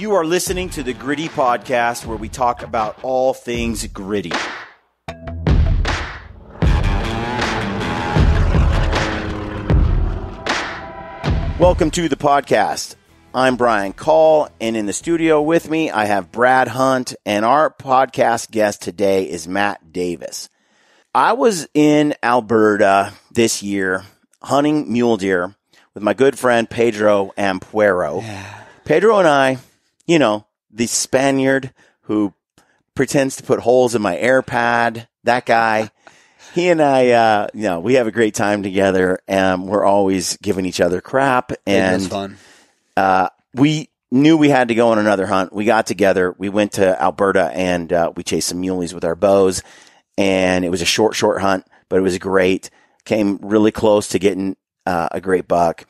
You are listening to the Gritty Podcast, where we talk about all things gritty. Welcome to the podcast. I'm Brian Call, and in the studio with me, I have Brad Hunt, and our podcast guest today is Matt Davis. I was in Alberta this year hunting mule deer with my good friend Pedro Ampuero. Yeah. Pedro and I, you know, the Spaniard who pretends to put holes in my air pad, that guy. He and I, you know, we have a great time together, and we're always giving each other crap. And it's fun. We knew we had to go on another hunt. We got together. We went to Alberta, and we chased some muleys with our bows. And it was a short hunt, but it was great. Came really close to getting a great buck.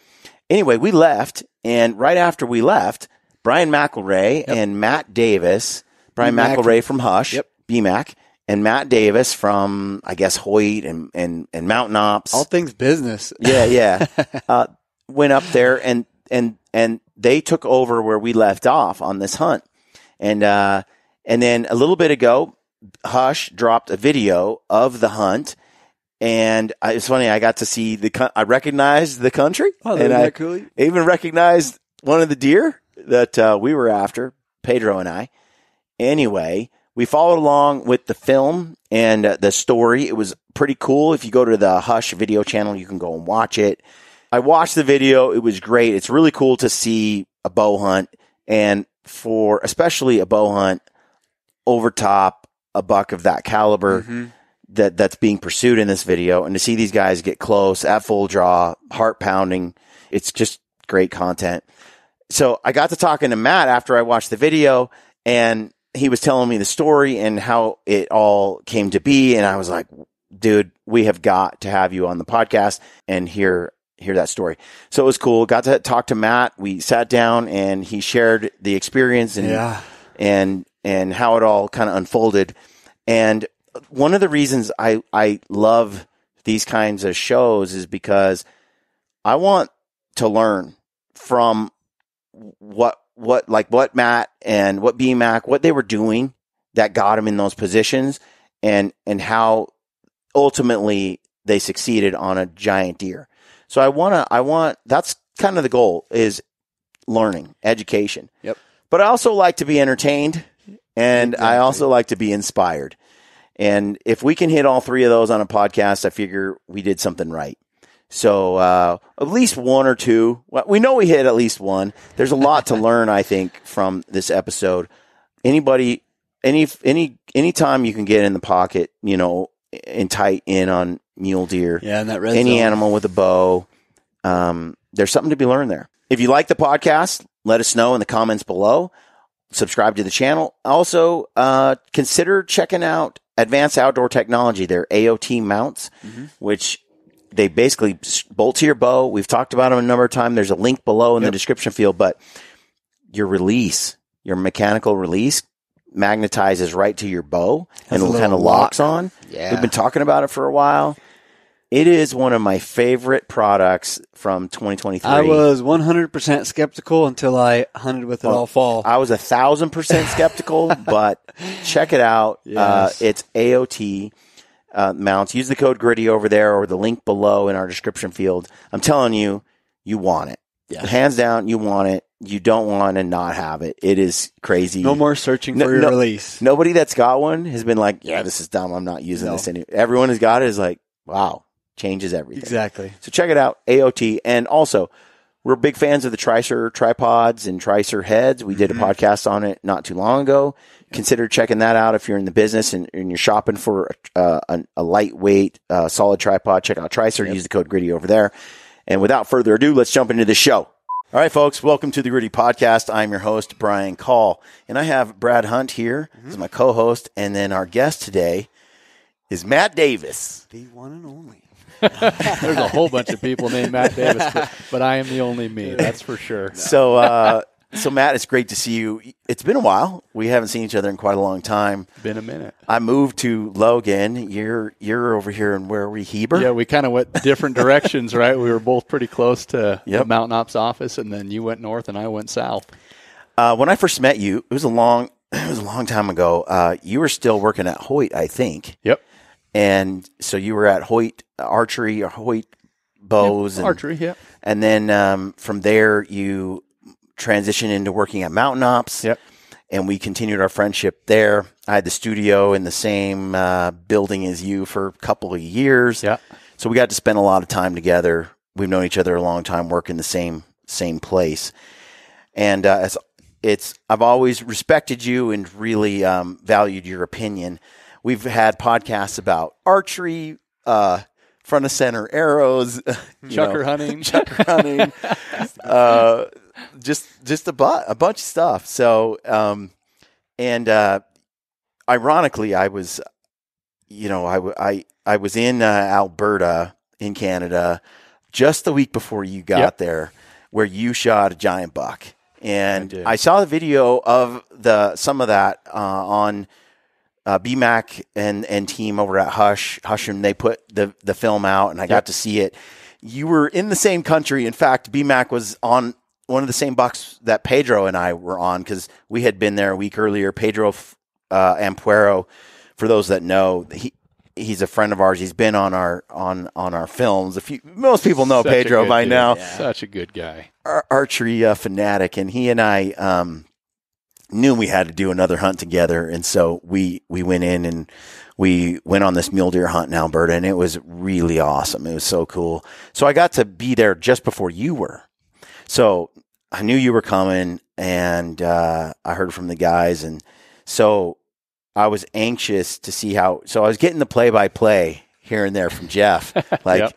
Anyway, we left, and right after we left, Brian McIlray and Matt Davis, Brian McIlray from Hush, BMAC, and Matt Davis from, I guess, Hoyt and Mountain Ops. All things business. Yeah. Went up there, and they took over where we left off on this hunt. And then a little bit ago, Hush dropped a video of the hunt. And it's funny, I got to see I recognized the country. Oh, and I cool. Even recognized one of the deer that we were after, Pedro and I. Anyway, we followed along with the film and the story. It was pretty cool. If you go to the Hush video channel, you can go and watch it. I watched the video. It was great. It's really cool to see a bow hunt, and for especially a bow hunt over top a buck of that caliber. Mm-hmm. That's being pursued in this video, and to see these guys get close at full draw, heart pounding. It's just great content. So I got to talking to Matt after I watched the video, and he was telling me the story and how it all came to be. And I was like, dude, we have got to have you on the podcast and hear that story. So it was cool. Got to talk to Matt. We sat down and he shared the experience and how it all kind of unfolded. And one of the reasons I love these kinds of shows is because I want to learn from what Matt and what BMAC, what they were doing that got him in those positions, and how ultimately they succeeded on a giant deer. So that's kind of the goal, is learning, education. Yep. But I also like to be entertained, and exactly. I also like to be inspired. And if we can hit all three of those on a podcast, I figure we did something right. So at least one or two. Well, we know we hit at least one. There's a lot to learn, I think, from this episode. Anybody, any time you can get in the pocket, you know, and tight in on mule deer, yeah, and that red any zone. Animal with a bow, there's something to be learned there. If you like the podcast, let us know in the comments below. Subscribe to the channel. Also, consider checking out Advanced Outdoor Technology, their AOT mounts, mm-hmm. which they basically bolt to your bow. We've talked about them a number of times. There's a link below in the description field, but your mechanical release magnetizes right to your bow and kind of locks on. Yeah. We've been talking about it for a while. It is one of my favorite products from 2023. I was 100% skeptical until I hunted with it all fall. I was 1,000% skeptical, but check it out. Yes. It's AOT mounts. Use the code GRITTY over there or the link below in our description field. I'm telling you, you want it. Yes. Hands down, you want it. You don't want to not have it. It is crazy. No more searching for your release. Nobody that's got one has been like, yeah, this is dumb. I'm not using this anymore. Everyone has got it is like, wow. Changes everything. Exactly. So check it out, AOT. And also, we're big fans of the Tricer tripods and Tricer heads. We did a podcast on it not too long ago. Consider checking that out if you're in the business and you're shopping for a lightweight, solid tripod. Check out Tricer. Use the code GRITTY over there. And without further ado, let's jump into the show. All right, folks, welcome to the Gritty Podcast. I'm your host, Brian Call. And I have Brad Hunt here as my co-host. And then our guest today is Matt Davis. The one and only. There's a whole bunch of people named Matt Davis, but I am the only me. That's for sure. So, Matt, it's great to see you. It's been a while. We haven't seen each other in quite a long time. Been a minute. I moved to Logan. You're over here in where are we, Heber? Yeah, we kind of went different directions, right? We were both pretty close to the Mountain Ops office, and then you went north and I went south. When I first met you, it was a long time ago. You were still working at Hoyt, I think. Yep. And so you were at Hoyt Archery or Hoyt Bows. Yep. Archery, yeah. And then from there, you transitioned into working at Mountain Ops. Yep. And we continued our friendship there. I had the studio in the same building as you for a couple of years. Yeah. So we got to spend a lot of time together. We've known each other a long time, working the same place. And I've always respected you and really valued your opinion. We've had podcasts about archery, front of center arrows, chucker hunting, just a bunch of stuff. So, ironically, I was in Alberta in Canada just the week before you got there, where you shot a giant buck. And I saw the video of some of that on BMAC and team over at Hush, and they put the film out, and I got to see it. You were in the same country. In fact, BMAC was on one of the same bucks that Pedro and I were on, because we had been there a week earlier. Pedro Ampuero, for those that know, he's a friend of ours. He's been on our films. Most people know Pedro by now. Yeah. Such a good guy, archery fanatic, and he and I knew we had to do another hunt together, and so we went in and we went on this mule deer hunt in Alberta, and it was really awesome. It was so cool. So I got to be there just before you were. So I knew you were coming, and I heard from the guys, and so I was anxious to see how. So I was getting the play-by-play here and there from Jeff, like,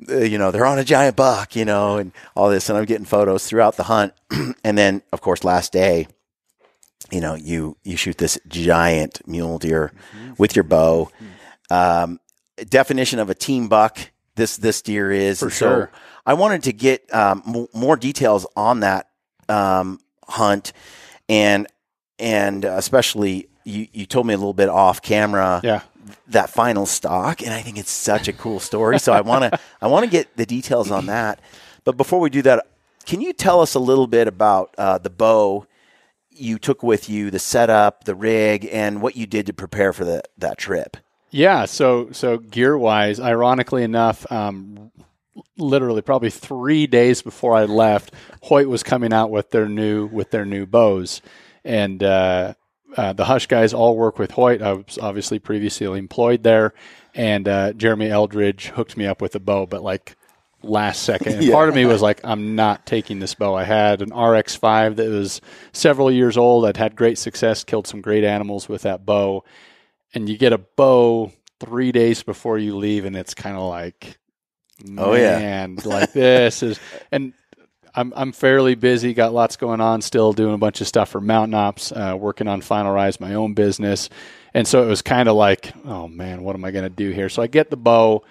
they're on a giant buck, and all this, and I'm getting photos throughout the hunt. And then, of course, last day, you shoot this giant mule deer with your bow. Definition of a team buck, this deer is. For sure. So I wanted to get more details on that hunt, and especially. You told me a little bit off camera that final stock, and I think it's such a cool story. So I want to get the details on that. But before we do that, can you tell us a little bit about the bow you took with you, the setup, the rig, and what you did to prepare for that trip? Yeah. So gear wise, ironically enough, literally probably 3 days before I left, Hoyt was coming out with their new bows, and the Hush guys all work with Hoyt. I was obviously previously employed there, and Jeremy Eldridge hooked me up with a bow, but like last second. And part of me was like, I'm not taking this bow. I had an RX 5 that was several years old. I'd had great success, killed some great animals with that bow. And you get a bow 3 days before you leave, and it's kind of like, like this is. And I'm fairly busy, got lots going on, still doing a bunch of stuff for Mountain Ops, working on Final Rise, my own business. And so it was kind of like, oh, man, what am I going to do here? So I get the bow,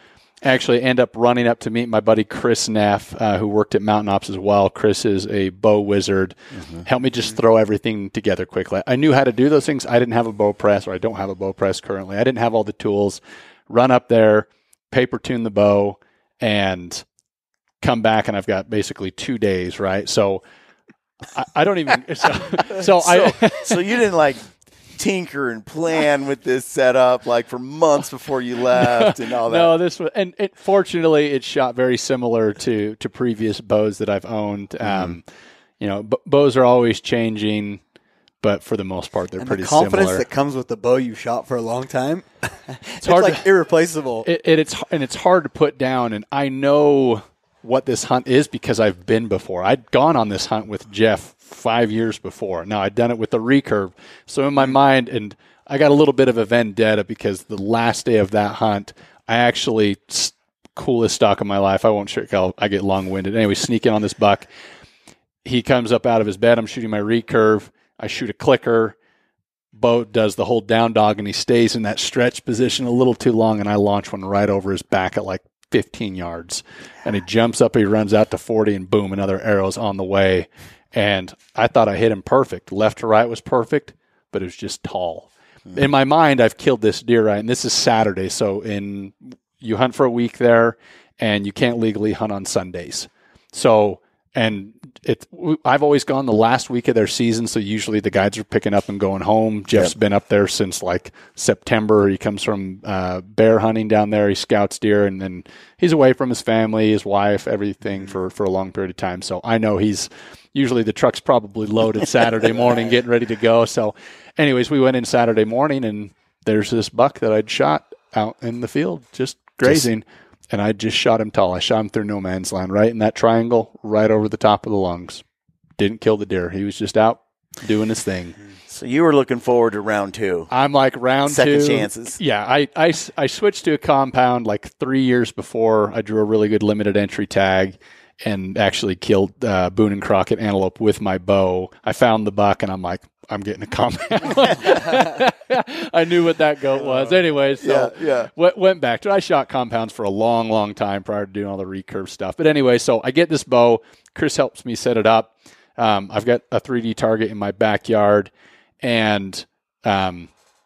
actually end up running up to meet my buddy Chris Neff, who worked at Mountain Ops as well. Chris is a bow wizard. Helped me just throw everything together quickly. I knew how to do those things. I didn't have a bow press, or I don't have a bow press currently. I didn't have all the tools. Run up there, paper tune the bow, and come back, and I've got basically 2 days, right? So I don't even. So you didn't like tinker and plan with this setup like for months before you left and all that. No, this was, and fortunately, it shot very similar to previous bows that I've owned. Bows are always changing, but for the most part, they're pretty similar. The confidence that comes with the bow you shot for a long time, it's hard, like irreplaceable. It's hard to put down, and I know what this hunt is because I've been before. I'd gone on this hunt with Jeff 5 years before. Now, I'd done it with the recurve. So in my mind, and I got a little bit of a vendetta because the last day of that hunt, I actually, coolest stock of my life, I won't shirk, I get long-winded. Anyway, sneaking on this buck. He comes up out of his bed. I'm shooting my recurve. I shoot a clicker. Bo does the whole down dog, and he stays in that stretch position a little too long, and I launch one right over his back at like 15 yards, and he jumps up, he runs out to 40, and boom, another arrow's on the way. And I thought I hit him perfect. Left to right was perfect, but it was just tall. In my mind, I've killed this deer, right? And this is Saturday, so you hunt for a week there, and you can't legally hunt on Sundays. So And I've always gone the last week of their season, so usually the guides are picking up and going home. Jeff's been up there since like September. He comes from bear hunting down there. He scouts deer, and then he's away from his family, his wife, everything for a long period of time. So I know he's usually the truck's probably loaded Saturday morning getting ready to go. So anyways, we went in Saturday morning, and there's this buck that I'd shot out in the field just grazing. And I just shot him tall. I shot him through no man's land, right in that triangle, right over the top of the lungs. Didn't kill the deer. He was just out doing his thing. So you were looking forward to round two. I'm like, round two. Second chances. Yeah, I switched to a compound like 3 years before. I drew a really good limited entry tag and actually killed Boone and Crockett antelope with my bow. I found the buck, and I'm like, I'm getting a compound. I knew what that goat was. Anyways, so went back to it. I shot compounds for a long, long time prior to doing all the recurve stuff. But anyway, so I get this bow. Chris helps me set it up. I've got a 3D target in my backyard, and I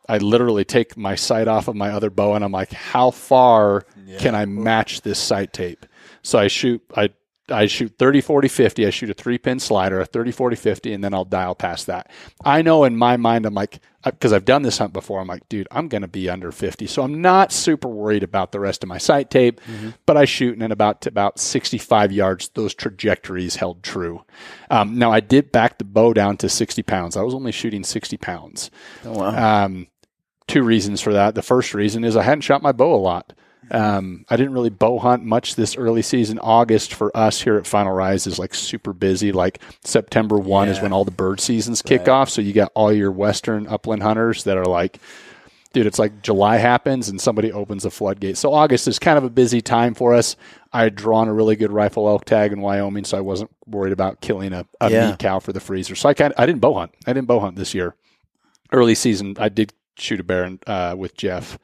literally take my sight off of my other bow, and I'm like, how far can I match this sight tape? So I shoot – I shoot 30, 40, 50. I shoot a 3-pin slider, a 30, 40, 50, and then I'll dial past that. I know in my mind, I'm like, because I've done this hunt before, I'm like, dude, I'm going to be under 50. So I'm not super worried about the rest of my sight tape, but I shoot, and in about 65 yards, those trajectories held true. Now, I did back the bow down to 60 pounds. I was only shooting 60 pounds. Oh, wow. Two reasons for that. The first reason is I hadn't shot my bow a lot. I didn't really bow hunt much this early season. August for us here at Final Rise is like super busy. Like September 1 is when all the bird seasons kick off. So you got all your Western upland hunters that are like, dude, it's like July happens and somebody opens a floodgate. So August is kind of a busy time for us. I had drawn a really good rifle elk tag in Wyoming, so I wasn't worried about killing a meat cow for the freezer. So I didn't bow hunt. I didn't bow hunt this year. Early season, I did shoot a bear with Jeff.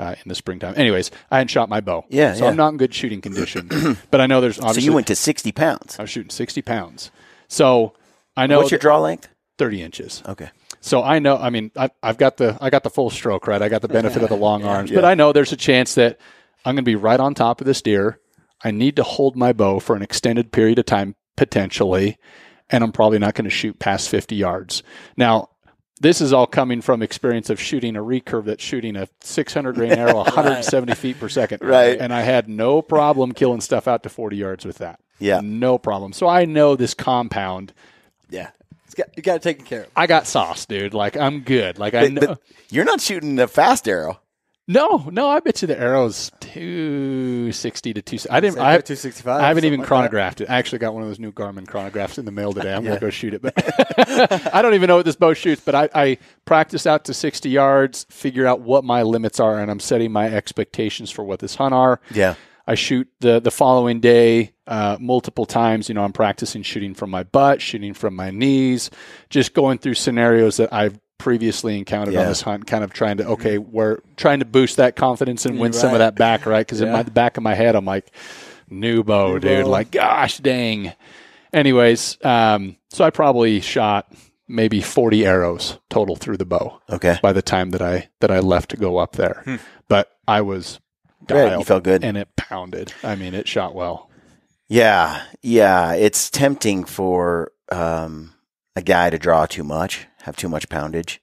In the springtime. Anyways, I hadn't shot my bow. Yeah. So I'm not in good shooting condition. But I know there's obviously. So you went to 60 pounds. I was shooting 60 pounds. So I know. What's your draw length? 30 inches. Okay. So I know, I mean, I got the full stroke, right? I got the benefit of the long arms. Yeah. But I know there's a chance that I'm going to be right on top of this deer. I need to hold my bow for an extended period of time, potentially. And I'm probably not going to shoot past 50 yards. Now, this is all coming from experience of shooting a recurve that's shooting a 600 grain arrow 170 feet per second. Right. And I had no problem killing stuff out to 40 yards with that. Yeah. No problem. So I know this compound. Yeah. You got it taken care of. I got sauce, dude. Like, I'm good. Like, I know. But you're not shooting a fast arrow. No, I bet you the arrow's 260 to 265. I 265. I haven't even chronographed it. I actually got one of those new Garmin chronographs in the mail today. I'm going to go shoot it. But I don't even know what this bow shoots, but I practice out to 60 yards, figure out what my limits are, and I'm setting my expectations for what this hunt are. Yeah. I shoot the following day multiple times. You know, I'm practicing shooting from my butt, shooting from my knees, just going through scenarios that I've previously encountered on this hunt, kind of trying to boost that confidence and win some of that back, right? Because in the back of my head, I'm like, new bow, dude. Like, gosh dang. Anyways, so I probably shot maybe 40 arrows total through the bow. Okay. By the time that I left to go up there. But I was dialed. Right, you felt good. And it pounded. I mean, it shot well. Yeah. Yeah. It's tempting for a guy to draw too much. Have too much poundage,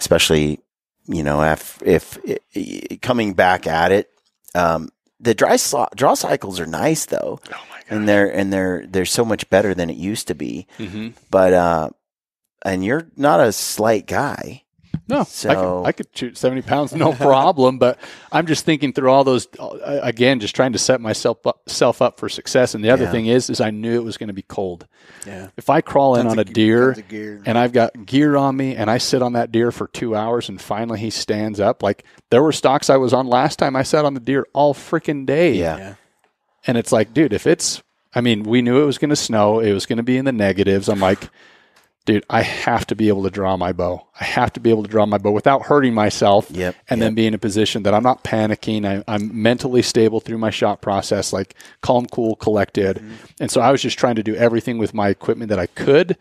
especially, you know, if coming back at it, the draw cycles are nice though. Oh my God. And they're so much better than it used to be, but, and you're not a slight guy. No, so I could shoot 70 pounds, no problem. But I'm just thinking through all those, again, just trying to set myself up for success. And the other thing is I knew it was going to be cold. Yeah. If I crawl in on a deer and I've got gear on me and I sit on that deer for 2 hours and finally he stands up, like there were stalks I was on last time I sat on the deer all freaking day. Yeah. And it's like, dude, we knew it was going to snow. It was going to be in the negatives. I'm like, dude, I have to be able to draw my bow. I have to be able to draw my bow without hurting myself then be in a position that I'm not panicking. I'm mentally stable through my shot process, like calm, cool, collected. And so I was just trying to do everything with my equipment that I could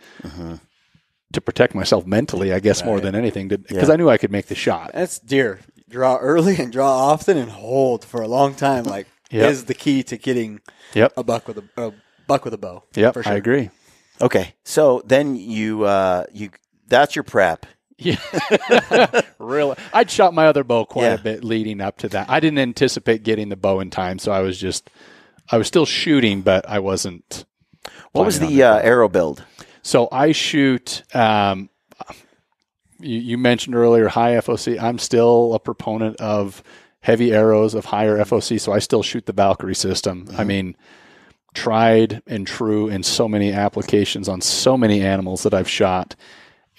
to protect myself mentally, I guess, more than anything, because I knew I could make the shot. That's deer. Draw early and draw often and hold for a long time. Like is the key to getting a buck with a buck with a bow. Yeah, for sure. I agree. Okay, so then you that's your prep. Yeah, really. I'd shot my other bow quite a bit leading up to that. I didn't anticipate getting the bow in time, so I was still shooting, but I wasn't. What was the arrow build? So I shoot. You mentioned earlier high FOC. I'm still a proponent of heavy arrows of higher FOC, so I still shoot the Valkyrie system. Mm-hmm. I mean, tried and true in so many applications on so many animals that I've shot,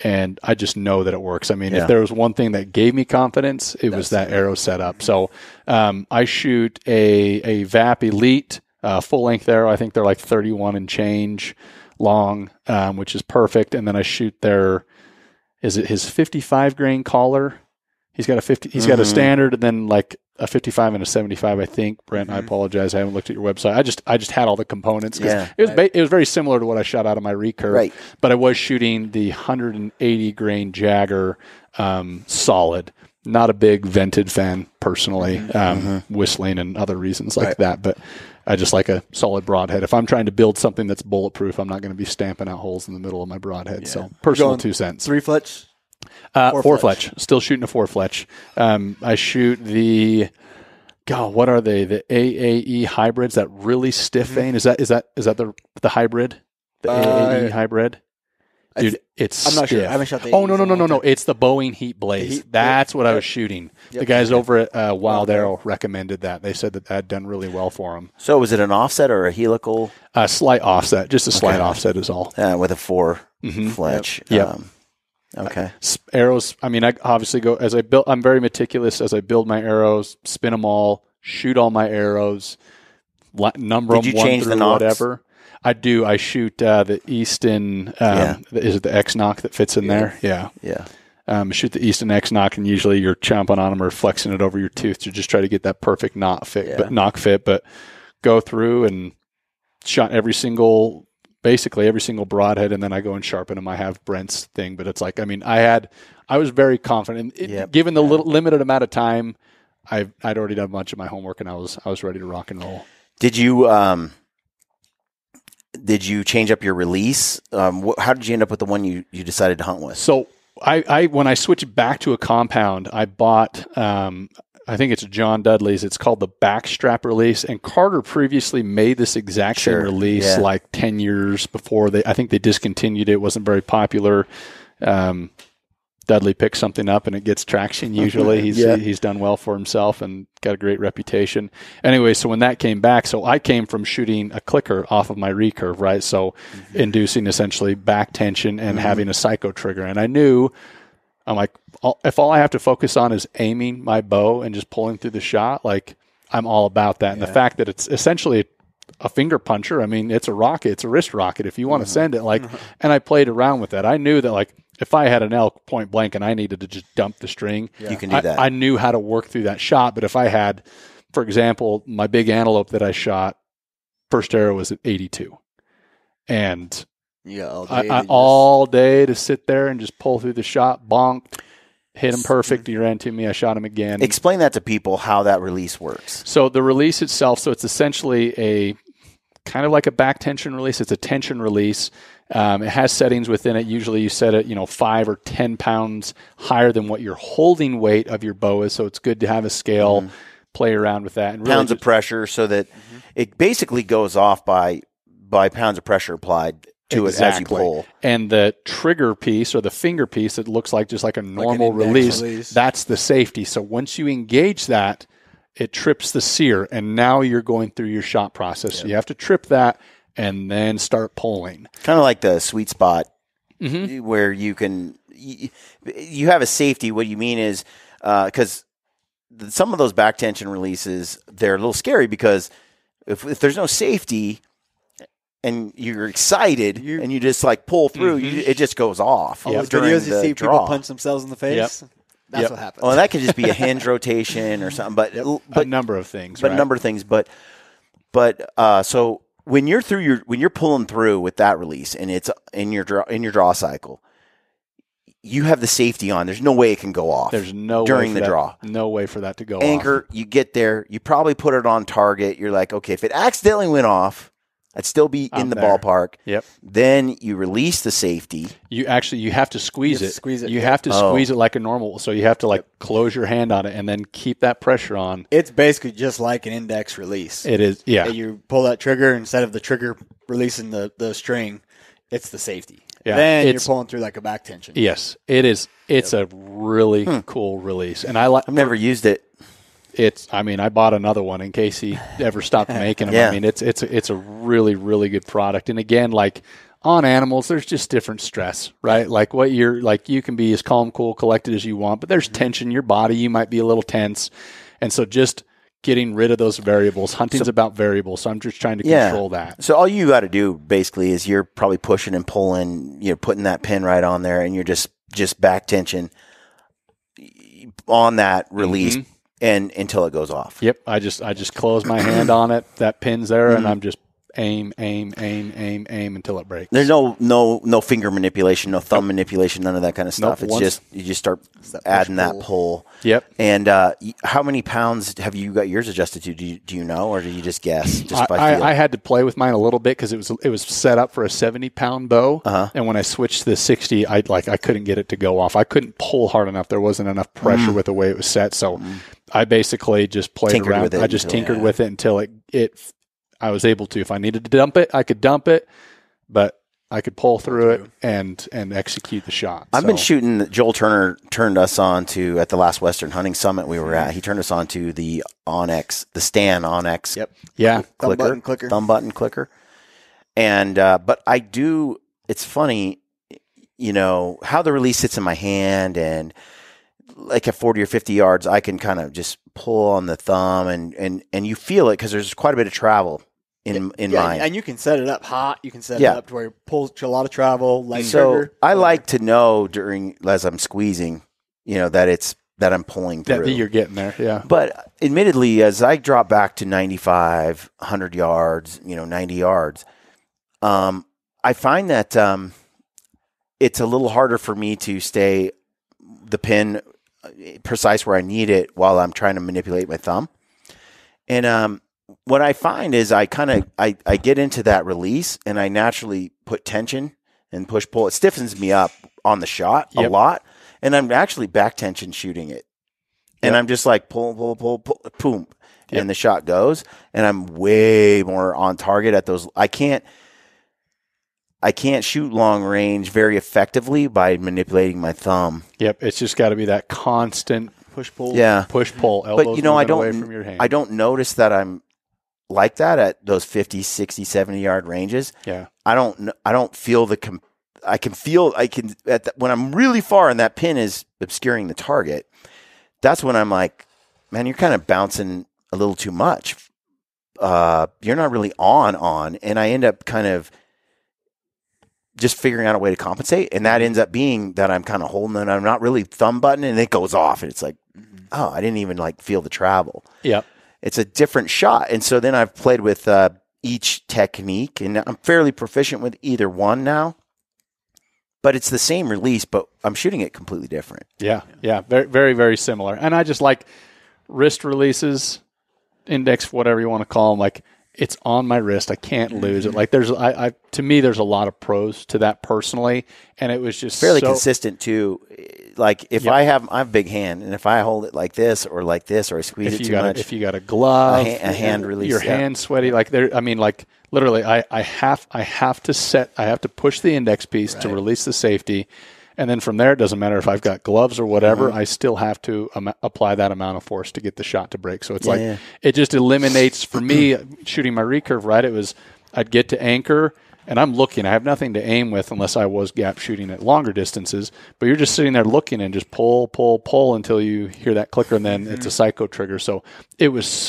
and I just know that it works. I mean, if there was one thing that gave me confidence, it was that arrow setup. So I shoot a VAP Elite full-length arrow. I think they're like 31 and change long, which is perfect. And then I shoot their, is it his 55-grain collar? He's got a 50. He's got a standard, and then like a 55 and a 75. I think Brent. I apologize. I haven't looked at your website. I just had all the components. Yeah, it was very similar to what I shot out of my recurve. Right. But I was shooting the 180 grain Jagger solid. Not a big vented fan personally, whistling and other reasons like that. But I just like a solid broadhead. If I'm trying to build something that's bulletproof, I'm not going to be stamping out holes in the middle of my broadhead. Yeah. So personal 2 cents. 3 fletch. Four fletch. Still shooting a 4 fletch. I shoot the, what are they? The AAE hybrids, that really stiff vein. Is that the hybrid? The AAE hybrid? Dude, it's I'm not stiff. Sure. I haven't shot the AAE. Oh, no. It's the Boeing Heat Blaze. That's what I was shooting. Yep. The guys over at Wild Arrow recommended that. They said that had done really well for them. So was it an offset or a helical? A slight offset. Just a slight offset is all. With a 4 fletch. Yep. Okay. Arrows. I mean, I obviously go as I build. I'm very meticulous as I build my arrows, spin them all, shoot all my arrows, number them one through whatever. I do. I shoot the Easton. Is it the X knock that fits in there? Yeah. Shoot the Easton X knock, and usually you're chomping on them or flexing it over your tooth to just try to get that perfect knot fit. Yeah. But knock fit. But go through and shot every single. Basically every single broadhead, and then I go and sharpen them. I have Brent's thing, but it's like, I mean, I was very confident. Given the little limited amount of time, I'd already done much of my homework, and I was ready to rock and roll. Did you change up your release? How did you end up with the one you decided to hunt with? So I when I switched back to a compound, I bought. I think it's John Dudley's. It's called the Backstrap release. And Carter previously made this exact same release like 10 years before. I think they discontinued it. It wasn't very popular. Dudley picks something up and it gets traction usually. He's done well for himself and got a great reputation. Anyway, so when that came back, so I came from shooting a clicker off of my recurve, right? So inducing essentially back tension and having a psycho trigger. And I knew... I'm like, if all I have to focus on is aiming my bow and just pulling through the shot, like I'm all about that. And the fact that it's essentially a finger puncher, I mean, it's a rocket, it's a wrist rocket if you want to send it. Like, and I played around with that. I knew that like if I had an elk point blank and I needed to just dump the string, you can do that. I knew how to work through that shot. But if I had, for example, my big antelope that I shot, first arrow was at 82, and all day to sit there and just pull through the shot, bonked, hit him perfect. He ran to me. I shot him again. Explain that to people how that release works. So the release itself, so it's essentially a kind of like a back tension release. It's a tension release. It has settings within it. Usually you set it, 5 or 10 pounds higher than what your holding weight of your bow is. So it's good to have a scale, play around with that, and really pounds of pressure, so that it basically goes off by pounds of pressure applied. It as you pull. And the trigger piece or the finger piece that looks like just like a normal release, that's the safety. So once you engage that, it trips the sear, and now you're going through your shot process. Yep. So you have to trip that and then start pulling. Kind of like the sweet spot where you can you have a safety. What you mean is because some of those back tension releases, they're a little scary because if there's no safety – and you're excited, and you just like pull through. It just goes off. All those videos you see people punch themselves in the face. That's what happens. Well, that could just be a hinge rotation or something, but a number of things. So when you're through when you're pulling through with that release, and it's in your draw cycle, you have the safety on. There's no way it can go off. There's no during way the that, draw. No way for that to go off. Anchor. You get there. You probably put it on target. You're like, okay, if it accidentally went off. I'd still be in the ballpark. Yep. Then you release the safety. You have to squeeze it. Squeeze it. You have to squeeze it like a normal. So you have to like close your hand on it and then keep that pressure on. It's basically just like an index release. It is. Yeah. And you pull that trigger instead of the trigger releasing the string. It's the safety. Yeah. Then you're pulling through like a back tension. Yes, it is. It's a really cool release, and I've never used it. I mean, I bought another one in case he ever stopped making them. Yeah. I mean, it's a really, really good product. And again, like on animals, there's just different stress, right? Like you can be as calm, cool, collected as you want, but there's tension in your body. You might be a little tense. And so just getting rid of those variables. Hunting's about variables. So I'm just trying to control that. So all you got to do basically is you're probably pushing and pulling, you're putting that pin right on there and you're just back tension on that release. Mm-hmm. And until it goes off. Yep. I just close my hand on it. That pin's there, and I'm just aim until it breaks. There's no finger manipulation, no thumb manipulation, none of that kind of stuff. It's just you just start adding that pull. Yep. And how many pounds have you got yours adjusted to? Do you know, or do you just guess? Just by feel? I had to play with mine a little bit because it was set up for a 70-pound bow, and when I switched to the 60, I couldn't get it to go off. I couldn't pull hard enough. There wasn't enough pressure with the way it was set, so. I basically just played around with it. I just tinkered with it until I was able to. If I needed to dump it, I could dump it, but I could pull through it and execute the shot. I've been shooting. Joel Turner turned us on to, at the last Western Hunting Summit we were at, he turned us on to the Onyx, the Stan Onyx. Yep. Yeah. Thumb button clicker. And, but I do, it's funny, you know, how the release sits in my hand and, like at 40 or 50 yards, I can kind of just pull on the thumb and you feel it because there's quite a bit of travel in mine. And you can set it up hot. You can set it up to where it pulls a lot of travel. Trigger. I like to know as I'm squeezing, you know, that I'm pulling through. That you're getting there, yeah. But admittedly, as I drop back to 95, 100 yards, you know, 90 yards, I find that it's a little harder for me to stay the pin precise where I need it while I'm trying to manipulate my thumb. And what I find is I get into that release and I naturally put tension and push pull. It stiffens me up on the shot a lot. And I'm actually back tension shooting it. And I'm just like pull, boom. And the shot goes. And I'm way more on target at those. I can't shoot long range very effectively by manipulating my thumb. Yep, it's just got to be that constant push-pull. Yeah, push-pull. But you know, I don't notice that I'm like that at those 50, 60, 70 yard ranges. Yeah, I don't feel when I'm really far and that pin is obscuring the target. That's when I'm like, man, you're kind of bouncing a little too much. You're not really on, and I end up kind of just figuring out a way to compensate. And that ends up being that I'm kind of holding and I'm not really thumb button and it goes off. And it's like, oh, I didn't even like feel the travel. Yeah. It's a different shot. And so then I've played with each technique and I'm fairly proficient with either one now, but it's the same release, but I'm shooting it completely different. Yeah. Yeah. Very, very, very similar. And I just like wrist releases, index, whatever you want to call them. Like, it's on my wrist. I can't lose it. Like to me, there's a lot of pros to that personally. And it was just fairly consistent too. Like I have big hand and if I hold it like this, or I squeeze it too much. If you got a glove, a hand release, your hand sweaty, like there, I mean, like literally I have to push the index piece to release the safety. And then from there, it doesn't matter if I've got gloves or whatever. I still have to apply that amount of force to get the shot to break. So it's it just eliminates, for me, shooting my recurve, right? It was I'd get to anchor, and I'm looking. I have nothing to aim with unless I was gap shooting at longer distances. But you're just sitting there looking and just pull until you hear that clicker, and then it's a psycho trigger. So it was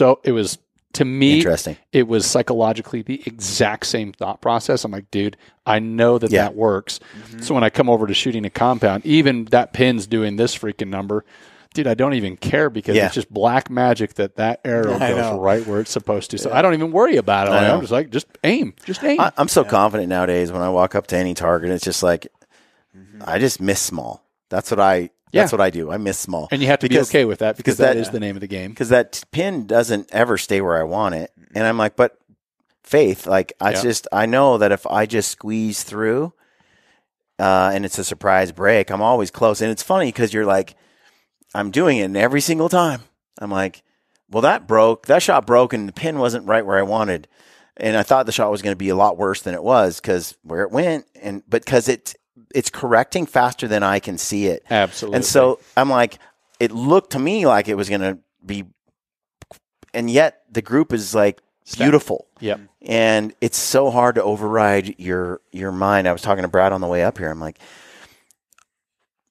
to me, interesting. It was psychologically the exact same thought process. I'm like, dude, I know that works. So when I come over to shooting a compound, even that pin's doing this freaking number, dude, I don't even care because it's just black magic that arrow goes right where it's supposed to. So I don't even worry about it. Like, I'm just like, just aim. I'm so confident nowadays when I walk up to any target, it's just like, I just miss small. That's what I do. I miss small. And you have to be okay with that because that is the name of the game. Because that pin doesn't ever stay where I want it. And I'm like, but faith. Like I know that if I just squeeze through, and it's a surprise break, I'm always close. And it's funny because you're like, I'm doing it, and every single time I'm like, well, that shot broke and the pin wasn't right where I wanted. And I thought the shot was going to be a lot worse than it was because where it went, and because it's correcting faster than I can see it. Absolutely. And so I'm like, it looked to me like it was going to be, and yet the group is like beautiful. Yep. And it's so hard to override your mind. I was talking to Brad on the way up here. I'm like,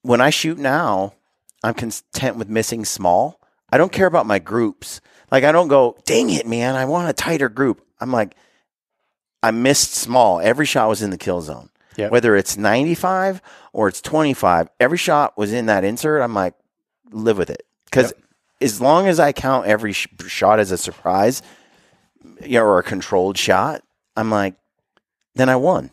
when I shoot now, I'm content with missing small. I don't care about my groups. Like I don't go, dang it, man, I want a tighter group. I'm like, I missed small. Every shot was in the kill zone. Yep. Whether it's 95 or it's 25, every shot was in that insert. I'm like, live with it. Because as long as I count every shot as a surprise, or a controlled shot, I'm like, then I won.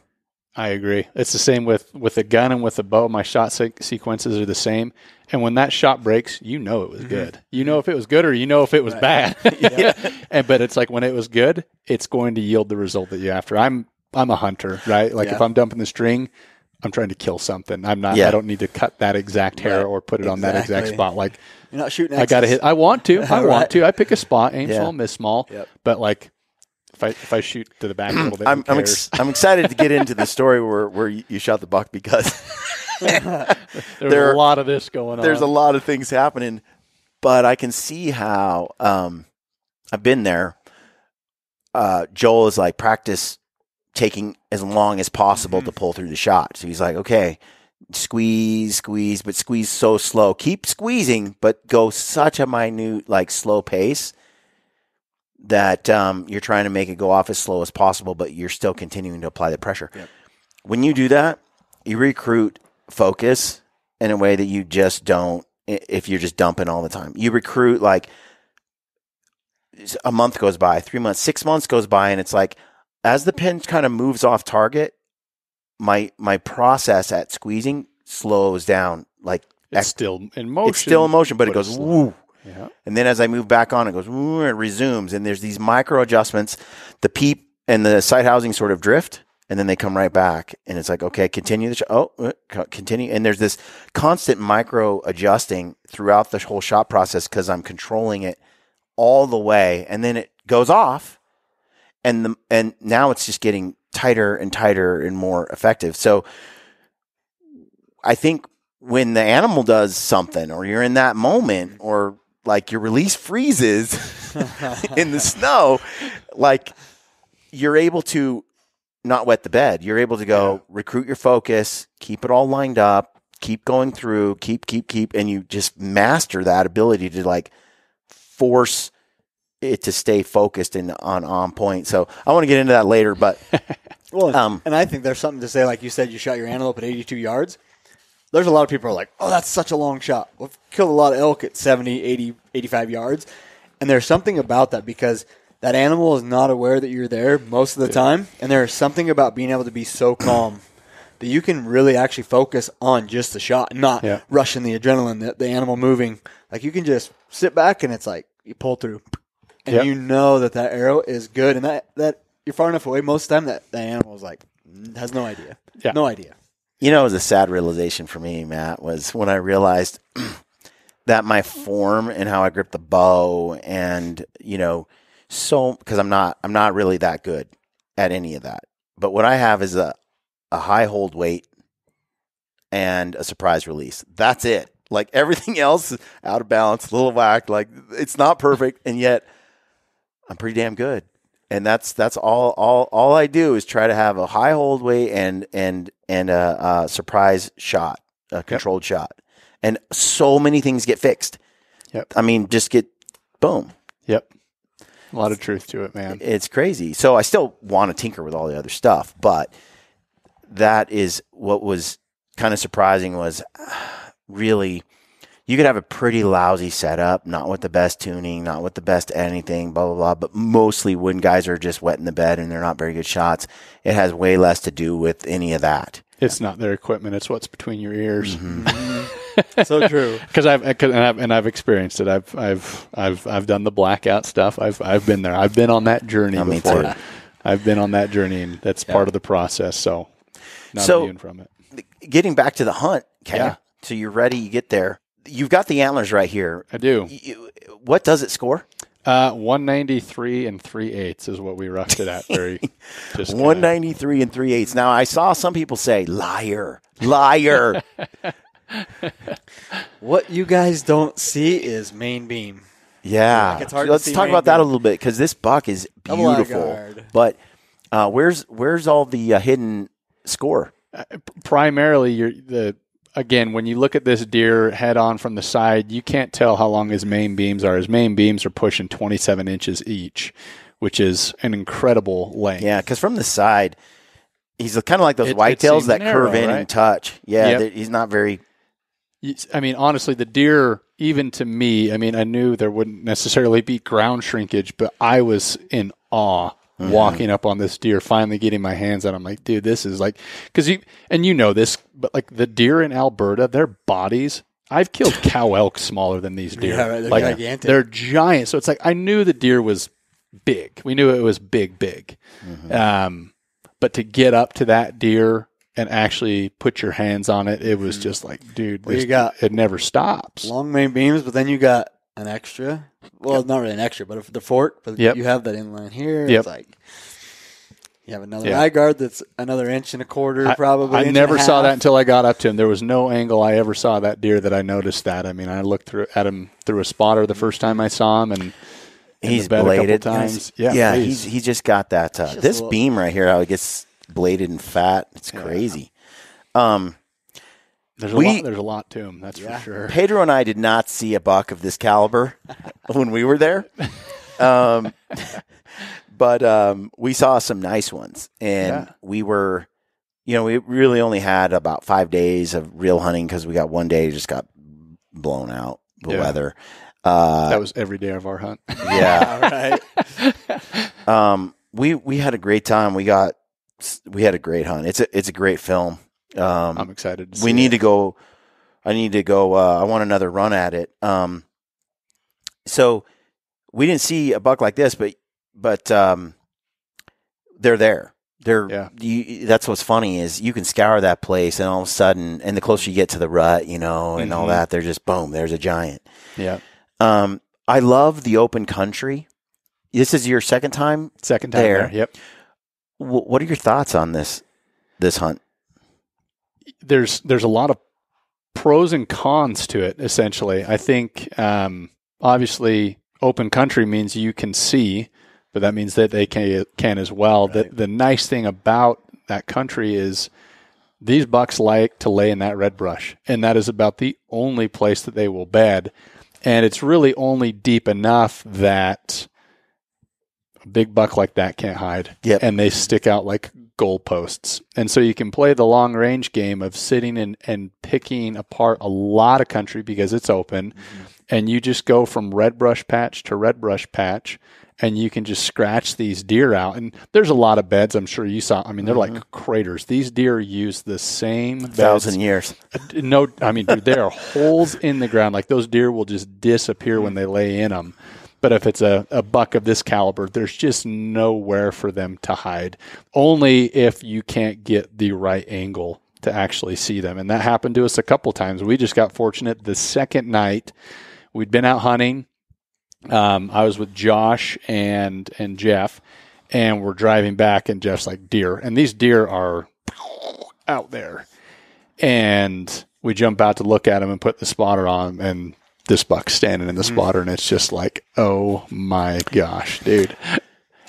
I agree. It's the same with a gun and with a bow. My shot sequences are the same. And when that shot breaks, you know it was good. You know if it was good or you know if it was bad. Yeah. But it's like when it was good, it's going to yield the result that you're after. I'm a hunter, right? Like if I'm dumping the string, I'm trying to kill something. I'm not. Yeah. I don't need to cut that exact hair or put it on that exact spot. Like you're not shooting. I got to hit. I want to. I pick a spot, aim small, miss small. Yep. But like. If I shoot to the back a little bit, I'm excited to get into the story where you shot the buck because there's a lot of this going on. There's a lot of things happening, but I can see how I've been there. Joel is like practice taking as long as possible to pull through the shot. So he's like, okay, squeeze, but squeeze so slow. Keep squeezing, but go such a minute, like slow pace. That you're trying to make it go off as slow as possible, but you're still continuing to apply the pressure. Yep. When you do that, you recruit focus in a way that you just don't if you're just dumping all the time. You recruit like a month goes by, 3 months, 6 months goes by, and it's like as the pin kind of moves off target, my process at squeezing slows down. Like it's still in motion. It's still in motion, but it goes woo. Yeah. And then as I move back on, it goes, ooh, it resumes. And there's these micro adjustments, the peep and the sight housing sort of drift, and then they come right back. And it's like, okay, continue the shot. Oh, continue. And there's this constant micro adjusting throughout the whole shot process because I'm controlling it all the way. And then it goes off. And now it's just getting tighter and tighter and more effective. So I think when the animal does something or you're in that moment or like your release freezes in the snow, like you're able to not wet the bed. You're able to go recruit your focus, keep it all lined up, keep going through, keep. And you just master that ability to like force it to stay focused and on point. So I want to get into that later, but well, and I think there's something to say, like you said, you shot your antelope at 82 yards. There's a lot of people who are like, oh, that's such a long shot. We've killed a lot of elk at 70, 80, 85 yards. And there's something about that because that animal is not aware that you're there most of the time. And there's something about being able to be so calm that you can really actually focus on just the shot, not rushing the adrenaline, the animal moving. Like you can just sit back and it's like you pull through. And you know that arrow is good. And that you're far enough away most of the time that the animal is like, has no idea. Yeah. No idea. You know, it was a sad realization for me, Matt, was when I realized that my form and how I grip the bow and, you know, so because I'm not really that good at any of that. But what I have is a high hold weight and a surprise release. That's it. Like everything else is out of balance, a little whacked, like it's not perfect. And yet I'm pretty damn good. And that's all I do is try to have a high hold weight and a surprise shot, a controlled shot. And so many things get fixed. Yep. I mean, just get boom. Yep. A lot of truth to it, man. It's crazy. So I still want to tinker with all the other stuff, but that is what was kind of surprising was really you could have a pretty lousy setup, not with the best tuning, not with the best anything, blah, blah, blah. But mostly when guys are just wet in the bed and they're not very good shots, it has way less to do with any of that. It's not their equipment. It's what's between your ears. Mm-hmm. So true. Because I've experienced it. I've done the blackout stuff. I've been there. I've been on that journey before. Me too. I've been on that journey, and that's part of the process. So not immune from it. Getting back to the hunt, so you're ready, you get there. You've got the antlers right here. I do. What does it score? 193 3/8 is what we roughed it at. 193 3/8. Now, I saw some people say, liar, liar. What you guys don't see is main beam. Yeah. Like, it's hard to see. Let's talk about that a little bit, because this buck is beautiful. But where's all the hidden score? Primarily, again, when you look at this deer head on from the side, you can't tell how long his main beams are. His main beams are pushing 27 inches each, which is an incredible length. Yeah, because from the side, he's kind of like those whitetails that curve in and touch. Yeah, he's not very... I mean, honestly, the deer, even to me, I mean, I knew there wouldn't necessarily be ground shrinkage, but I was in awe. Mm-hmm. Walking up on this deer, finally getting my hands on it. I'm like, dude, this is like, because you know this, but like the deer in Alberta, their bodies, I've killed cow elk smaller than these deer. Yeah, right, they're gigantic. They're giant. So it's like, I knew the deer was big. We knew it was big, big. Mm-hmm. But to get up to that deer and actually put your hands on it, it was mm-hmm. just like, dude, well, it never stops. Long main beams, but then you got an extra. Well, not really an extra, but if the fork, but you have that inline here. Yep. It's like you have another eye guard that's another 1.25 inches, probably. I never saw that until I got up to him. There was no angle I ever saw that deer that I noticed that. I mean, I looked at him through a spotter the first time I saw him, and he's bladed a couple times. Yeah, he's just got that. This beam right here, how it gets bladed and fat. It's crazy. There's a lot to him, that's for sure. Pedro and I did not see a buck of this caliber when we were there. But we saw some nice ones. And we were, we really only had about 5 days of real hunting, because we got one day just got blown out the weather. That was every day of our hunt. Yeah. Right. We had a great time. We had a great hunt. It's a great film. I'm excited to see I want another run at it. So we didn't see a buck like this, but they're there. That's what's funny is you can scour that place, and all of a sudden, and the closer you get to the rut, and all that, they're just boom, there's a giant. Yeah. I love the open country. This is your second time? Second time there. Yep. What are your thoughts on this hunt? There's a lot of pros and cons to it, essentially. I think, obviously, open country means you can see, but that means that they can as well. Right. The nice thing about that country is these bucks like to lay in that red brush, and that is about the only place that they will bed. And it's really only deep enough that a big buck like that can't hide. Yep. And they stick out like goalposts. And so you can play the long range game of sitting and picking apart a lot of country because it's open, mm-hmm. and you just go from red brush patch to red brush patch, and you can just scratch these deer out. And there's a lot of beds. I'm sure you saw. I mean, they're mm-hmm. like craters. These deer use the same 1,000 years. No, I mean, dude, there are holes in the ground. Like those deer will just disappear when they lay in them. But if it's a buck of this caliber, there's just nowhere for them to hide, only if you can't get the right angle to actually see them. And that happened to us a couple times. We just got fortunate. The second night, we'd been out hunting. I was with Josh and Jeff, and we're driving back, and Jeff's like, deer. And these deer are out there. And we jump out to look at them and put the spotter on, and this buck's standing in the spotter, and it's just like, oh my gosh, dude.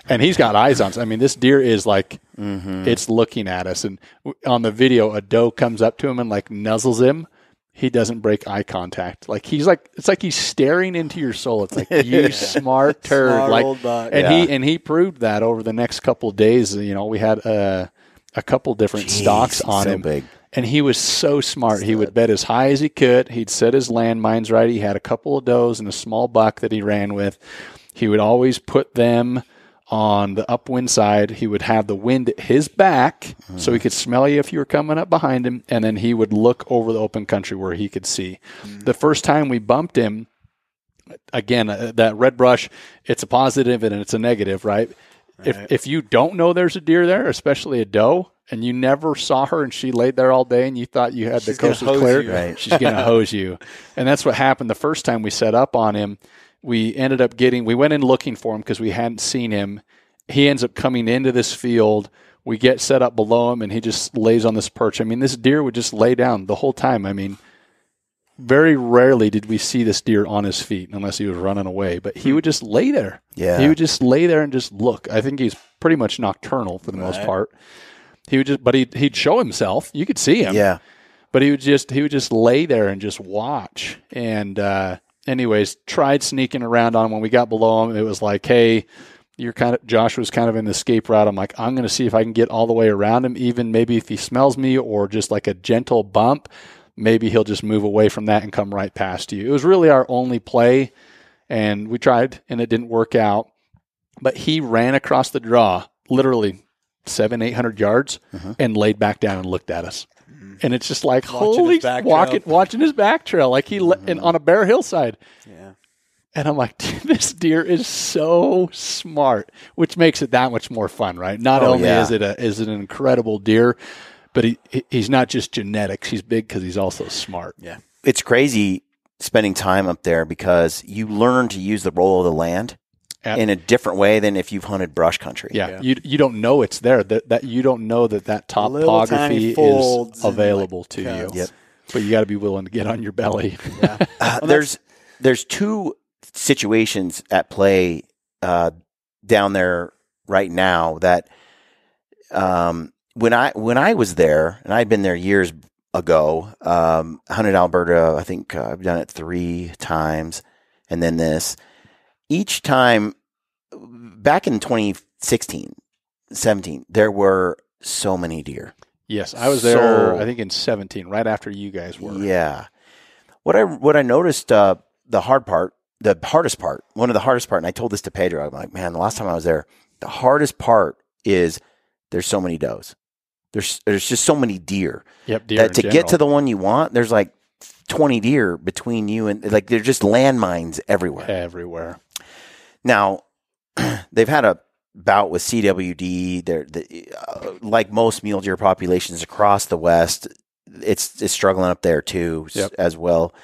And he's got eyes on us. I mean, this deer is like, mm-hmm. it's looking at us. And on the video, a doe comes up to him and like nuzzles him. He doesn't break eye contact. Like he's like, it's like he's staring into your soul. It's like, you smart turd. Smart like, old buck. And he proved that over the next couple of days. We had a couple different stalks on him. Big. And he was so smart. He would bed as high as he could. He'd set his landmines right. He had a couple of does and a small buck that he ran with. He would always put them on the upwind side. He would have the wind at his back mm-hmm. so he could smell you if you were coming up behind him. And then he would look over the open country where he could see. Mm-hmm. The first time we bumped him, again, that red brush, it's a positive and it's a negative, right? Right. If you don't know there's a deer there, especially a doe, and you never saw her and she laid there all day and you thought you had the coast clear, right. She's going to hose you. And that's what happened the first time we set up on him. We ended up getting, we went in looking for him because we hadn't seen him. He ends up coming into this field. We get set up below him and he just lays on this perch. I mean, this deer would just lay down the whole time. I mean, very rarely did we see this deer on his feet unless he was running away, but he would just lay there. Yeah. He would just lay there and just look. I think he's pretty much nocturnal for the most part. He would just, but he'd show himself. You could see him. Yeah. But he would just lay there and just watch. And, anyways, tried sneaking around on him. When we got below him, it was like, hey, Josh was kind of an escape route. I'm like, I'm going to see if I can get all the way around him, even maybe if he smells me or just like a gentle bump, maybe he'll just move away from that and come right past you. It was really our only play, and we tried, and it didn't work out. But he ran across the draw, literally 700-800 yards, and laid back down and looked at us. And it's just like, watching his back trail, like he and on a bare hillside. Yeah. And I'm like, dude, this deer is so smart, which makes it that much more fun, right? Not only is it an incredible deer, but he's not just genetics. He's big because he's also smart. Yeah, it's crazy spending time up there because you learn to use the roll of the land in a different way than if you've hunted brush country. Yeah, yeah. You don't know it's there. That you don't know that topography is available to you. Yep. But you got to be willing to get on your belly. Yeah. There's two situations at play down there right now that when I was there, and I'd been there years ago, hunted Alberta, I think I've done it 3 times, and then this. Each time, back in 2016, 17, there were so many deer. Yes, I was there, I think, in 17, right after you guys were. Yeah. What I noticed, the hardest part, one of the hardest part, and I told this to Pedro, I'm like, man, the last time I was there, the hardest part is there's so many does. There's just so many deer. Yep, deer that to get to the one you want, there's like 20 deer between you and like they're just landmines everywhere. Everywhere. Now, they've had a bout with CWD. Like most mule deer populations across the West, it's struggling up there too, as well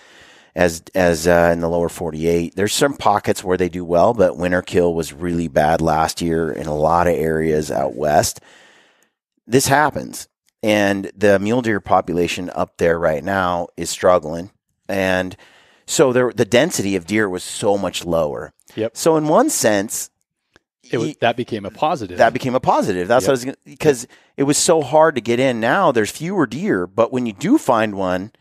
as in the lower 48. There's some pockets where they do well, but winter kill was really bad last year in a lot of areas out west. This happens, and the mule deer population up there right now is struggling, and so the density of deer was so much lower. Yep. So in one sense, that became a positive. That became a positive. That's what I was, because it was so hard to get in. Now there's fewer deer, but when you do find one,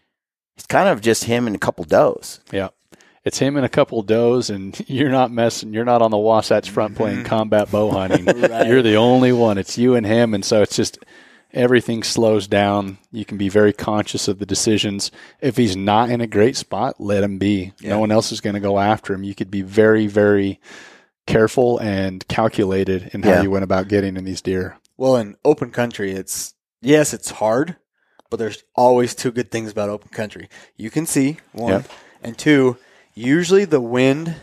it's kind of just him and a couple does. Yeah. It's him and a couple does, and you're not messing. You're not on the Wasatch Front playing combat bow hunting. Right. You're the only one. It's you and him, and so it's just everything slows down. You can be very conscious of the decisions. If he's not in a great spot, let him be. Yeah. No one else is going to go after him. You could be very, very careful and calculated in how you went about getting in these deer. Well, in open country, it's hard, but there's always two good things about open country. You can see, one, and two, usually the wind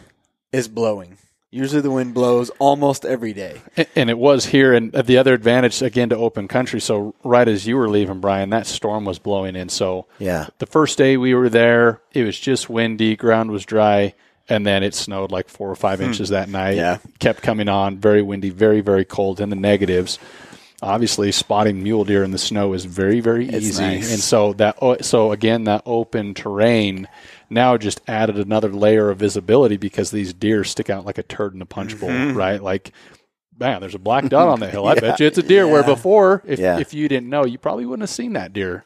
is blowing. Usually the wind blows almost every day. And it was here. And the other advantage, again, to open country, so right as you were leaving, Brian, that storm was blowing in. So the first day we were there, it was just windy, ground was dry, and then it snowed like 4 or 5 inches that night. Yeah. Kept coming on, very windy, very, very cold, in the negatives. Obviously, spotting mule deer in the snow is very, very easy. Nice. And so that open terrain now just added another layer of visibility because these deer stick out like a turd in a punch bowl, right? Like, man, there's a black dot on that hill. I bet you it's a deer. Where before, if you didn't know, you probably wouldn't have seen that deer.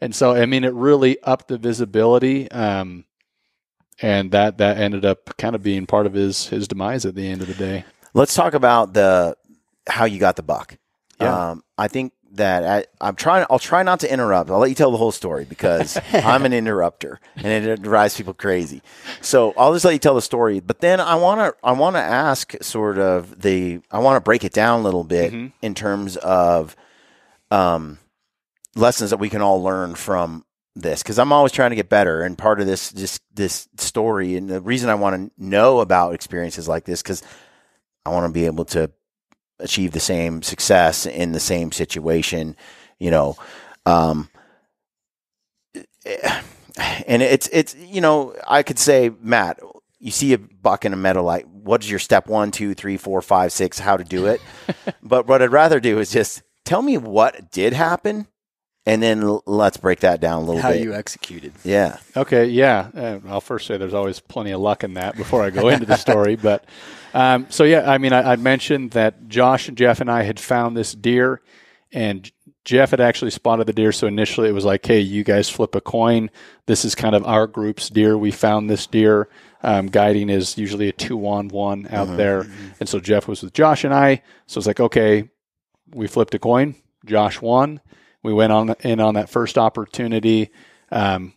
And so, I mean, it really upped the visibility. And that ended up kind of being part of his demise at the end of the day. Let's talk about how you got the buck. Yeah. I think that I'll try not to interrupt. I'll let you tell the whole story because I'm an interrupter and it drives people crazy. So I'll just let you tell the story, but then I want to ask I want to break it down a little bit in terms of, lessons that we can all learn from this. 'Cause I'm always trying to get better. And part of this, just this story. And the reason I want to know about experiences like this, 'cause I want to be able to achieve the same success in the same situation, you know. And it's, you know, I could say, Matt, you see a buck in a meadow, like, what's your step 1, 2, 3, 4, 5, 6, how to do it. But what I'd rather do is just tell me what did happen. And then let's break that down a little bit. How you executed. Yeah. Okay. Yeah. I'll first say there's always plenty of luck in that before I go into the story. But so, yeah, I mean, I mentioned that Josh and Jeff and I had found this deer, and Jeff had actually spotted the deer. So initially it was like, hey, you guys flip a coin. This is kind of our group's deer. We found this deer. Guiding is usually a 2-on-1 out there. And so Jeff was with Josh and I. So it's like, okay, we flipped a coin. Josh won. We went on in on that first opportunity. I'm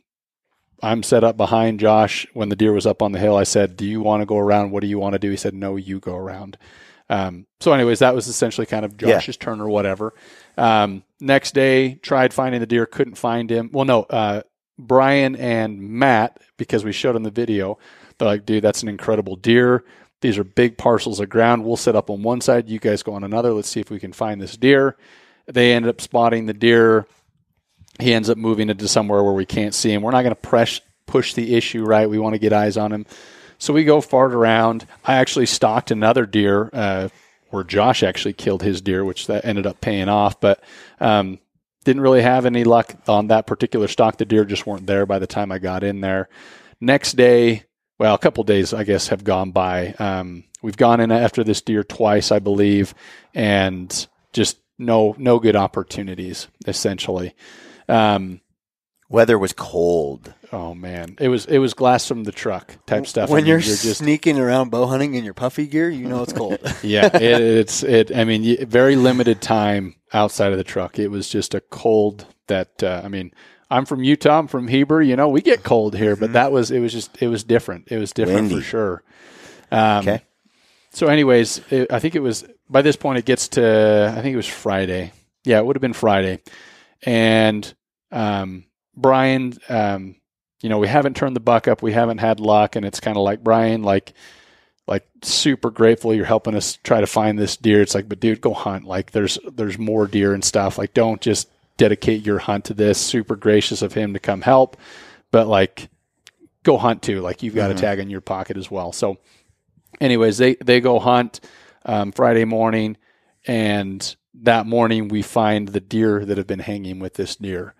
set up behind Josh. When the deer was up on the hill, I said, do you want to go around? What do you want to do? He said, no, you go around. So anyways, that was essentially kind of Josh's turn or whatever. Next day, tried finding the deer, couldn't find him. Well, no, Brian and Matt, because we showed him the video, they're like, dude, that's an incredible deer. These are big parcels of ground. We'll set up on one side. You guys go on another. Let's see if we can find this deer. They ended up spotting the deer. He ends up moving into somewhere where we can't see him. We're not going to push the issue, right? We want to get eyes on him. So we go far around. I actually stalked another deer where Josh actually killed his deer, which that ended up paying off. But didn't really have any luck on that particular stalk. The deer just weren't there by the time I got in there. Next day, well, a couple days, I guess, have gone by. We've gone in after this deer twice, I believe, and just no good opportunities, essentially. Weather was cold. Oh man, it was glass from the truck type stuff. When you're just sneaking around bow hunting in your puffy gear, you know it's cold. Yeah, it's I mean, very limited time outside of the truck. It was just a cold that I mean, I'm from Utah. I'm from Heber. You know, we get cold here, but that was it was different. It was different. Windy. For sure. Okay. So, anyways, I think it was. By this point, it gets to, I think it was Friday. Yeah, it would have been Friday. And Brian, you know, we haven't turned the buck up. We haven't had luck. And it's kind of like, Brian, like super grateful you're helping us try to find this deer. It's like, but dude, go hunt. Like there's more deer and stuff. Like, don't just dedicate your hunt to this. Super gracious of him to come help. But like, go hunt too. Like you've got a tag in your pocket as well. So anyways, they go hunt. Friday morning, and that morning we find the deer that have been hanging with this deer,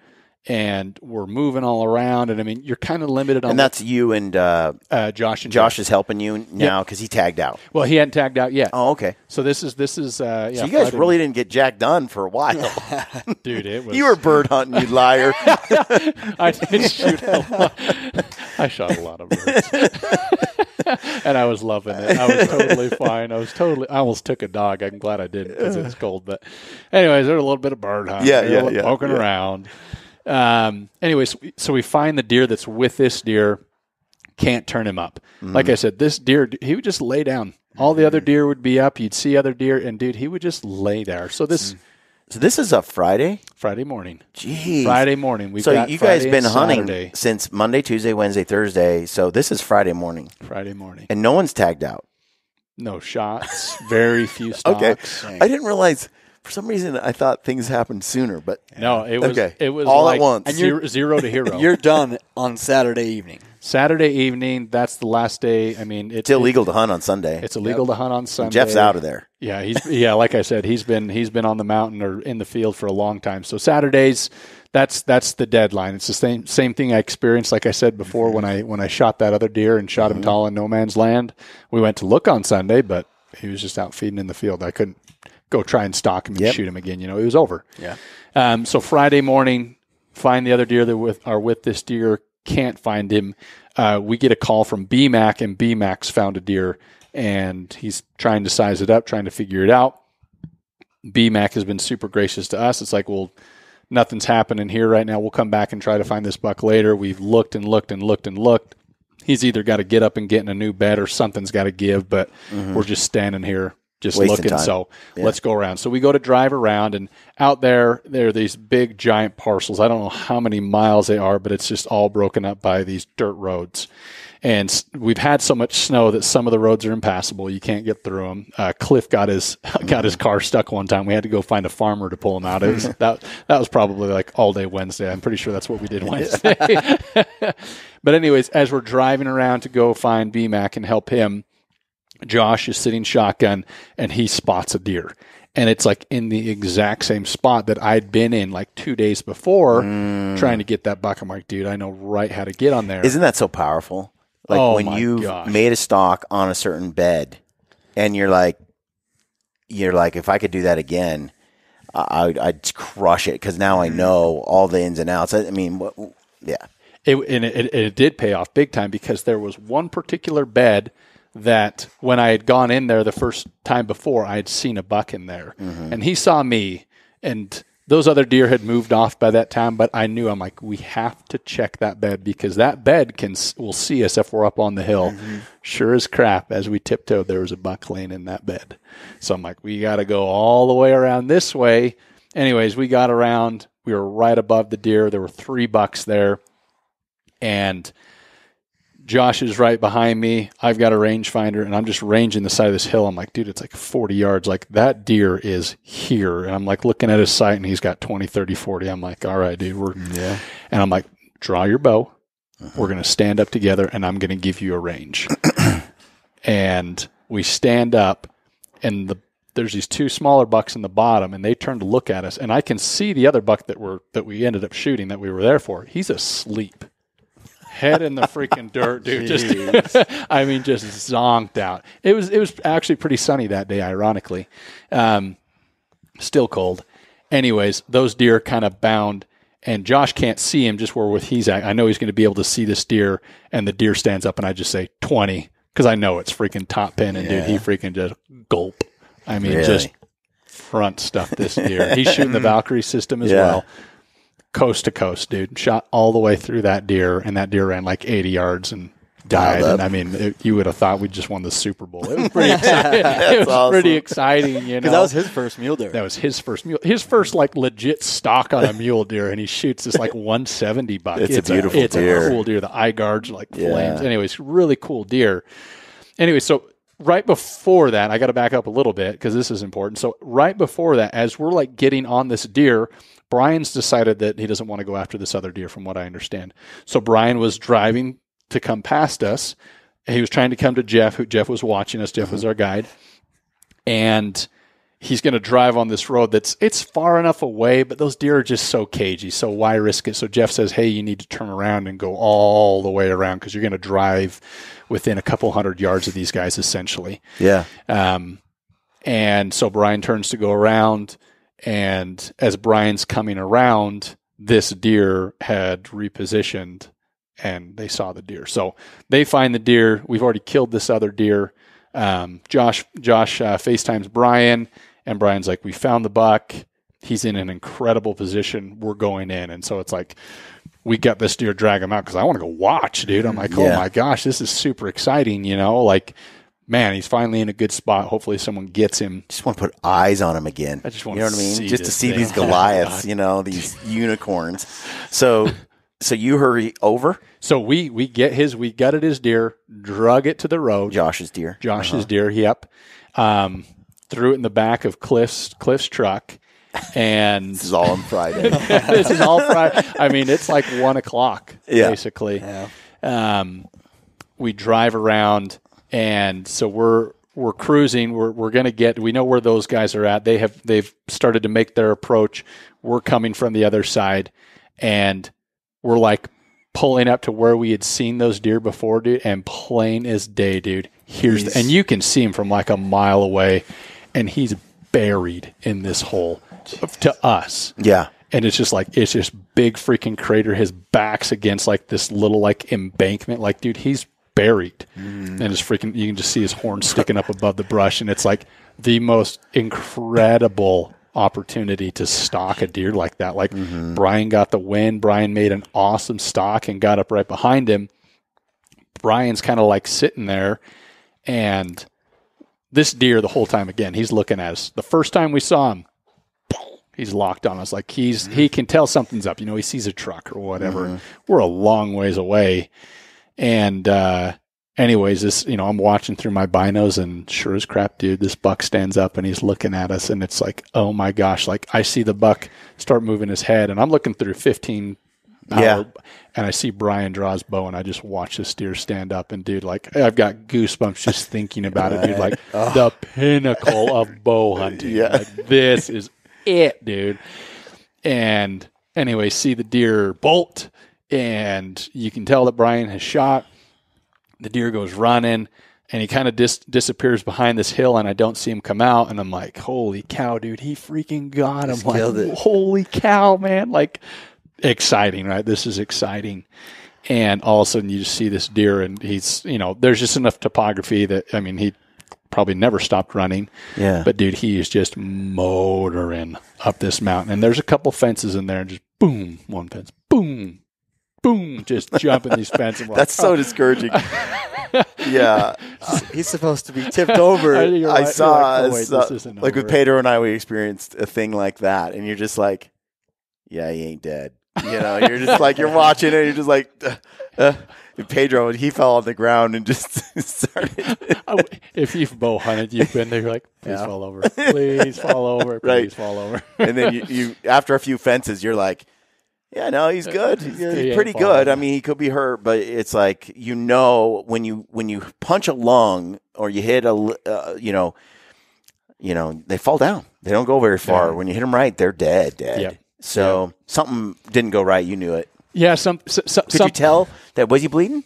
and we're moving all around. And I mean, you're kind of limited on. And that's you and Josh. And Josh is helping you now because he tagged out. Well, he hadn't tagged out yet. Oh, okay. So this is. Yeah, so you guys really didn't get jack done for a while, dude. It was. You were bird hunting, you liar. I did shoot a lot. I shot a lot of birds. And I was loving it. I was totally fine. I almost took a dog. I'm glad I didn't because it's cold. But anyways, there's a little bit of bird hunting. Yeah. Poking around. Anyways, so we find the deer that's with this deer. Can't turn him up. Like I said, this deer, he would just lay down. All the other deer would be up. You'd see other deer. And, dude, he would just lay there. So this... So this is a Friday? Friday morning. Jeez. Friday morning. We've got you guys been hunting since Monday, Tuesday, Wednesday, Thursday. So this is Friday morning. Friday morning. And no one's tagged out. No shots. Very few stalks. Okay. I didn't realize. For some reason, I thought things happened sooner. But no, it was all like at once. And zero to hero. You're done on Saturday evening. Saturday evening, that's the last day. I mean, it's illegal to hunt on Sunday. It's illegal to hunt on Sunday. Jeff's out of there. Yeah, like I said, he's been on the mountain or in the field for a long time. So Saturdays, that's the deadline. It's the same thing I experienced, like I said before, when I shot that other deer and shot him tall in no man's land. We went to look on Sunday, but he was just out feeding in the field. I couldn't go try and stalk him and shoot him again. You know, it was over. Yeah. So Friday morning, find the other deer that are with this deer. Can't find him. We get a call from BMAC, and BMAC's found a deer, and he's trying to size it up, trying to figure it out. BMAC has been super gracious to us. It's like, well, nothing's happening here right now. We'll come back and try to find this buck later. We've looked and looked and looked and looked. He's either got to get up and get in a new bed or something's got to give, but we're just standing here just looking. Time. So let's go around. So we go to drive around, and out there, there are these big giant parcels. I don't know how many miles they are, but it's just all broken up by these dirt roads. And we've had so much snow that some of the roads are impassable. You can't get through them. Cliff got his car stuck one time. We had to go find a farmer to pull him out. It was, that was probably like all day Wednesday. I'm pretty sure that's what we did Wednesday. But anyways, as we're driving around to go find BMAC and help him, Josh is sitting shotgun, and he spots a deer. And it's like in the exact same spot that I'd been in like 2 days before trying to get that buck. I'm like, dude, I know right how to get on there. Isn't that so powerful? Like when you've made a stalk on a certain bed and you're like, if I could do that again, I'd crush it, because now I know all the ins and outs. I mean, It did pay off big time, because there was one particular bed that when I had gone in there the first time before, I had seen a buck in there. Mm-hmm. And he saw me, and those other deer had moved off by that time, but I knew, I'm like, we have to check that bed, because that bed will see us if we're up on the hill. Mm-hmm. Sure as crap, as we tiptoed, there was a buck laying in that bed. So I'm like, we got to go all the way around this way. Anyways, we got around. We were right above the deer. There were 3 bucks there. And Josh is right behind me. I've got a rangefinder, and I'm just ranging the side of this hill. I'm like, dude, it's like 40 yards. Like, that deer is here. And I'm like looking at his sight, and he's got 20, 30, 40. I'm like, all right, dude. And I'm like, draw your bow. Uh-huh. We're going to stand up together, and I'm going to give you a range. And we stand up, and there's these 2 smaller bucks in the bottom, and they turn to look at us. And I can see the other buck that we ended up shooting, that we were there for. He's asleep. Head in the freaking dirt, dude. Just, I mean, just zonked out. It was actually pretty sunny that day, ironically. Still cold. Anyways, those deer kind of bound, and Josh can't see him just where he's at. I know he's going to be able to see this deer, and the deer stands up, and I just say 20, because I know it's freaking top pin, and dude, he freaking just gulp. I mean, just front stuff this deer. He's shooting the Valkyrie system as well. Coast to coast, dude. Shot all the way through that deer, and that deer ran like 80 yards and died. And I mean, you would have thought we just won the Super Bowl. It was pretty exciting. Pretty exciting, you know. Because that was his first mule deer. His first like legit stalk on a mule deer, and he shoots this like 170 buck. It's a beautiful deer. It's a cool deer. The eye guards like flames. Anyways, really cool deer. Anyway, so right before that, I got to back up a little bit, because this is important. So right before that, as we're like getting on this deer, Brian's decided that he doesn't want to go after this other deer, from what I understand. So Brian was driving to come past us. He was trying to come to Jeff, who Jeff was watching us. Jeff was our guide. And he's going to drive on this road it's far enough away, but those deer are just so cagey. So why risk it? So Jeff says, hey, you need to turn around and go all the way around, because you're going to drive within a couple hundred yards of these guys, essentially. Yeah. And so Brian turns to go around. And as Brian's coming around, this deer had repositioned, and they saw the deer. So they find the deer. We've already killed this other deer. Josh FaceTimes Brian, and Brian's like, we found the buck. He's in an incredible position. We're going in. And so it's like, we got this deer, drag him out, because I want to go watch, dude. I'm like, oh my gosh, this is super exciting, you know, like, man, he's finally in a good spot. Hopefully someone gets him. Just want to put eyes on him again. I just want to see this, just to see these Goliaths, you know, these unicorns. So you hurry over. So we gutted his deer, drug it to the road. Josh's deer. Yep. Threw it in the back of Cliff's truck. And this is all on Friday. This is all Friday. I mean, it's like 1:00 basically. Yeah. We drive around. And so we're cruising. We're going to get. We know where those guys are at. They've started to make their approach. We're coming from the other side, and we're like pulling up to where we had seen those deer before, dude. And plain as day, dude. And you can see him from like a mile away, and he's buried in this hole to us. Yeah. And it's just big freaking crater. His back's against like this little like embankment. Like, dude, he's buried, and it's freaking, you can just see his horn sticking up above the brush, and it's like the most incredible opportunity to stalk a deer like that. Like, Brian got the win. Brian made an awesome stalk and got up right behind him. Brian's kind of like sitting there, and This deer, the whole time, again, he's looking at us. The first time we saw him, he's locked on us. Like, he can tell something's up. You know, he sees a truck or whatever. We're a long ways away. And anyways, this, you know, I'm watching through my binos, and sure as crap, dude, this buck stands up, and he's looking at us. And it's like, oh, my gosh. Like, I see the buck start moving his head, and I'm looking through 15 and I see Brian draw his bow, and I just watch this deer stand up, and dude, like, I've got goosebumps just thinking about it, dude. Like the pinnacle of bow hunting. Like, this is it, dude. And anyway, see the deer bolt, and you can tell that Brian has shot. The deer goes running, and he kind of disappears behind this hill, and I don't see him come out, and I'm like, holy cow, dude, he freaking got him. Like, holy cow, man. Like, exciting, right? This is exciting. And all of a sudden you just see this deer, and he's, you know, there's just enough topography that, I mean, he probably never stopped running. Yeah. But dude, he is just motoring up this mountain. And there's a couple fences in there, and just boom, one fence, boom, boom, just jumping these fences. That's so discouraging. Yeah. He's supposed to be tipped over. I saw, with Pedro and I, we experienced a thing like that. And you're just like, yeah, he ain't dead. You know, you're just like, you're watching it, you're just like, Pedro, he fell on the ground and just started. If you've bow hunted, you've been there, you're like, please fall over, please fall over, please fall over. And then you, after a few fences, you're like, yeah, no, he's good. He's pretty good. I mean, he could be hurt, but it's like, you know, when you punch a lung or you hit you know, they fall down. They don't go very far. Yeah. When you hit them right, they're dead. Yep. So something didn't go right. You knew it. Yeah. Could you tell that? Was he bleeding?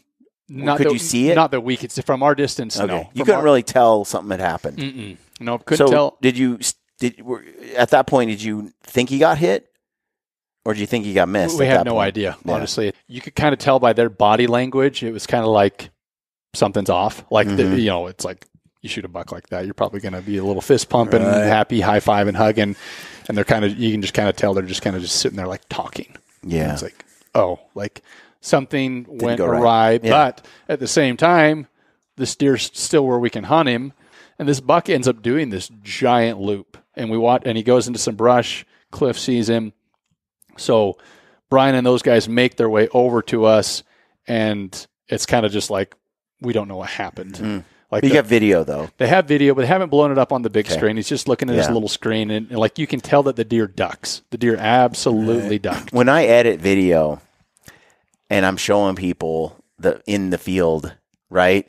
Could you see it? Not that we could see from our distance. Okay. No, you couldn't really tell something had happened. Mm-mm. No, couldn't tell. At that point, did you think he got hit, or did you think he got missed? We had no idea. Yeah. Honestly, you could kind of tell by their body language. It was kind of like something's off. Like you know, it's like you shoot a buck like that, you're probably going to be a little fist pumping, happy, high five and hugging. And they're kind of, you can just kind of tell they're just kind of just sitting there like talking. Yeah. And it's like, oh, like something went awry. Right. Yeah. But at the same time, this deer's still where we can hunt him. And this buck ends up doing this giant loop. And we watch, and he goes into some brush. Cliff sees him. So Brian and those guys make their way over to us. And it's kind of just like, we don't know what happened. Mm. Like you got video, though. They have video, but they haven't blown it up on the big screen. He's just looking at his little screen, and like you can tell that the deer ducks. The deer absolutely ducked. When I edit video and I'm showing people in the field, right,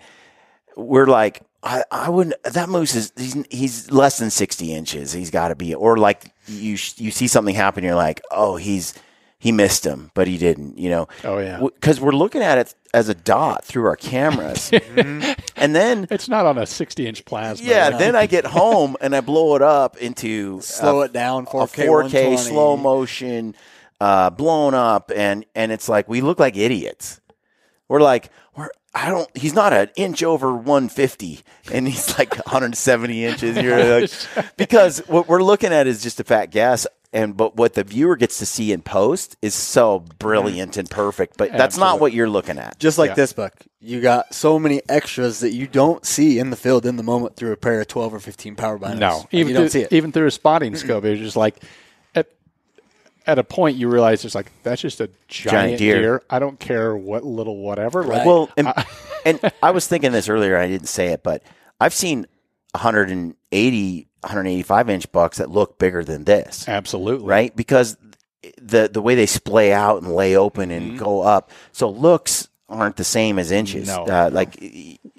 we're like, I wouldn't – that moose is – he's less than 60 inches. He's got to be – or like you see something happen, you're like, oh, he missed him, but he didn't, you know. Oh, yeah. Because we're looking at it as a dot through our cameras. And then... it's not on a 60-inch plasma. Yeah, no. Then I get home and I blow it up into... slow it down, 4K, 4K slow motion, blown up, and it's like, we look like idiots. We're like... he's not an inch over 150 and he's like 170 inches. You're like, because what we're looking at is just a fat gas, but what the viewer gets to see in post is so brilliant and perfect, but that's not what you're looking at. Just like this buck, you got so many extras that you don't see in the field in the moment through a pair of 12 or 15 power binos. No, even you don't see it. Even through a spotting scope, it's just like, at a point, you realize it's like, that's just a giant deer. I don't care what little whatever. Right. Well, and I was thinking this earlier. I didn't say it, but I've seen 180, 185-inch bucks that look bigger than this. Absolutely. Right? Because the way they splay out and lay open and go up. So looks aren't the same as inches. No. Like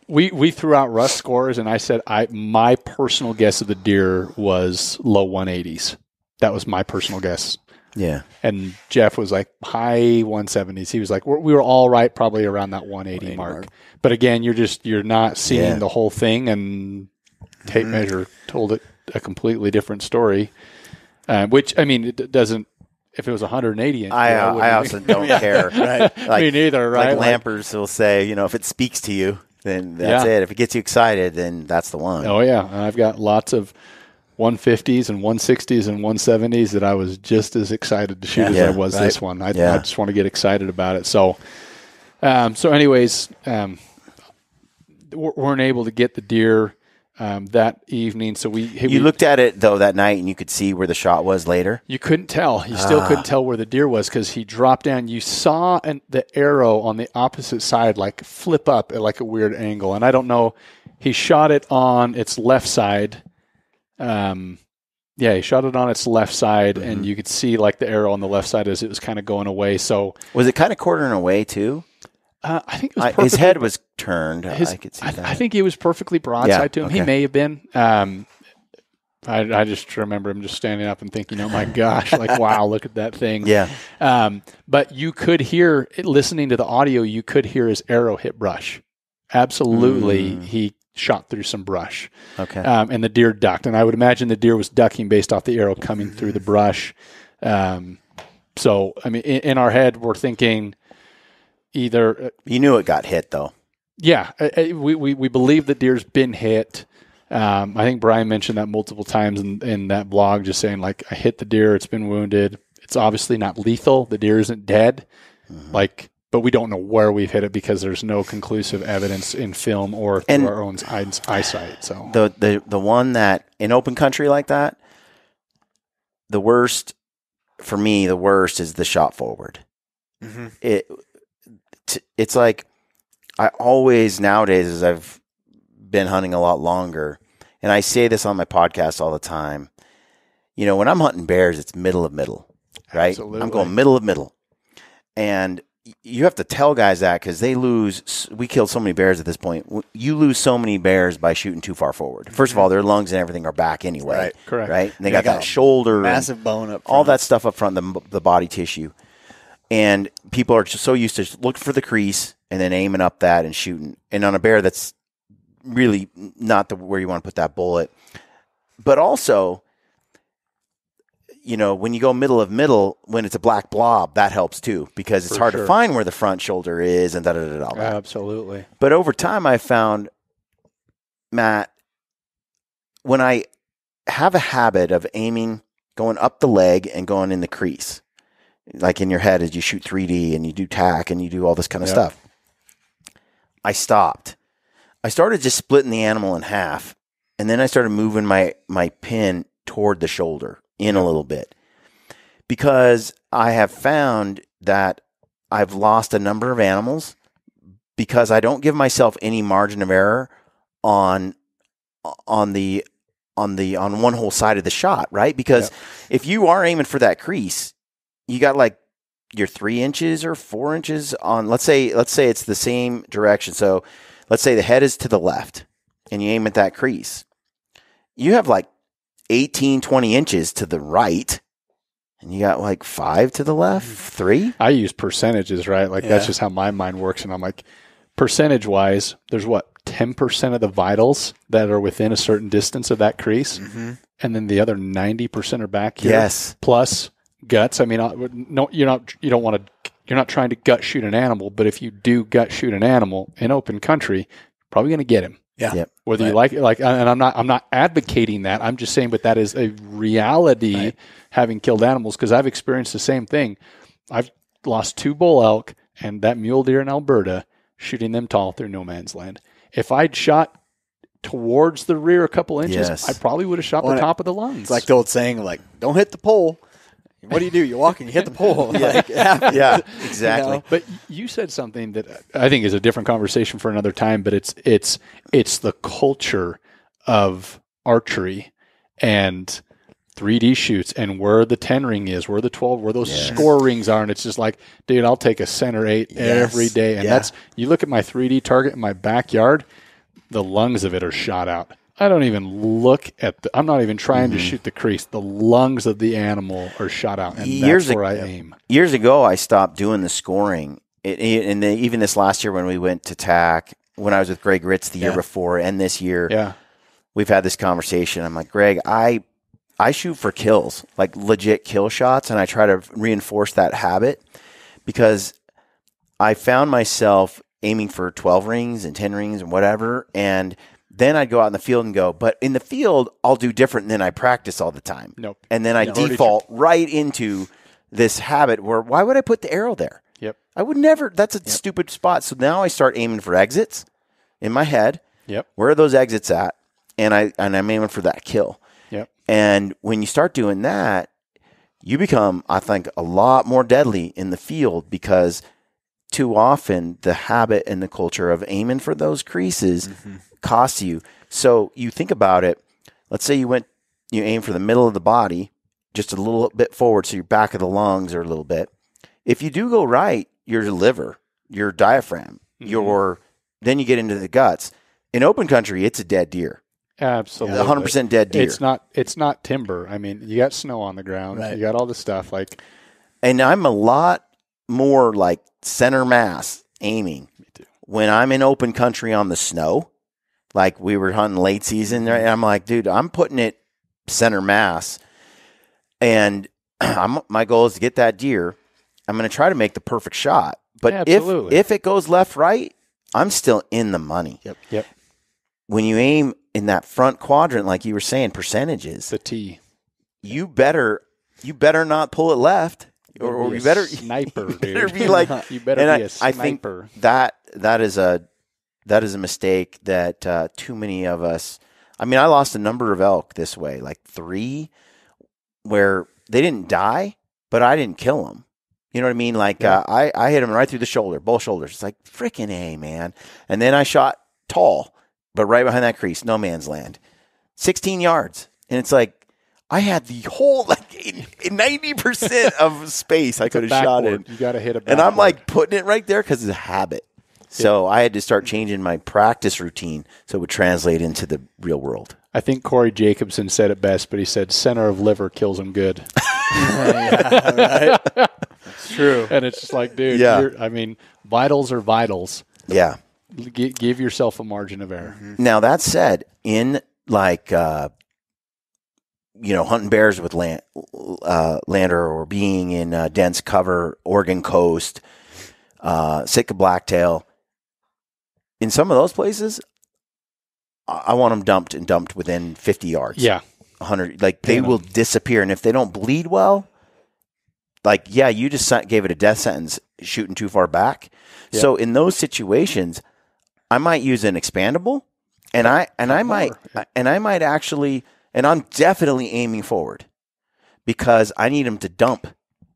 we threw out rust scores, and I said my personal guess of the deer was low 180s. That was my personal guess. Yeah. And Jeff was like high 170s. He was like, we were all right, probably around that 180 mark. But again, you're not seeing the whole thing, and tape measure told it a completely different story. Which, I mean, it doesn't, if it was 180 inch, I also don't care. Right. Like, me neither, right? Like Lampers will say, you know, if it speaks to you, then that's it. If it gets you excited, then that's the one. Oh, yeah. And I've got lots of 150s and 160s and 170s that I was just as excited to shoot as I was this one. I just want to get excited about it. So, anyways, we weren't able to get the deer. that evening. So we looked at it though that night, and you could see where the shot was later. You couldn't tell. You still couldn't tell where the deer was because he dropped down. You saw the arrow on the opposite side like flip up at like a weird angle, and I don't know. He shot it on its left side. Yeah, he shot it on its left side, mm-hmm. and you could see like the arrow on the left side as it was kind of going away. So was it kind of quartering away too? I think it was his head was turned. I could see that. I think it was perfectly broadside to him. Okay. He may have been. I just remember him just standing up and thinking, "Oh my gosh! Like wow, look at that thing." Yeah. But you could hear it, listening to the audio. You could hear his arrow hit brush. Absolutely, he shot through some brush. Okay. And the deer ducked, and I would imagine the deer was ducking based off the arrow coming through the brush. So I mean, in our head, we're thinking. Either you knew it got hit though. Yeah, we believe the deer's been hit. I think Brian mentioned that multiple times in that blog, just saying like I hit the deer, it's been wounded. It's obviously not lethal. The deer isn't dead. Like, but we don't know where we've hit it because there's no conclusive evidence in film or through our own eyesight. So the one that in open country like that, the worst for me, the worst is the shot forward. Mm-hmm. It's like I always nowadays, as I've been hunting a lot longer, and I say this on my podcast all the time, you know, when I'm hunting bears, it's middle of middle, right? Absolutely. I'm going middle of middle. And you have to tell guys that because they lose. We killed so many bears at this point. You lose so many bears by shooting too far forward. First of all, their lungs and everything are back anyway. Right, correct. Right? And they got that shoulder. Massive bone up front. All that stuff up front, the body tissue. And people are just so used to looking for the crease and then aiming up that and shooting. And on a bear, that's really not where you want to put that bullet. But also, you know, when you go middle of middle, when it's a black blob, that helps too because it's hard to find where the front shoulder is and da-da-da-da. Absolutely. But over time, I found, Matt, when I have a habit of aiming, going up the leg and going in the crease, like in your head as you shoot 3D and you do tack and you do all this kind of stuff. I stopped. I started just splitting the animal in half, and then I started moving my pin toward the shoulder in a little bit because I have found that I've lost a number of animals because I don't give myself any margin of error on one whole side of the shot, right? Because if you are aiming for that crease, you got like your 3 inches or 4 inches on, let's say it's the same direction. So let's say the head is to the left and you aim at that crease. You have like 18, 20 inches to the right and you got like 5 to the left, 3. I use percentages, right? Like that's just how my mind works. And I'm like, percentage wise, there's what? 10% of the vitals that are within a certain distance of that crease. And then the other 90% are back here. Yes. Plus guts. I mean, no, you're not trying to gut shoot an animal, but if you do gut shoot an animal in open country, you're probably going to get him. Yeah. Yep. Whether you like it, and I'm not advocating that. I'm just saying, but that is a reality having killed animals. Cause I've experienced the same thing. I've lost 2 bull elk and that mule deer in Alberta, shooting them tall through no man's land. If I'd shot towards the rear a couple inches, I probably would have shot the top of the lungs. It's like the old saying, like don't hit the pole. What do? You walk and you hit the pole. Yeah, exactly. You know? But you said something that I think is a different conversation for another time, but it's the culture of archery and 3D shoots and where the 10 ring is, where the 12, where those score rings are. And it's just like, dude, I'll take a center 8 every day. And that's, you look at my 3D target in my backyard, the lungs of it are shot out. I don't even look at I'm not even trying to shoot the crease. The lungs of the animal are shot out, and that's where I aim. Years ago, I stopped doing the scoring. And even this last year when we went to TAC, when I was with Greg Ritz the year before and this year, we've had this conversation. I'm like, Greg, I shoot for kills, like legit kill shots, and I try to reinforce that habit because I found myself aiming for 12 rings and 10 rings and whatever, and then I'd go out in the field and go, but in the field, I'll do different than I practice all the time. Nope. And then I default right into this habit where, why would I put the arrow there? Yep. I would never, that's a stupid spot. So now I start aiming for exits in my head. Yep. Where are those exits at? and I'm aiming for that kill. Yep. And when you start doing that, you become, I think, a lot more deadly in the field, because too often the habit and the culture of aiming for those creases costs you. So you think about it. Let's say you aim for the middle of the body, just a little bit forward, so your back of the lungs are a little bit. If you do go right, your liver, your diaphragm, then you get into the guts. In open country, it's a dead deer. Absolutely. 100% dead deer. It's not timber. I mean, you got snow on the ground. Right. You got all this stuff. Like, and I'm a lot more like center mass aiming. Me too. When I'm in open country on the snow, like we were hunting late season, right? And I'm like, dude, I'm putting it center mass. And my goal is to get that deer. I'm going to try to make the perfect shot. But if it goes left, right, I'm still in the money. Yep. When you aim in that front quadrant, like you were saying, percentages. The T. You better not pull it left, or you better sniper. You better be like you better and be a sniper. I think that is a mistake that too many of us. I mean, I lost a number of elk this way, like 3, where they didn't die, but I didn't kill them. You know what I mean? Like I hit him right through the shoulder, both shoulders. It's like, freaking A, man. And then I shot tall, but right behind that crease, no man's land, 16 yards. And it's like, I had the whole, like 90% of space I could have shot in. You got to hit a backward. And I'm like putting it right there because it's a habit. So I had to start changing my practice routine so it would translate into the real world. I think Corey Jacobson said it best, but he said, center of liver kills him good. Yeah, right? It's true. And it's just like, dude, I mean, vitals are vitals. Yeah. Give yourself a margin of error. Now, that said, in like, hunting bears with lander, or being in dense cover, Oregon coast, Sitka blacktail, in some of those places, I want them dumped within 50 yards. Yeah. 100. Like, they will disappear. And if they don't bleed well, like, you just gave it a death sentence shooting too far back. Yep. So in those situations, I might use an expandable, and I'm definitely aiming forward, because I need them to dump.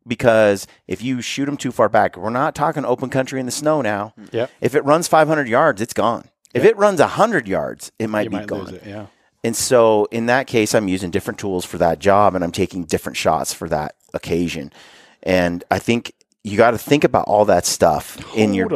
Because if you shoot them too far back, we're not talking open country in the snow now. Yep. If it runs 500 yards, it's gone. If it runs 100 yards, it might be gone. Lose it, yeah. And so in that case, I'm using different tools for that job, and I'm taking different shots for that occasion. And I think you got to think about all that stuff in your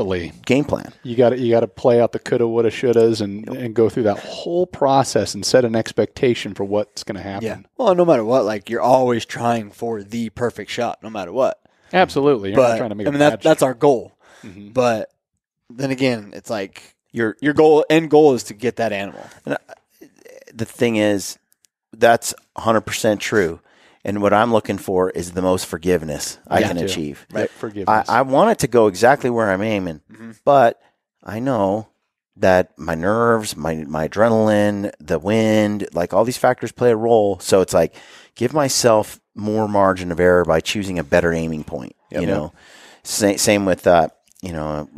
game plan. You got to play out the coulda, woulda, shouldas, and go through that whole process and set an expectation for what's going to happen. Yeah. Well, no matter what, like, you're always trying for the perfect shot, no matter what. Absolutely. You're not trying to make a bad shot. That's our goal. Mm-hmm. But then again, it's like your end goal is to get that animal. And the thing is, that's 100% true. And what I'm looking for is the most forgiveness I can achieve. Right, forgiveness. I want it to go exactly where I'm aiming, but I know that my nerves, my adrenaline, the wind, like all these factors play a role. So it's like, give myself more margin of error by choosing a better aiming point. Yep. You know, same with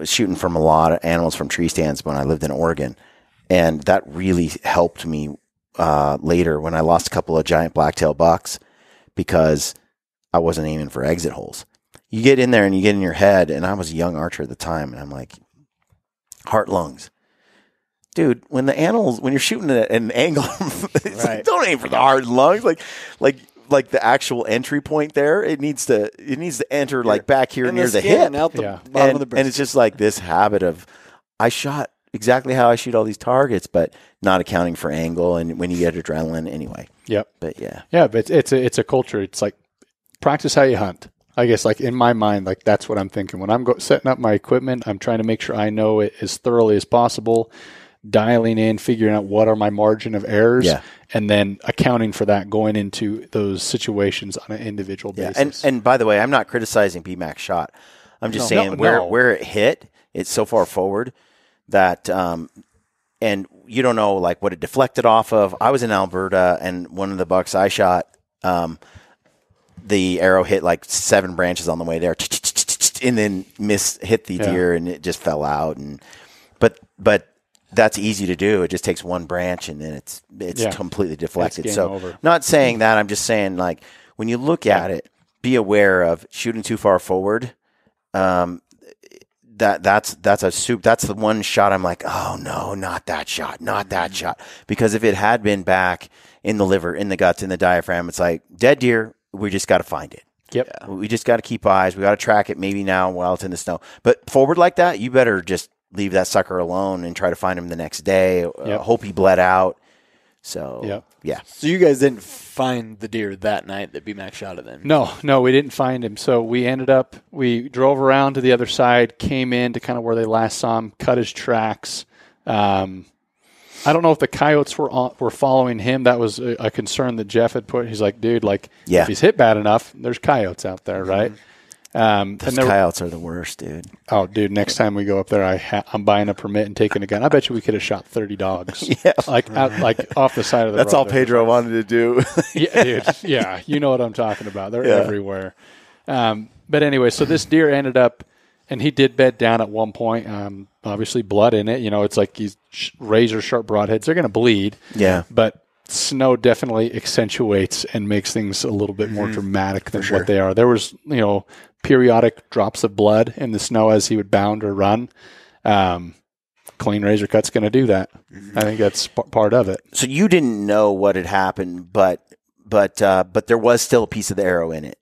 shooting from a lot of animals from tree stands when I lived in Oregon, and that really helped me later when I lost a couple of giant blacktail bucks, because I wasn't aiming for exit holes. You get in there and you get in your head, and I was a young archer at the time, and I'm like, heart, lungs. Dude, when you're shooting at an angle, like, don't aim for the heart and lungs. Like the actual entry point there, it needs to enter like back here and near the hip. And it's just like this habit of, I shot exactly how I shoot all these targets, but not accounting for angle and when you get adrenaline anyway. Yep. But but it's a culture. It's like, practice how you hunt. I guess, like, in my mind, like, that's what I'm thinking when I'm setting up my equipment. I'm trying to make sure I know it as thoroughly as possible, dialing in, figuring out what are my margin of errors, and then accounting for that going into those situations on an individual basis. And by the way, I'm not criticizing BMAC shot. I'm just saying where it hit, it's so far forward that, and you don't know, like, what it deflected off of. I was in Alberta, and one of the bucks I shot, the arrow hit like 7 branches on the way there, and then hit the deer, and it just fell out. And but that's easy to do. It just takes one branch and then it's completely deflected. It's so over. Not saying that. I'm just saying, like, when you look at it, be aware of shooting too far forward. That's the one shot I'm like, oh no, not that shot, not that shot. Because if it had been back in the liver, in the guts, in the diaphragm, it's like dead deer. We just got to find it. Yep. We just got to keep eyes. We got to track it maybe now while it's in the snow. But forward like that, you better just leave that sucker alone and try to find him the next day. Hope he bled out. So, yeah. So you guys didn't find the deer that night that BMAC shot at them? No, we didn't find him. So we drove around to the other side, came in to kind of where they last saw him, cut his tracks. I don't know if the coyotes were following him. That was a concern that Jeff had put. He's like, dude, if he's hit bad enough, there's coyotes out there, right? Those coyotes are the worst, dude. Oh, dude, next time we go up there, I'm buying a permit and taking a gun. I bet you we could have shot 30 dogs. Off the side of the road. That's all Pedro wanted to do. Yeah, dude. Yeah, you know what I'm talking about. They're everywhere. But anyway, so this deer ended up, and he did bed down at one point. Obviously blood in it. You know, it's like these razor sharp broadheads. They're going to bleed. Yeah. But snow definitely accentuates and makes things a little bit more dramatic than what they are. There was, periodic drops of blood in the snow as he would bound or run. Clean razor cut's going to do that. I think that's part of it. So you didn't know what had happened, but there was still a piece of the arrow in it.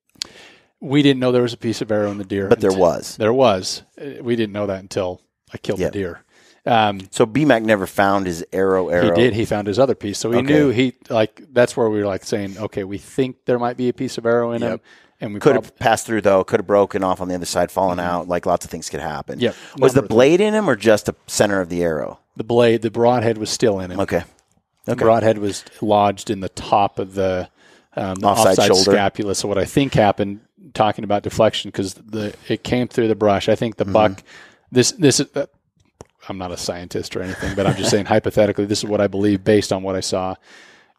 We didn't know there was a piece of arrow in the deer. But there was. There was. We didn't know that until I killed the deer. So BMAC never found his arrow. He did. He found his other piece. So he knew that's where we were saying, okay, we think there might be a piece of arrow in him. And we could have passed through though. Could have broken off on the other side, fallen out. Lots of things could happen. Yep. Was the blade in him or just the center of the arrow? The blade, the broadhead was still in him. Okay. Broadhead was lodged in the top of the offside shoulder. Scapula. So what I think happened, talking about deflection, because it came through the brush. I think the buck. This is. I'm not a scientist or anything, but I'm just saying hypothetically. This is what I believe based on what I saw.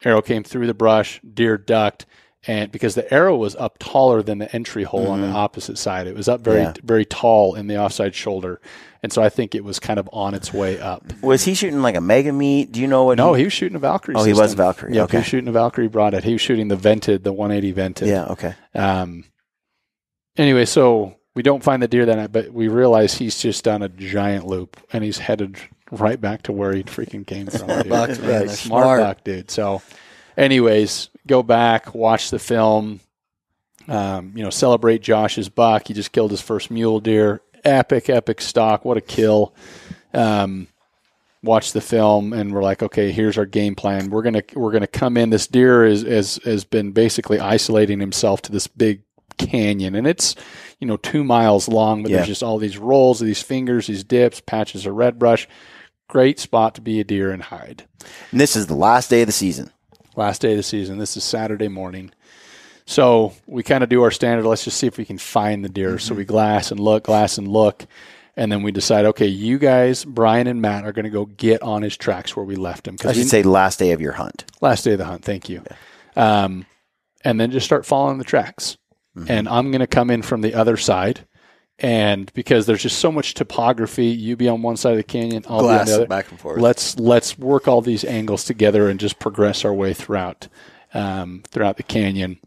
Arrow came through the brush. Deer ducked, and because the arrow was up taller than the entry hole on the opposite side, it was up very very tall in the offside shoulder, and so I think it was kind of on its way up. Was he shooting like a mega meat? Do you know what? No, he was shooting a Valkyrie. Oh, he was a Valkyrie. Yeah, he was shooting a Valkyrie broadhead. He was shooting the 180 vented. Yeah. Okay. Anyway, so we don't find the deer that night, but we realize he's just done a giant loop, and he's headed right back to where he freaking came from. Smart buck, dude. So anyways, go back, watch the film, celebrate Josh's buck. He just killed his first mule deer. Epic stock. What a kill. Watch the film, and we're like, okay, here's our game plan. We're gonna come in. This deer has been basically isolating himself to this big canyon, and it's 2 miles long, but there's just all these rolls, these fingers, these dips, patches of red brush. Great spot to be a deer and hide. And this is the last day of the season. This is Saturday morning. So we kind of do our standard, let's just see if we can find the deer. So we glass and look, and then we decide, okay, you guys, Brian and Matt, are going to go get on his tracks where we left him. I should say last day of your hunt. Last day of the hunt, thank you. Yeah. And then just start following the tracks. And I'm going to come in from the other side, and because there's just so much topography, you be on one side of the canyon, I'll be on the other. Back and forth. Let's work all these angles together and just progress our way throughout the canyon.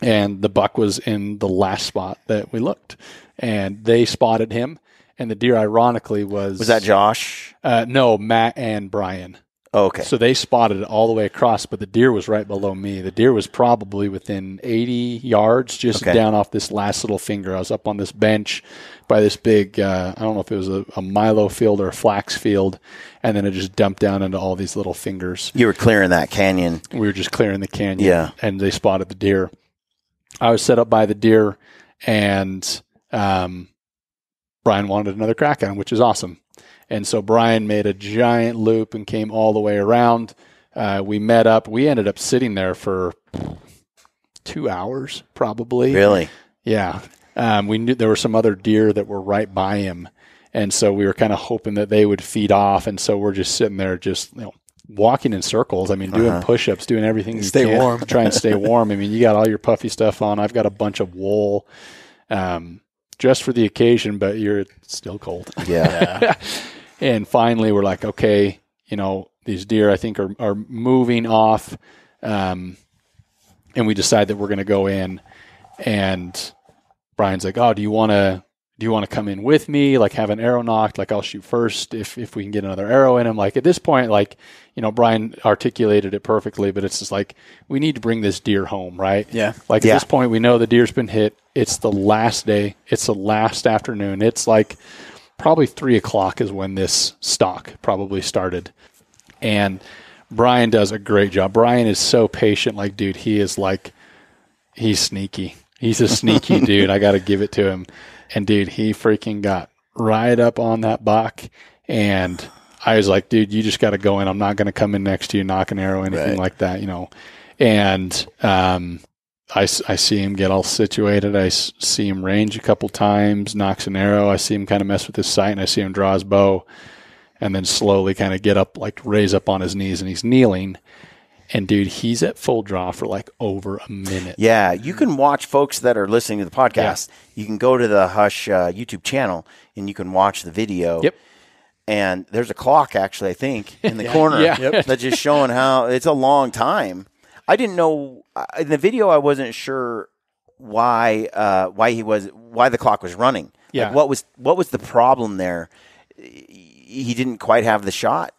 And the buck was in the last spot that we looked, and they spotted him. And the deer, ironically, was that Josh? No, Matt and Brian. Oh, okay. So they spotted it all the way across, but the deer was right below me. The deer was probably within 80 yards, just down off this last little finger. I was up on this bench by this big, I don't know if it was a milo field or a flax field, and then it just dumped down into all these little fingers. You were clearing that canyon. We were just clearing the canyon, and they spotted the deer. I was set up by the deer, and Brian wanted another crack at him, which is awesome. And so Brian made a giant loop and came all the way around. We met up. We ended up sitting there for 2 hours, probably. Really? Yeah. We knew there were some other deer that were right by him, and so we were kind of hoping that they would feed off. And so we're just sitting there, just walking in circles. I mean, doing push-ups, doing everything. Stay warm. Try and stay warm. I mean, you got all your puffy stuff on. I've got a bunch of wool. Just for the occasion, but it's still cold. Yeah. And finally, we're like, okay, you know, these deer I think are moving off. And we decide that we're going to go in, and Brian's like, oh, do you want to come in with me? Like, have an arrow knocked, like I'll shoot first if we can get another arrow in him. Like, at this point, like, you know, Brian articulated it perfectly, but it's just like, we need to bring this deer home, right? Yeah. Like, at this point, we know the deer's been hit. It's the last day. It's the last afternoon. It's like probably 3 o'clock is when this stalk probably started. And Brian does a great job. Brian is so patient. Like, dude, he is like, he's sneaky. He's a sneaky dude. I got to give it to him. And dude, he freaking got right up on that buck, and I was like, dude, you just got to go in. I'm not going to come in next to you, knock an arrow, anything like that, you know? And, I see him get all situated. I see him range a couple times, knocks an arrow. I see him kind of mess with his sight, and I see him draw his bow and then slowly kind of get up, like raise up on his knees, and he's kneeling. And dude, he's at full draw for like over a minute. Yeah. You can watch, folks that are listening to the podcast. Yeah. You can go to the Hush YouTube channel, and you can watch the video. Yep. And there's a clock, actually, I think, in the corner that's just showing how it's a long time. I didn't know in the video. I wasn't sure why the clock was running. Yeah. Like, what was the problem there? He didn't quite have the shot.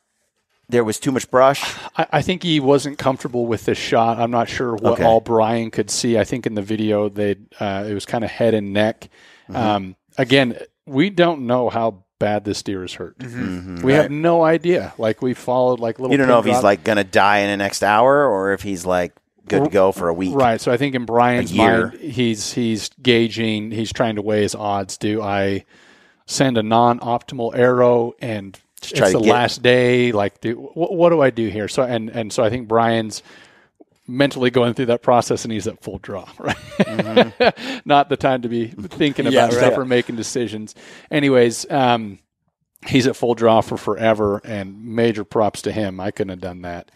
There was too much brush. I think he wasn't comfortable with this shot. I'm not sure what all Brian could see. I think in the video, it was kind of head and neck. Mm-hmm. Again, we don't know how bad this deer is hurt. Mm-hmm. We have no idea. Like, we followed like little. You don't know if he's like going to die in the next hour, or if he's like good to go for a week. Right. So I think in Brian's mind, he's gauging. He's trying to weigh his odds. Do I send a non-optimal arrow and it's the last day. Like, dude, what do I do here? So, and so I think Brian's mentally going through that process, and he's at full draw, right? Mm-hmm. Not the time to be thinking about stuff or making decisions. Anyways, he's at full draw for forever, and major props to him. I couldn't have done that.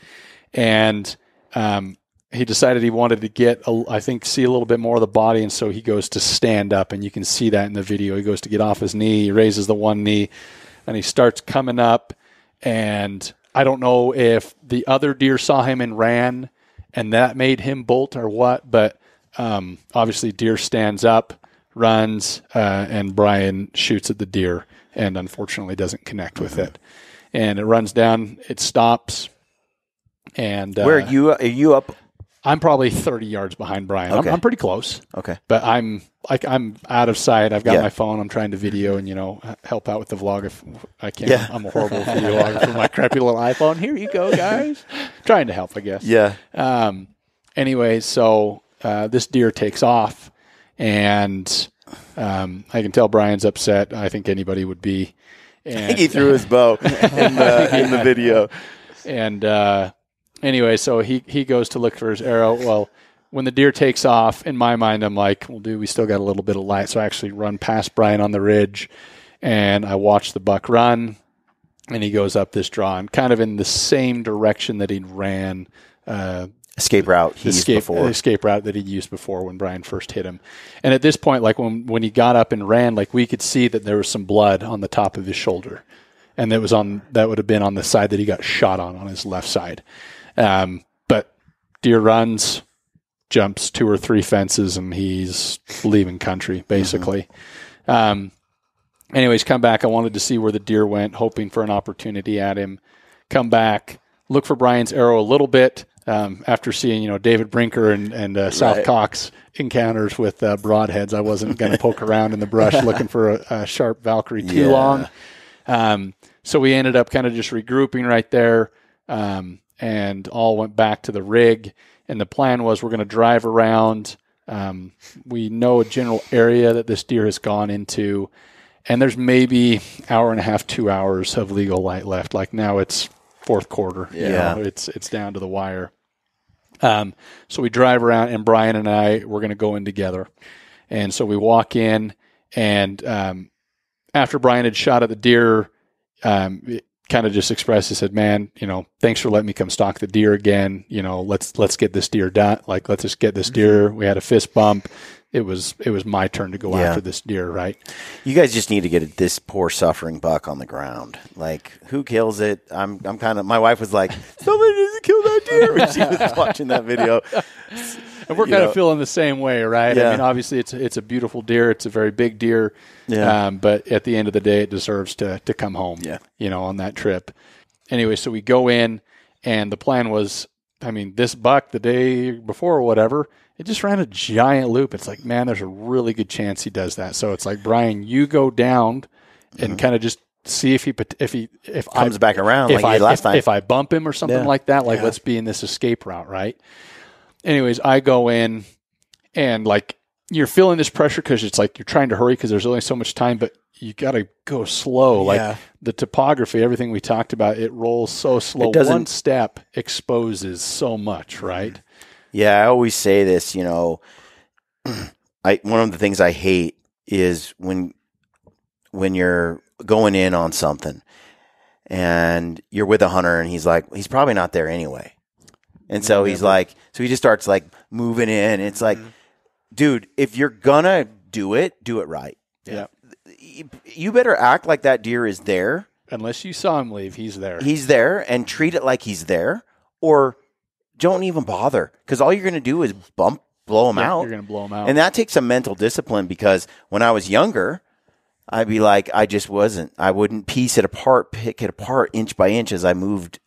And he decided he wanted to see a little bit more of the body, and so he goes to stand up, and you can see that in the video. He goes to get off his knee. He raises the one knee. And he starts coming up, and I don't know if the other deer saw him and ran, and that made him bolt or what, but obviously deer stands up, runs, and Brian shoots at the deer and unfortunately doesn't connect with it. And it runs down, it stops. And where are you up? I'm probably 30 yards behind Brian. Okay. I'm pretty close. Okay. But I'm out of sight. I've got my phone. I'm trying to video and, you know, help out with the vlog if I can. Yeah. I'm a horrible videographer with my crappy little iPhone. Here you go, guys. Trying to help, I guess. Yeah. Anyway, so this deer takes off, and I can tell Brian's upset. I think anybody would be. And, I think he threw his bow in the video. And anyway, so he goes to look for his arrow. Well, when the deer takes off, in my mind, I'm like, well, dude, we still got a little bit of light. So I actually run past Brian on the ridge, and I watch the buck run, and he goes up this draw, and kind of in the same direction that he ran. Escape route he used before. The escape route that he used before when Brian first hit him. And at this point, like when he got up and ran, like we could see that there was some blood on the top of his shoulder. And that would have been on the side that he got shot on his left side. But deer runs, jumps 2 or 3 fences, and he's leaving country basically. Mm-hmm. Anyways, come back. I wanted to see where the deer went, hoping for an opportunity at him. Come back, look for Brian's arrow a little bit. After seeing, you know, David Brinker and South Cox encounters with broadheads, I wasn't going to poke around in the brush looking for a sharp Valkyrie too long. So we ended up kind of just regrouping right there. And all went back to the rig. And the plan was, we're going to drive around. We know a general area that this deer has gone into. And there's maybe hour and a half, 2 hours of legal light left. Like, now it's fourth quarter. Yeah. You know, it's down to the wire. So we drive around, and Brian and I, we're going to go in together. And so we walk in, and after Brian had shot at the deer, it kind of just expressed, he said, man, you know, thanks for letting me come stalk the deer again. You know, let's get this deer done. Like, let's just get this deer. We had a fist bump. it was my turn to go after this deer, right? You guys just need to get this poor suffering buck on the ground. Like, who kills it? I'm kind of, my wife was like, somebody needs to kill that deer when she was watching that video. And we're kind of feeling the same way, right? Yeah. I mean, obviously it's a beautiful deer. It's a very big deer. Yeah. But at the end of the day, it deserves to come home, on that trip. Anyway, so we go in, and the plan was, I mean, this buck the day before or whatever, it just ran a giant loop. It's like, man, there's a really good chance he does that. So it's like, Brian, you go down and kind of just see if comes back around like last time. If I bump him or something like that, like let's be in this escape route, right? Anyways, I go in, and like you're feeling this pressure because it's like you're trying to hurry because there's only so much time, but you got to go slow. Yeah. Like the topography, everything we talked about, it rolls so slow. One step exposes so much, right? Yeah, I always say this, one of the things I hate is when you're going in on something and you're with a hunter and he's like, he's probably not there anyway. And so he's like, so he just starts like moving in. It's like, dude, if you're gonna do it right. Yeah. You better act like that deer is there. Unless you saw him leave, he's there. He's there, and treat it like he's there, or don't even bother, because all you're going to do is blow him out. You're going to blow him out. And that takes some mental discipline, because when I was younger, I'd be like, I wouldn't piece it apart, pick it apart inch by inch as I moved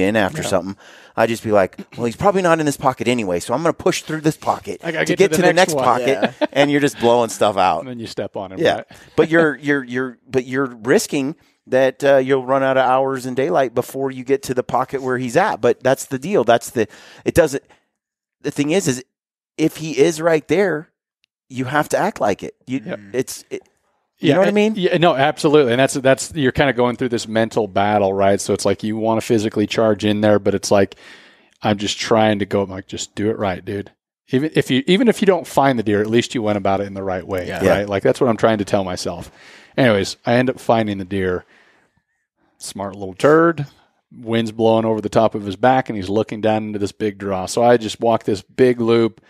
in after something. I'd just be like, well, he's probably not in this pocket anyway, so I'm going to push through this pocket to get to the next pocket, and you're just blowing stuff out. And then you step on him, right? But you're risking that you'll run out of hours in daylight before you get to the pocket where he's at. But that's the deal. The thing is if he is right there, you have to act like it. You know what I mean? Yeah, no, absolutely. And that's you're kind of going through this mental battle, right? So it's like you want to physically charge in there, but it's like I'm just trying to go. I'm like, just do it right, dude. Even if you don't find the deer, at least you went about it in the right way, right? Like that's what I'm trying to tell myself. Anyways, I end up finding the deer. Smart little turd. Wind's blowing over the top of his back, and he's looking down into this big draw. So I just walk this big loop.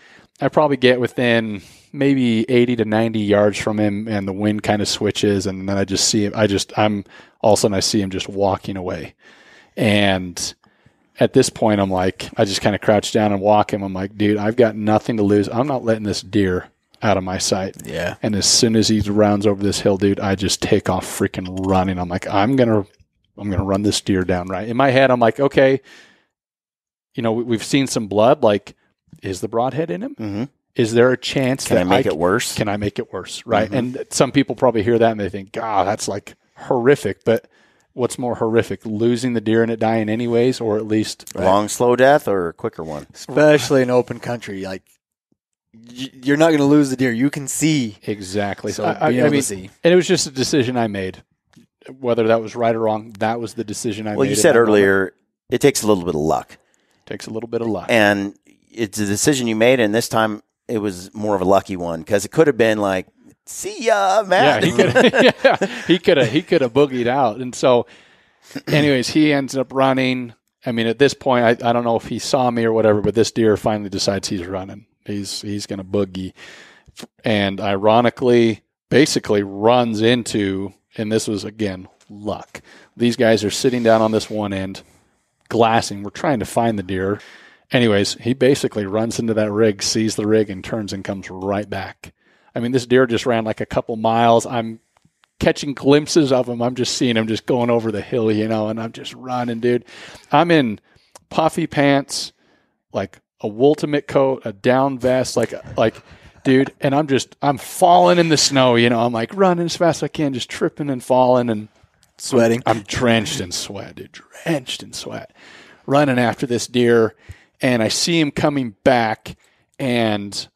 I probably get within maybe 80 to 90 yards from him, and the wind kind of switches, and then I just see him. I see him just walking away. And at this point, I'm like, I just kind of crouch down and walk him. I'm like, dude, I've got nothing to lose. I'm not letting this deer out of my sight. Yeah. And as soon as he rounds over this hill, dude, I just take off freaking running. I'm like, I'm going to run this deer down, right? In my head, I'm like, okay, we've seen some blood, like, is the broadhead in him? Mm-hmm. Is there a chance that I can make it worse? Can I make it worse? Right. Mm-hmm. And some people probably hear that and they think, God, that's like horrific. But what's more horrific, losing the deer and it dying anyways, or at least a long, slow death, or a quicker one? Especially in open country, like you're not going to lose the deer. You can see. Exactly. So I mean, and it was just a decision I made. Whether that was right or wrong, that was the decision I made. Well, you said earlier, it takes a little bit of luck. Takes a little bit of luck. And it's a decision you made, and this time it was more of a lucky one, because it could have been like, see ya, Matt. He could have boogied out. And so anyways, he ends up running. I mean, at this point, I don't know if he saw me or whatever, but this deer finally decides he's running. He's going to boogie. And ironically, basically runs into, and this was, again, luck. These guys are sitting down on this one end, glassing. We're trying to find the deer. Anyways, he basically runs into that rig, sees the rig, and turns and comes right back. I mean, this deer just ran like a couple miles. I'm catching glimpses of him. I'm just seeing him just going over the hill, and I'm just running, dude. I'm in puffy pants, like a Woltimate coat, a down vest, like dude, and I'm falling in the snow, I'm like running as fast as I can, just tripping and falling and sweating. I'm drenched in sweat, dude, running after this deer. And I see him coming back, and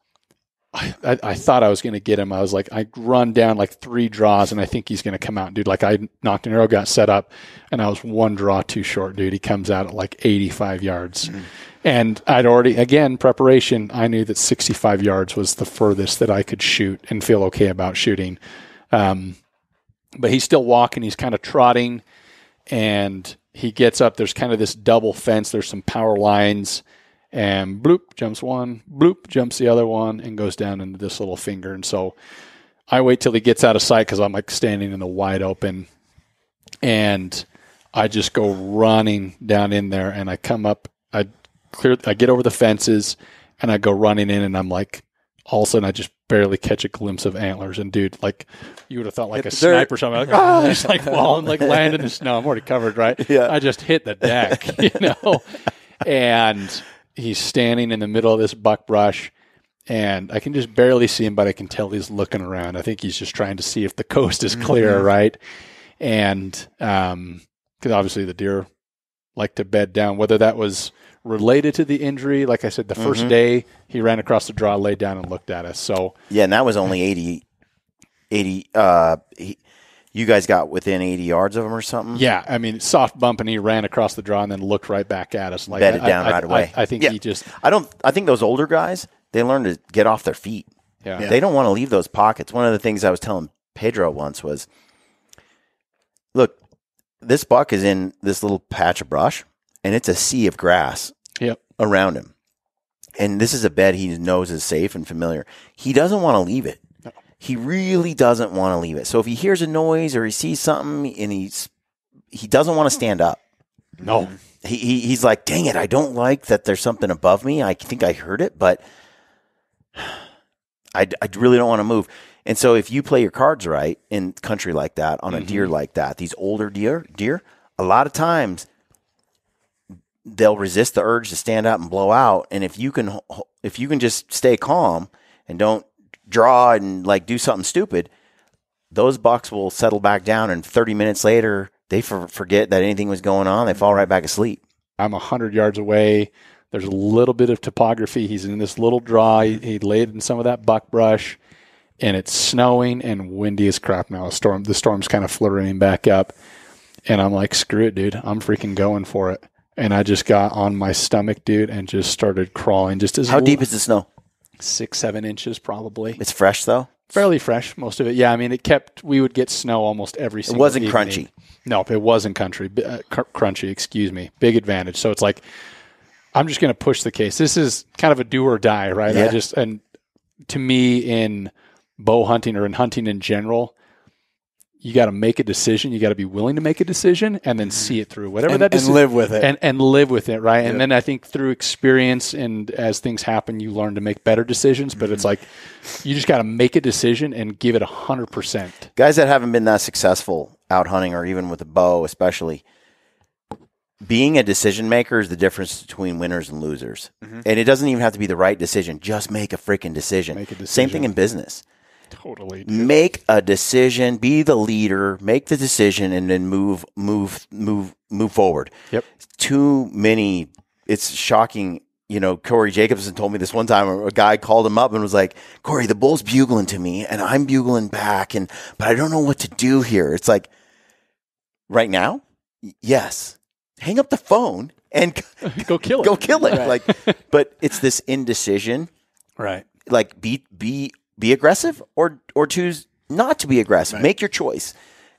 I thought I was going to get him. I was like, I run down like three draws, and I think he's going to come out. Dude, like I knocked an arrow, got set up, and I was one draw too short, dude. He comes out at like 85 yards. Mm-hmm. And I'd already, again, preparation, I knew that 65 yards was the furthest that I could shoot and feel okay about shooting. But he's still walking. He's kind of trotting, and he gets up. There's kind of this double fence. There's some power lines. and bloop, jumps one, bloop, jumps the other one, and goes down into this little finger. And so I wait till he gets out of sight because I'm like standing in the wide open, and I just go running down in there, and I come up, I get over the fences, and I go running in, and I'm like, all of a sudden I just barely catch a glimpse of antlers. And dude, like you would have thought like a sniper or something. Like, oh, just like falling, like landing in the snow. I'm already covered, right? Yeah. I just hit the deck, you know? And he's standing in the middle of this buck brush, and I can just barely see him, but I can tell he's looking around. I think he's just trying to see if the coast is clear, right? And because obviously the deer like to bed down, whether that was related to the injury. Like I said, the first day he ran across the draw, laid down, and looked at us. So yeah, and that was only 80. You guys got within 80 yards of him or something? Yeah, I mean, soft bump, and he ran across the draw and then looked right back at us. Like bedded down right away. I think he just... I think those older guys, they learn to get off their feet. Yeah. They don't want to leave those pockets. One of the things I was telling Pedro once was, look, this buck is in this little patch of brush, and it's a sea of grass around him. And this is a bed he knows is safe and familiar. He doesn't want to leave it. He really doesn't want to leave it. So if he hears a noise or he sees something, and he doesn't want to stand up. No. He's like, dang it, I don't like that there's something above me. I think I heard it, but I really don't want to move. And so if you play your cards right in country like that, on a deer like that, these older deer, a lot of times they'll resist the urge to stand up and blow out. And if you can just stay calm and don't draw and like do something stupid, those bucks will settle back down, and 30 minutes later they forget that anything was going on. They fall right back asleep. I'm 100 yards away. There's a little bit of topography. He's in this little draw. He laid in some of that buck brush, and it's snowing and windy as crap now. The storm's kind of flurrying back up, and I'm like, screw it, dude, I'm freaking going for it. And I just got on my stomach, dude, and just started crawling. Just as... How deep is the snow? 6-7 inches probably. It's fresh though? Fairly fresh, most of it. Yeah, I mean, we would get snow almost every single... It wasn't evening. Crunchy. No, it wasn't crunchy, excuse me. Big advantage. So it's like, I'm just going to push the case. This is kind of a do or die, right? Yeah. And to me, in bow hunting or in hunting in general, you got to make a decision. You got to be willing to make a decision and then see it through. Whatever that decision, and live with it. And live with it, right? Yeah. And then I think through experience and as things happen, you learn to make better decisions. But it's like, you just got to make a decision and give it 100%. Guys that haven't been that successful out hunting, or even with a bow especially, being a decision maker is the difference between winners and losers. And it doesn't even have to be the right decision. Just make a freaking decision. Make a decision. Same thing in business. Totally. Make a decision, be the leader, make the decision, and then move forward. Yep. Too many. It's shocking. You know, Corey Jacobson told me this one time, a guy called him up and was like, Corey, the bull's bugling to me and I'm bugling back, but I don't know what to do here. It's like, right now? Yes. Hang up the phone and go kill it. Go kill it. Right. Like, but it's this indecision. Right. Like, be aggressive or choose not to be aggressive. Right. Make your choice.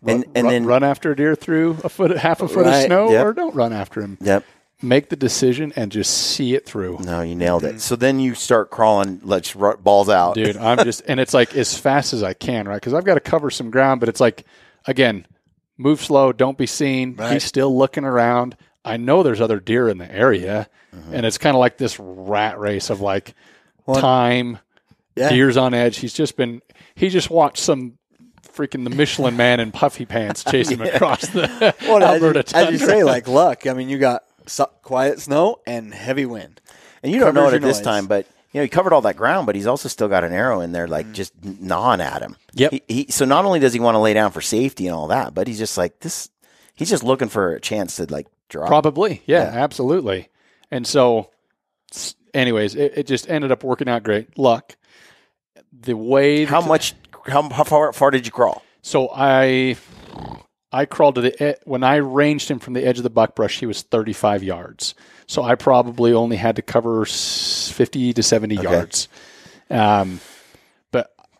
And then run after a deer through half a foot of snow, or don't run after him. Yep. Make the decision and just see it through. No, you nailed it. So then you start crawling, balls out. Dude, I'm just, and it's like as fast as I can, right? Because I've got to cover some ground, but it's like, again, move slow, don't be seen. Right. He's still looking around. I know there's other deer in the area, and it's kind of like this rat race of like time. Yeah. Deer's on edge. He just watched some freaking the Michelin Man in puffy pants chase him across the Alberta tundra. As you say, like luck. I mean, you got quiet snow and heavy wind. And you don't know it at this time, but you know, he covered all that ground, but he's also still got an arrow in there, like just gnawing at him. Yep. So not only does he want to lay down for safety and all that, but he's just like this. He's just looking for a chance to like drop. Probably. Yeah. Absolutely. And so anyways, it just ended up working out great. Luck. The way... How far did you crawl? So I crawled to when I ranged him from the edge of the buck brush, he was 35 yards. So I probably only had to cover 50 to 70 yards. But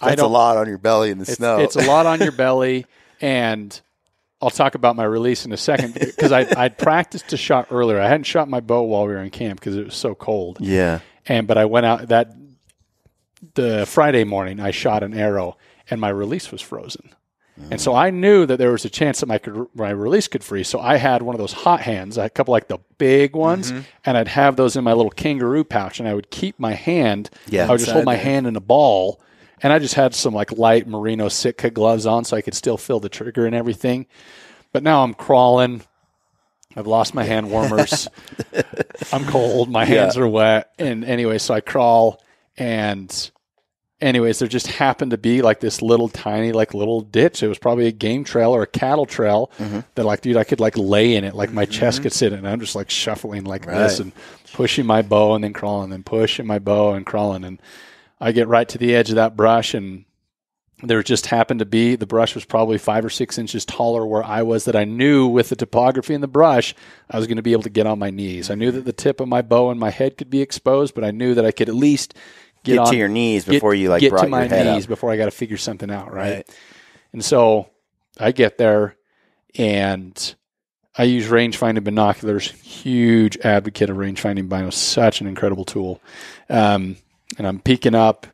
that's a lot on your belly in the snow. It's a lot on your belly. And I'll talk about my release in a second because I'd practiced a shot earlier. I hadn't shot my bow while we were in camp because it was so cold. Yeah. But I went out the Friday morning, I shot an arrow and my release was frozen. Oh. And so I knew that there was a chance that my release could freeze. So I had one of those hot hands, a couple like the big ones, and I'd have those in my little kangaroo pouch, and I would keep my hand. Yeah, I would just hold my hand in a ball, and I just had some like light merino Sitka gloves on so I could still feel the trigger and everything. But now I'm crawling. I've lost my hand warmers. I'm cold. My hands are wet. And anyway, so I crawl, and anyways, there just happened to be like this little tiny, like little ditch. It was probably a game trail or a cattle trail that like, dude, I could like lay in it. Like my chest could sit in it. And I'm just like shuffling like this and pushing my bow and then crawling and pushing my bow and crawling. And I get right to the edge of that brush, and there just happened to be, the brush was probably 5 or 6 inches taller where I was, that I knew with the topography in the brush, I was going to be able to get on my knees. I knew that the tip of my bow and my head could be exposed, but I knew that I could at least Get to your knees before you like brought your head up. Get to my knees before I got to figure something out, right? And so I get there, and I use range-finding binoculars. Huge advocate of range-finding binos. Such an incredible tool. And I'm peeking up,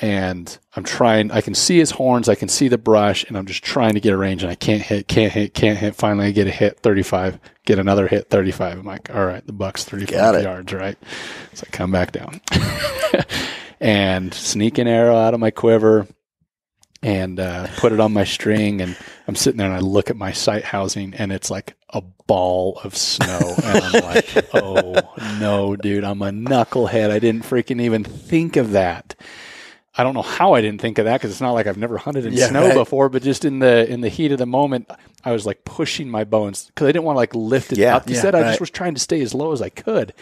and I'm trying. I can see his horns. I can see the brush, and I'm just trying to get a range, and I can't hit. Finally, I get a hit, 35. Get another hit, 35. I'm like, all right, the buck's 35 yards, right? So I come back down. And sneak an arrow out of my quiver and put it on my string. And I'm sitting there and I look at my sight housing and it's like a ball of snow. And I'm like, oh, no, dude, I'm a knucklehead. I didn't freaking even think of that. I don't know how I didn't think of that because it's not like I've never hunted in snow before, but just in the heat of the moment, I was like pushing my bones because I didn't want to like lift it up. I just was trying to stay as low as I could.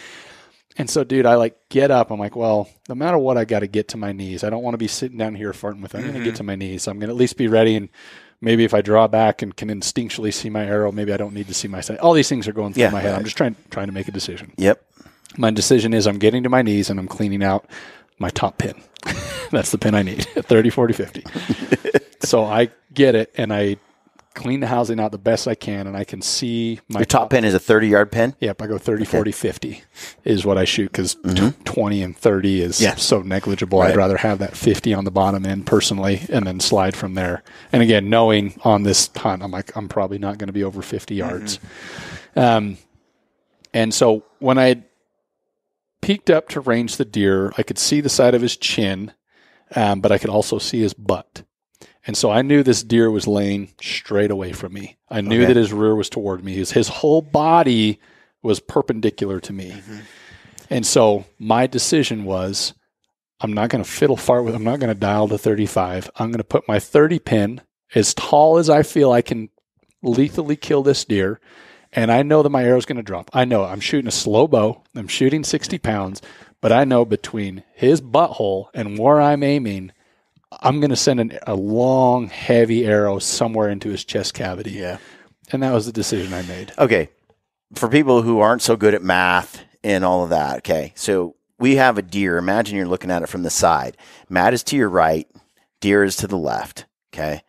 And so, dude, I like get up. I'm like, well, no matter what, I got to get to my knees. I don't want to be sitting down here farting with it. I'm going to get to my knees. So I'm going to at least be ready. And maybe if I draw back and can instinctually see my arrow, maybe I don't need to see my sight. All these things are going through my head. I'm just trying to make a decision. Yep. My decision is I'm getting to my knees and I'm cleaning out my top pin. That's the pin I need, 30, 40, 50. So I get it and I clean the housing out the best I can, and I can see my top pin is a 30-yard pin? Yep, I go 30, 40, 50 is what I shoot because 20 and 30 is so negligible. Right. I'd rather have that 50 on the bottom end personally and then slide from there. And again, knowing on this hunt, I'm like, I'm probably not going to be over 50 yards. And so when I peeked up to range the deer, I could see the side of his chin, but I could also see his butt. And so I knew this deer was laying straight away from me. I knew that his rear was toward me. His whole body was perpendicular to me. And so my decision was, I'm not going to fiddle fart with, I'm not going to dial to 35. I'm going to put my 30 pin as tall as I feel I can lethally kill this deer. And I know that my arrow's going to drop. I know I'm shooting a slow bow. I'm shooting 60 pounds, but I know between his butthole and where I'm aiming, I'm going to send a long, heavy arrow somewhere into his chest cavity. Yeah. And that was the decision I made. Okay. For people who aren't so good at math and all of that, okay, so we have a deer. Imagine you're looking at it from the side. Matt is to your right. Deer is to the left, okay?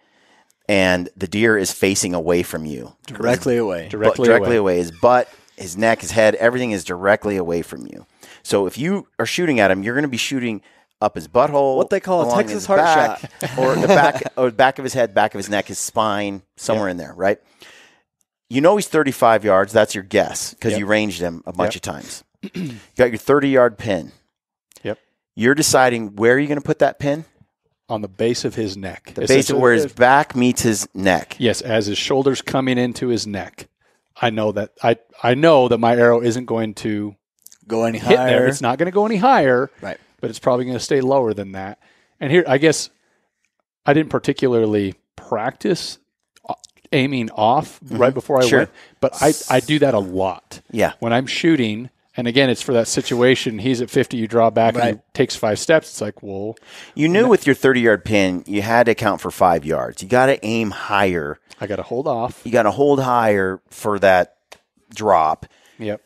And the deer is facing away from you. Directly away. Directly away. His butt, his neck, his head, everything is directly away from you. So if you are shooting at him, you're going to be shooting up his butthole, what they call a Texas heart shot, or the back, or back of his head, back of his neck, his spine, somewhere in there, right? You know he's 35 yards. That's your guess because you ranged him a bunch of times. You got your 30-yard pin. Yep. You're deciding where are you going to put that pin? On the base of his neck. The base of where his back meets his neck. Yes, as his shoulder's coming into his neck. I know that I know that my arrow isn't going to go any higher. It's not going to go any higher. Right. But it's probably going to stay lower than that. And here, I guess I didn't particularly practice aiming off right before I went, but I do that a lot. Yeah. When I'm shooting, and again, it's for that situation, he's at 50, you draw back, and he takes 5 steps. It's like, whoa. You knew with your 30-yard pin, you had to account for 5 yards. You got to aim higher. I got to hold off. You got to hold higher for that drop. Yep.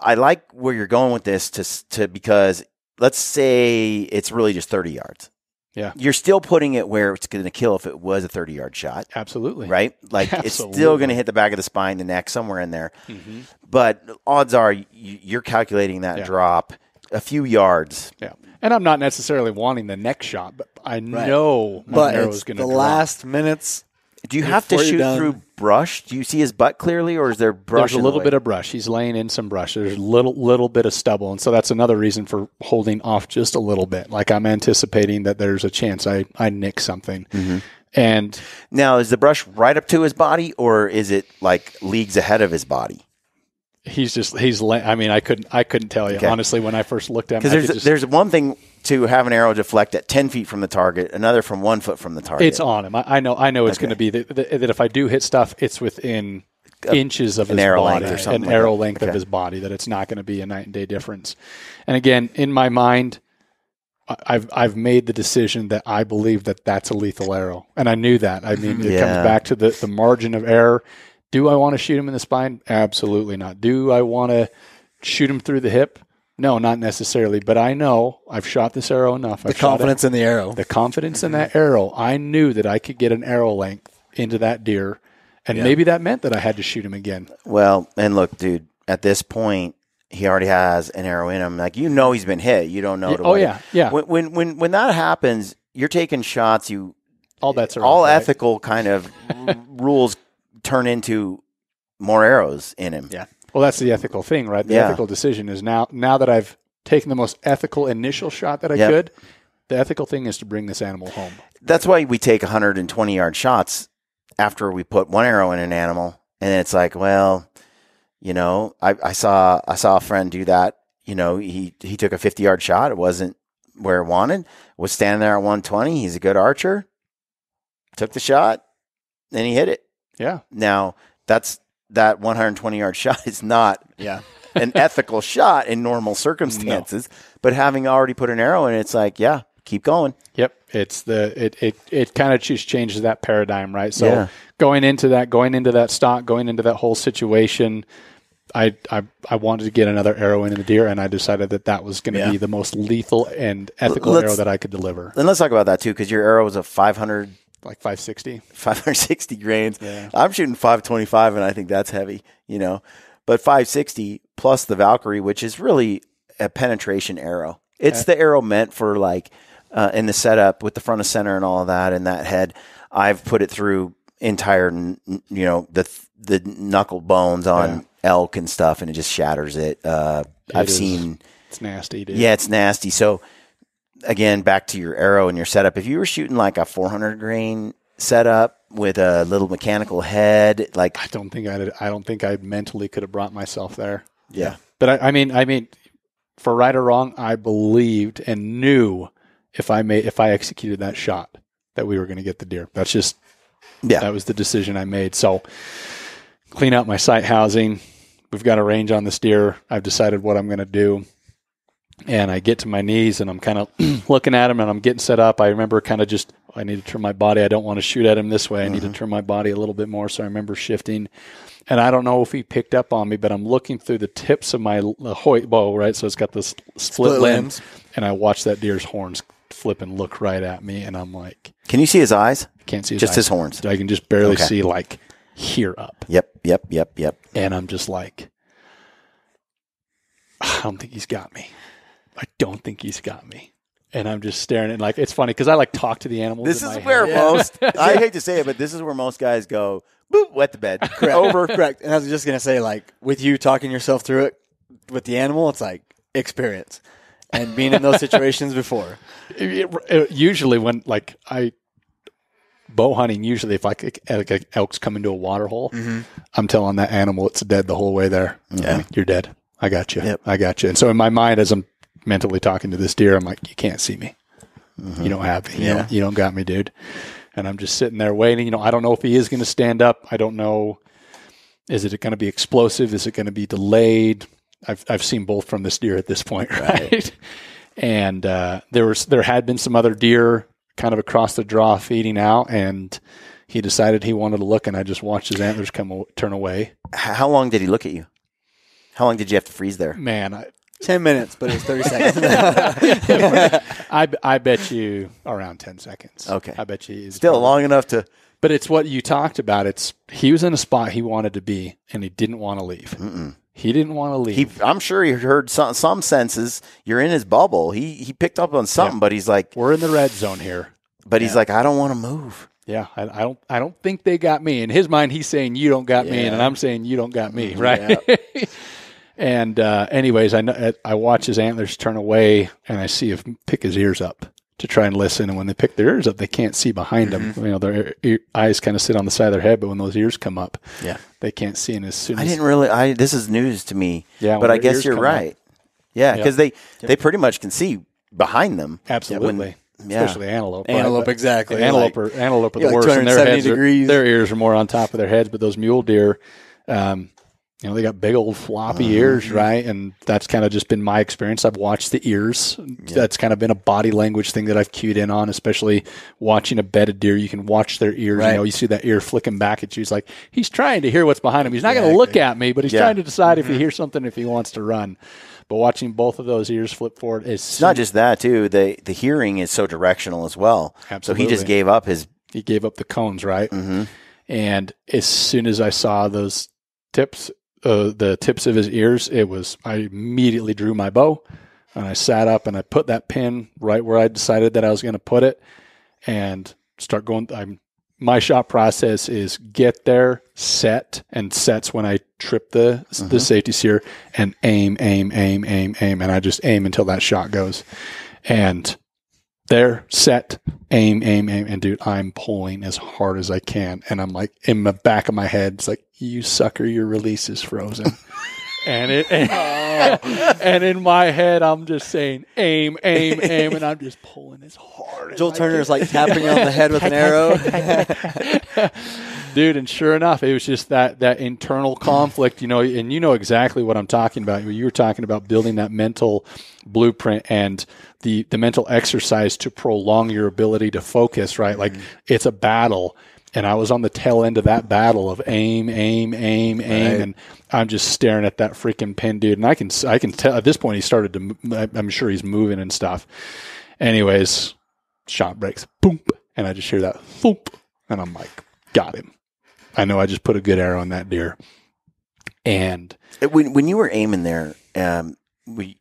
I like where you're going with this because let's say it's really just 30 yards. Yeah. You're still putting it where it's going to kill if it was a 30-yard shot. Absolutely. Right? Like, it's still going to hit the back of the spine, the neck, somewhere in there. Mm-hmm. But odds are you're calculating that drop a few yards. Yeah. And I'm not necessarily wanting the neck shot, but I know my arrow's going to drop. The last minutes. Do you have to shoot through brush? Do you see his butt clearly, or is there brush? There's a little bit of brush. He's laying in some brush. There's a little bit of stubble, and so that's another reason for holding off just a little bit. Like, I'm anticipating that there's a chance I nick something. Mm-hmm. And now, is the brush right up to his body, or is it like leagues ahead of his body? I couldn't tell you honestly when I first looked at him. Because there's one thing to have an arrow deflect at 10 feet from the target, another from 1 foot from the target. It's on him. I know it's going to be that if I do hit stuff, it's within inches of his body, an arrow length of his body, that it's not going to be a night and day difference. And again, in my mind, I've made the decision that I believe that that's a lethal arrow. And I knew that. I mean, it comes back to the margin of error. Do I want to shoot him in the spine? Absolutely not. Do I want to shoot him through the hip? No, not necessarily, but I know I've shot this arrow enough. The confidence in the arrow. The confidence in that arrow. I knew that I could get an arrow length into that deer, and maybe that meant that I had to shoot him again. Well, and look, dude, at this point, he already has an arrow in him. Like, you know he's been hit. You don't know. Yeah. Oh, yeah, yeah. When that happens, you're taking shots. All bets are off, right? Ethical kind of rules turn into more arrows in him. Yeah. Well, that's the ethical thing, right? The ethical decision is now that I've taken the most ethical initial shot that I could, the ethical thing is to bring this animal home. That's why we take 120-yard shots after we put one arrow in an animal, and it's like, well, you know, I saw a friend do that. You know, he took a 50-yard shot. It wasn't where it wanted. Was standing there at 120. He's a good archer. Took the shot, and he hit it. Yeah. Now, that 120-yard shot is not an ethical shot in normal circumstances, but having already put an arrow in, it's like, keep going. Yep. It's it kind of just changes that paradigm, right? So going into that stock, going into that whole situation, I wanted to get another arrow into the deer, and I decided that was going to be the most lethal and ethical arrow that I could deliver. And let's talk about that too, because your arrow was a 500. Like 560 grains. Yeah. I'm shooting 525, and I think that's heavy, you know. But 560 plus the Valkyrie, which is really a penetration arrow. It's the arrow meant for, like, in the setup with the front of center and all of that, and that head. I've put it through entire, you know, the knuckle bones on elk and stuff, and it just shatters it. It's nasty, dude. Yeah, it's nasty. So, again, back to your arrow and your setup. If you were shooting like a 400 grain setup with a little mechanical head, like, I don't think I mentally could have brought myself there. Yeah, but I mean, for right or wrong, I believed and knew if I executed that shot that we were going to get the deer. That's just that was the decision I made. So, clean out my sight housing. We've got a range on this deer. I've decided what I'm going to do. And I get to my knees, and I'm kind of looking at him, and I'm getting set up. I remember kind of just, I need to turn my body. I don't want to shoot at him this way. I need to turn my body a little bit more. So I remember shifting. And I don't know if he picked up on me, but I'm looking through the tips of my Hoyt bow, right? So it's got this split limbs. And I watch that deer's horns flip and look right at me. And I'm like. Can you see his eyes? I can't see his eyes. Just his horns. I can just barely see, like, here up. Yep. And I'm just like, I don't think he's got me. And I'm just staring at, like, it's funny because I, like, talk to the animals. This is where most, I hate to say it, but this is where most guys go, boop, wet the bed. Correct. Over. Correct. And I was just going to say, like, with you talking yourself through it with the animal, it's like experience and being in those situations before. Usually when, like, bow hunting, usually if like elks come into a water hole, I'm telling that animal it's dead the whole way there. Yeah. I mean, you're dead. I got you. Yep. And so in my mind, as I'm mentally talking to this deer, I'm like, you can't see me. You don't have me. You don't got me, dude. And I'm just sitting there waiting. You know, I don't know if he is going to stand up. I don't know. Is it going to be explosive? Is it going to be delayed? I've seen both from this deer at this point, right? And there had been some other deer kind of across the draw feeding out, and he decided he wanted to look, and I just watched his antlers turn away. How long did he look at you? How long did you have to freeze there? Man, 10 minutes, but it was 30 seconds. I bet you around 10 seconds. Okay, I bet you still long enough to. But it's what you talked about. It's he was in a spot he wanted to be, and he didn't want to leave. Mm-mm. He didn't want to leave. I'm sure he heard some senses. You're in his bubble. He picked up on something, yeah. But he's like, we're in the red zone here. But yeah. He's like, I don't want to move. Yeah, I don't think they got me. In his mind, he's saying you don't got yeah. me, and I'm saying you don't got me, right? Yeah. And anyways, I watch his antlers turn away, and I see him pick his ears up to try and listen. And when they pick their ears up, they can't see behind mm-hmm. them. You know, their eyes kind of sit on the side of their head, but when those ears come up, yeah, they can't see. And as soon as this is news to me. Yeah, but I guess you're right. Up. Yeah, because yep. they pretty much can see behind them. Absolutely. Especially antelope. Antelope, exactly. Antelope are the worst. And their ears are more on top of their heads. But those mule deer, they got big old floppy ears, right? And that's kind of just been my experience. I've watched the ears. Yeah. That's kind of been a body language thing that I've cued in on, especially watching a bedded deer. You can watch their ears. Right. You know, you see that ear flicking back at you. It's like, he's trying to hear what's behind him. He's not going to look at me, but he's trying to decide if he hears something, if he wants to run. But watching both of those ears flip forward is not just that too. The hearing is so directional as well. Absolutely. So he just gave up the cones, right? Mm-hmm. And as soon as I saw those tips, the tips of his ears, I immediately drew my bow and I sat up and I put that pin right where I decided that I was going to put it and start going. My shot process is get there, set, and sets when I trip the safety sear, and aim, and I just aim until that shot goes. And there, set, aim, and dude, I'm pulling as hard as I can. And I'm like, in the back of my head, it's like, you sucker, your release is frozen. And in my head, I'm just saying, aim, and I'm just pulling as hard as Joel Turner's like tapping on the head with an arrow. Dude, and sure enough, it was just that internal conflict, you know, and you know exactly what I'm talking about. You were talking about building that mental blueprint and the mental exercise to prolong your ability to focus, right? Mm-hmm. Like, it's a battle. And I was on the tail end of that battle of aim, right. And I'm just staring at that freaking pin, dude. And I can tell at this point he started to. I'm sure he's moving and stuff. Anyways, shot breaks, boom, and I just hear that thump, and I'm like, got him. I know I just put a good arrow on that deer. And when you were aiming there, because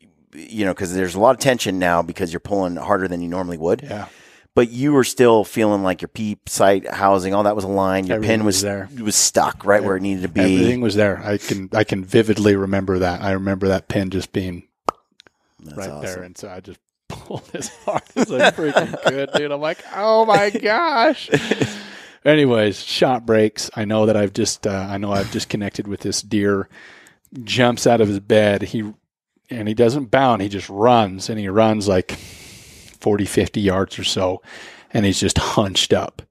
there's a lot of tension now because you're pulling harder than you normally would. Yeah. But you were still feeling like your peep, sight, housing, all that was aligned. Your everything pin was there. It was stuck right where it needed to be. Everything was there. I can vividly remember that. I remember that pin just being there. And so I just pulled as hard as I freaking could, dude. I'm like, oh my gosh. Anyways, shot breaks. I know that I've just connected with this deer. Jumps out of his bed. He doesn't bound. He just runs, and he runs like 40, 50 yards or so, and he's just hunched up,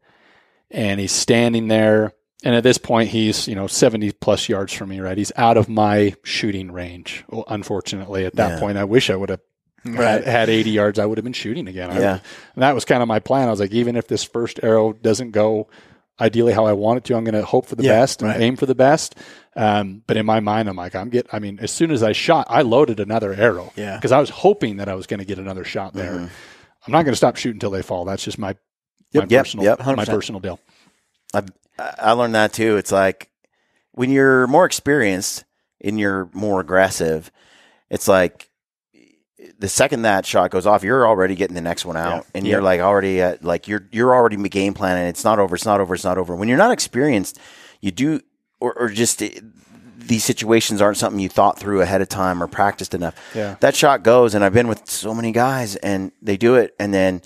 and he's standing there. And at this point, he's 70 plus yards from me, right? He's out of my shooting range. Well, unfortunately, at that point, I wish I would have had 80 yards. I would have been shooting again. And that was kind of my plan. I was like, even if this first arrow doesn't go ideally how I want it to, I'm going to hope for the best and aim for the best. But in my mind, I'm like, as soon as I shot, I loaded another arrow because I was hoping that I was going to get another shot there. Mm-hmm. I'm not going to stop shooting until they fall. That's just my personal deal. I learned that too. It's like when you're more experienced and you're more aggressive, it's like the second that shot goes off, you're already getting the next one out, and you're like already at, like you're already game planning. It's not over. It's not over. It's not over. When you're not experienced, you do or just. These situations aren't something you thought through ahead of time or practiced enough. Yeah. That shot goes, and I've been with so many guys, and they do it, and then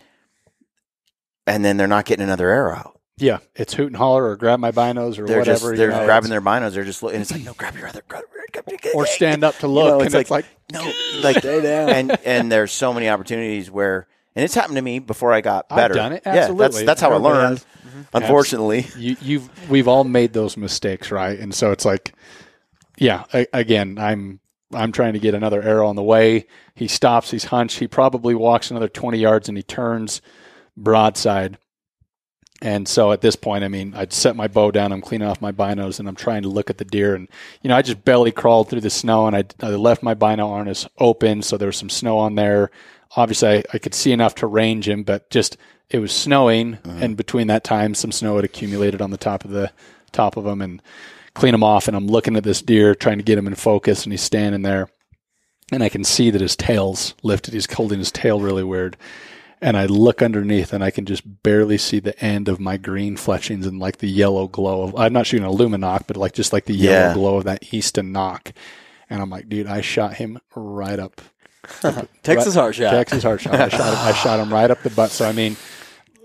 they're not getting another arrow out. Yeah, it's hoot and holler or grab my binos or whatever. They're grabbing their binos. They're just looking. It's like, no, grab your other. Or stand up to look. It's like stay down. And there's so many opportunities where, and it's happened to me before I got better. I've done it. Absolutely. Yeah, that's how I learned. Mm-hmm. Unfortunately, we've all made those mistakes, right? And so it's like. Yeah. Again, I'm trying to get another arrow on the way. He stops. He's hunched. He probably walks another 20 yards, and he turns broadside. And so at this point, I mean, I'd set my bow down, I'm cleaning off my binos, and I'm trying to look at the deer. And, you know, I just belly crawled through the snow, and I left my bino harness open, so there was some snow on there. Obviously, I could see enough to range him, but just it was snowing, and between that time, some snow had accumulated on the top of him, and clean him off. And I'm looking at this deer, trying to get him in focus, and he's standing there, and I can see that his tail's lifted. He's holding his tail really weird. And I look underneath, and I can just barely see the end of my green fletchings and like the yellow glow of, I'm not shooting a luminoc, but like just like the yellow glow of that Easton knock. And I'm like, dude, I shot him right up. Texas heart shot. I shot him right up the butt. So I mean,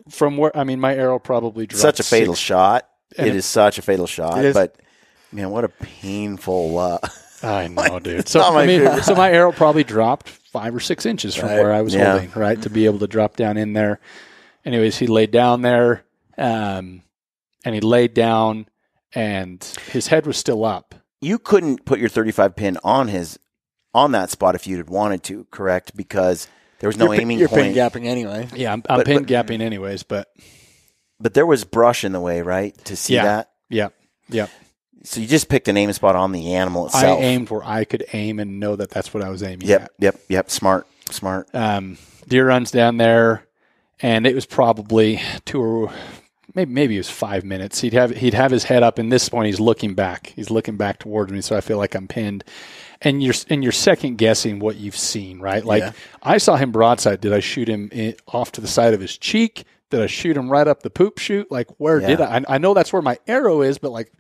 from where, I mean, my arrow probably dropped such a fatal shot. It is such a fatal shot. But man, what a painful. I know, dude. So I mean, so my arrow probably dropped 5 or 6 inches from where I was holding, right, to be able to drop down in there. Anyways, he laid down there, and he laid down, and his head was still up. You couldn't put your 35 pin on his. On that spot if you'd wanted to, correct? Because there was no aiming point. You're pin gapping anyway. Yeah, I'm pin gapping anyways, but there was brush in the way, right? To see that? Yeah, yeah. So you just picked an aim spot on the animal itself. I aimed where I could aim and know that that's what I was aiming at. Yep. Smart. Deer runs down there, and it was probably 2 or maybe it was 5 minutes. He'd have his head up, and this point he's looking back. He's looking back towards me, so I feel like I'm pinned. And you're second guessing what you've seen, right? Like I saw him broadside. Did I shoot him off to the side of his cheek? Did I shoot him right up the poop chute? Like where did I? I know that's where my arrow is, but like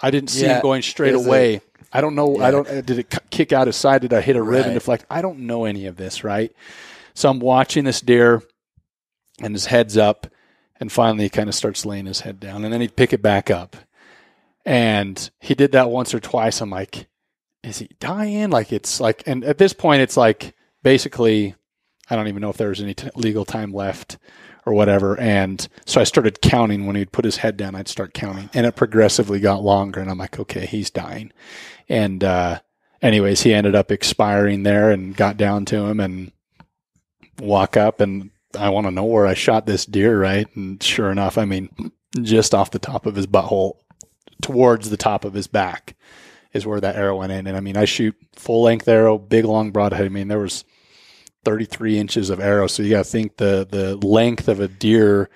I didn't see him going straight away. I don't know. I don't. Did it kick out his side? Did I hit a rib and deflect? I don't know any of this, right? So I'm watching this deer, and his head's up, and finally he kind of starts laying his head down, and then he'd pick it back up, and he did that once or twice. I'm like, is he dying? Like it's like, and at this point it's like basically, I don't even know if there was any legal time left or whatever. And so I started counting when he'd put his head down, I'd start counting, and it progressively got longer. And I'm like, okay, he's dying. And, anyways, he ended up expiring there, and got down to him and walk up, and I want to know where I shot this deer. Right. And sure enough, I mean, just off the top of his butthole towards the top of his back is where that arrow went in. And I mean, I shoot full length arrow, big, long broadhead. I mean, there was 33 inches of arrow. So you got to think the length of a deer,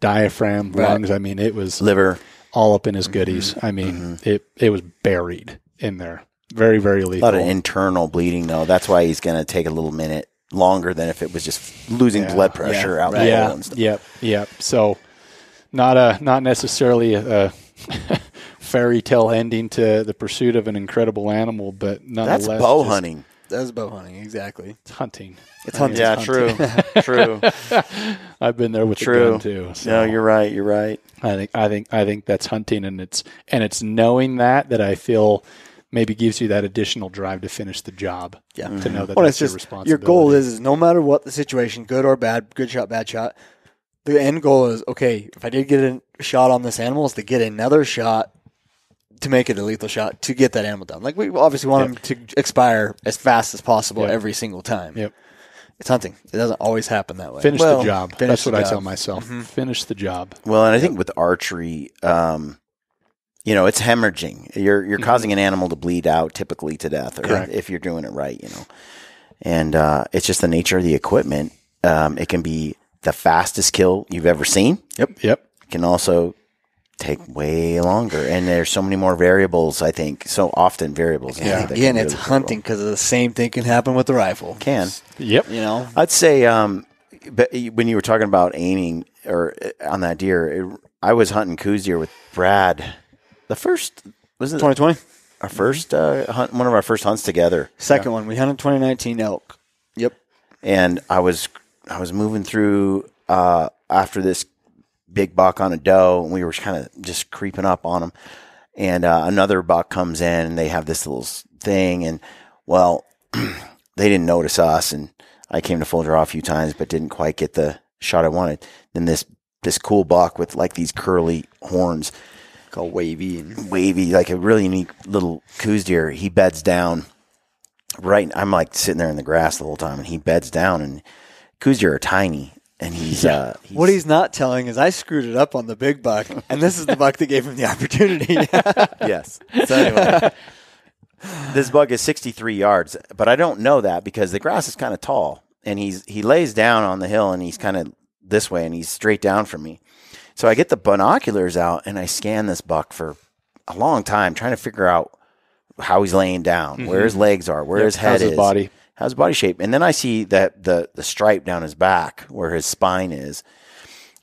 diaphragm, lungs. I mean, it was liver all up in his goodies. I mean, it was buried in there. Very, very lethal. A lot of internal bleeding though. That's why he's going to take a little minute longer than if it was just losing blood pressure out there. Yeah. And stuff. Yep. So not necessarily a fairy tale ending to the pursuit of an incredible animal, but nonetheless, that's bow hunting. That's bow hunting, exactly. It's hunting. It's hunting. Yeah, hunting. True. I've been there with the gun too. So. No, you're right. I think that's hunting, and it's knowing that I feel maybe gives you that additional drive to finish the job. Yeah, to know that that's your responsibility. Your goal is no matter what the situation, good or bad, good shot, bad shot. The end goal is okay. If I did get a shot on this animal, is to get another shot. To make it a lethal shot, to get that animal down. Like, we obviously want them to expire as fast as possible every single time. Yep. It's hunting. It doesn't always happen that way. Finish the job. That's what I tell myself. Finish the job. Well, and I think with archery, you know, it's hemorrhaging. You're causing an animal to bleed out typically to death, or if you're doing it right, you know. And it's just the nature of the equipment. It can be the fastest kill you've ever seen. Yep. It can also take way longer, and there's so many more variables. I think so often variables. Yeah, and it's hunting because the same thing can happen with the rifle. Can you know? I'd say, but when you were talking about aiming or on that deer, I was hunting coos deer with Brad. The first was it 2020. Our first hunt, one of our first hunts together. Second one we hunted 2019 elk. Yep. And I was moving through after this big buck on a doe, and we were kind of just creeping up on him, and another buck comes in, and they have this little thing, and well, they didn't notice us, and I came to full draw a few times, but didn't quite get the shot I wanted. Then this cool buck with like these curly horns, called wavy, like a really unique little coos deer. He beds down, right? I'm like sitting there in the grass the whole time, and he beds down, and coos deer are tiny. And he's what he's not telling is I screwed it up on the big buck, and this is the buck that gave him the opportunity. Yes. So anyway, this buck is 63 yards, but I don't know that because the grass is kind of tall, and he lays down on the hill, and he's kind of this way, and he's straight down from me. So I get the binoculars out, and I scan this buck for a long time, trying to figure out how he's laying down, mm-hmm. where his legs are, where his head is. His body. How's his body shape? And then I see that the stripe down his back where his spine is,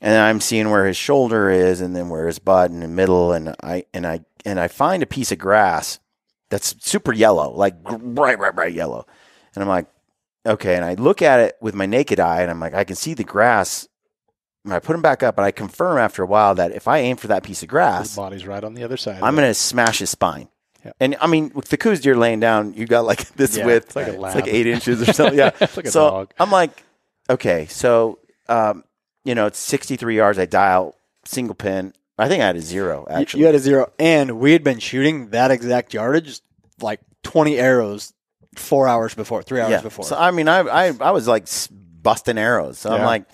and I'm seeing where his shoulder is, and then where his butt in the middle, and I find a piece of grass that's super yellow, like bright yellow, and I'm like, okay. And I look at it with my naked eye, and I'm like, I can see the grass. And I put him back up, and I confirm after a while that if I aim for that piece of grass, his body's right on the other side. I'm going to smash his spine. Yeah. And I mean, with the coos deer laying down, you got like this width. It's like a lab. It's like 8 inches or something. Yeah. It's like a dog. I'm like, okay, so it's 63 yards. I dial single pin. I think I had a zero actually. You had a zero, and we had been shooting that exact yardage, like 20 arrows, 4 hours before, 3 hours before. So I mean, I was like busting arrows. So I'm like,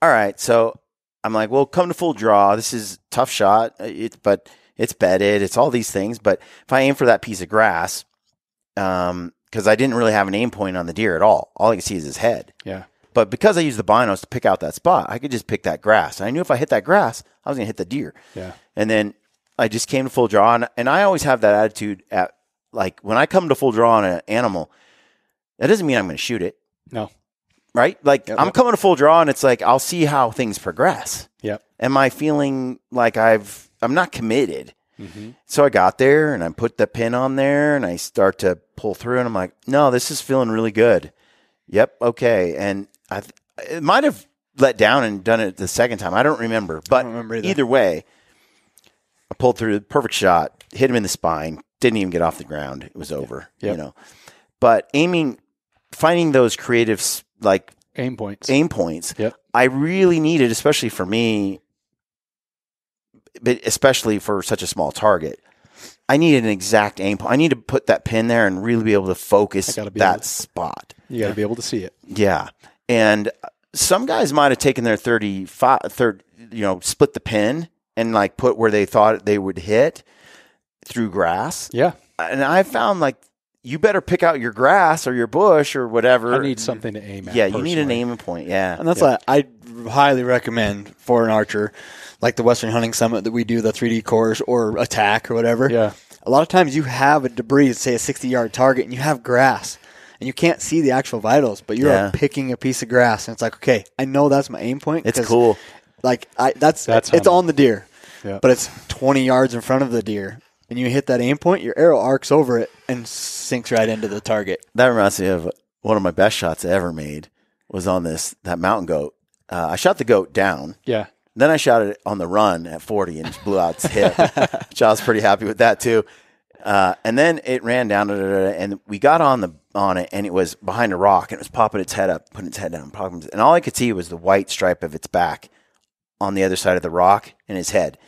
all right. So I'm like, well, come to full draw. This is tough shot, but it's bedded. It's all these things. But if I aim for that piece of grass, because I didn't really have an aim point on the deer at all. All I could see is his head. Yeah. But because I used the binos to pick out that spot, I could just pick that grass. And I knew if I hit that grass, I was going to hit the deer. Yeah. And then I just came to full draw. And I always have that attitude at, like, when I come to full draw on an animal, that doesn't mean I'm going to shoot it. No. Right? Like, I'm coming to full draw, and it's like, I'll see how things progress. Yep. Am I feeling like I'm not committed? Mm-hmm. So I got there, and I put the pin on there, and I start to pull through, and I'm like, no, this is feeling really good. Yep. Okay. And I might have let down and done it the second time. I don't remember. But either way, I pulled through, perfect shot, hit him in the spine, didn't even get off the ground. It was over, you know. But aiming, finding those creative like aim points. Yep. I really needed, especially for me, but especially for such a small target, I needed an exact aim point. I need to put that pin there and really be able to focus that spot. You got to be able to see it. Yeah. And some guys might have taken their 35, split the pin and like put where they thought they would hit through grass. Yeah. And I found like, you better pick out your grass or your bush or whatever. I need something to aim at. Yeah, personally. You need an aiming point. Yeah. And that's why I highly recommend for an archer, like the Western Hunting Summit that we do, the 3D course or attack or whatever. Yeah. A lot of times you have a debris, say a 60-yard target, and you have grass, and you can't see the actual vitals, but you're picking a piece of grass, and it's like, okay, I know that's my aim point. It's cool. Like, that's it's on the deer, but it's 20 yards in front of the deer. And you hit that aim point, your arrow arcs over it and sinks right into the target. That reminds me of one of my best shots I ever made was on that mountain goat. I shot the goat down. Yeah. Then I shot it on the run at 40 and just blew out its hip, which I was pretty happy with that too. And then it ran down, and we got on it, and it was behind a rock, and it was popping its head up, putting its head down. And all I could see was the white stripe of its back on the other side of the rock and his head.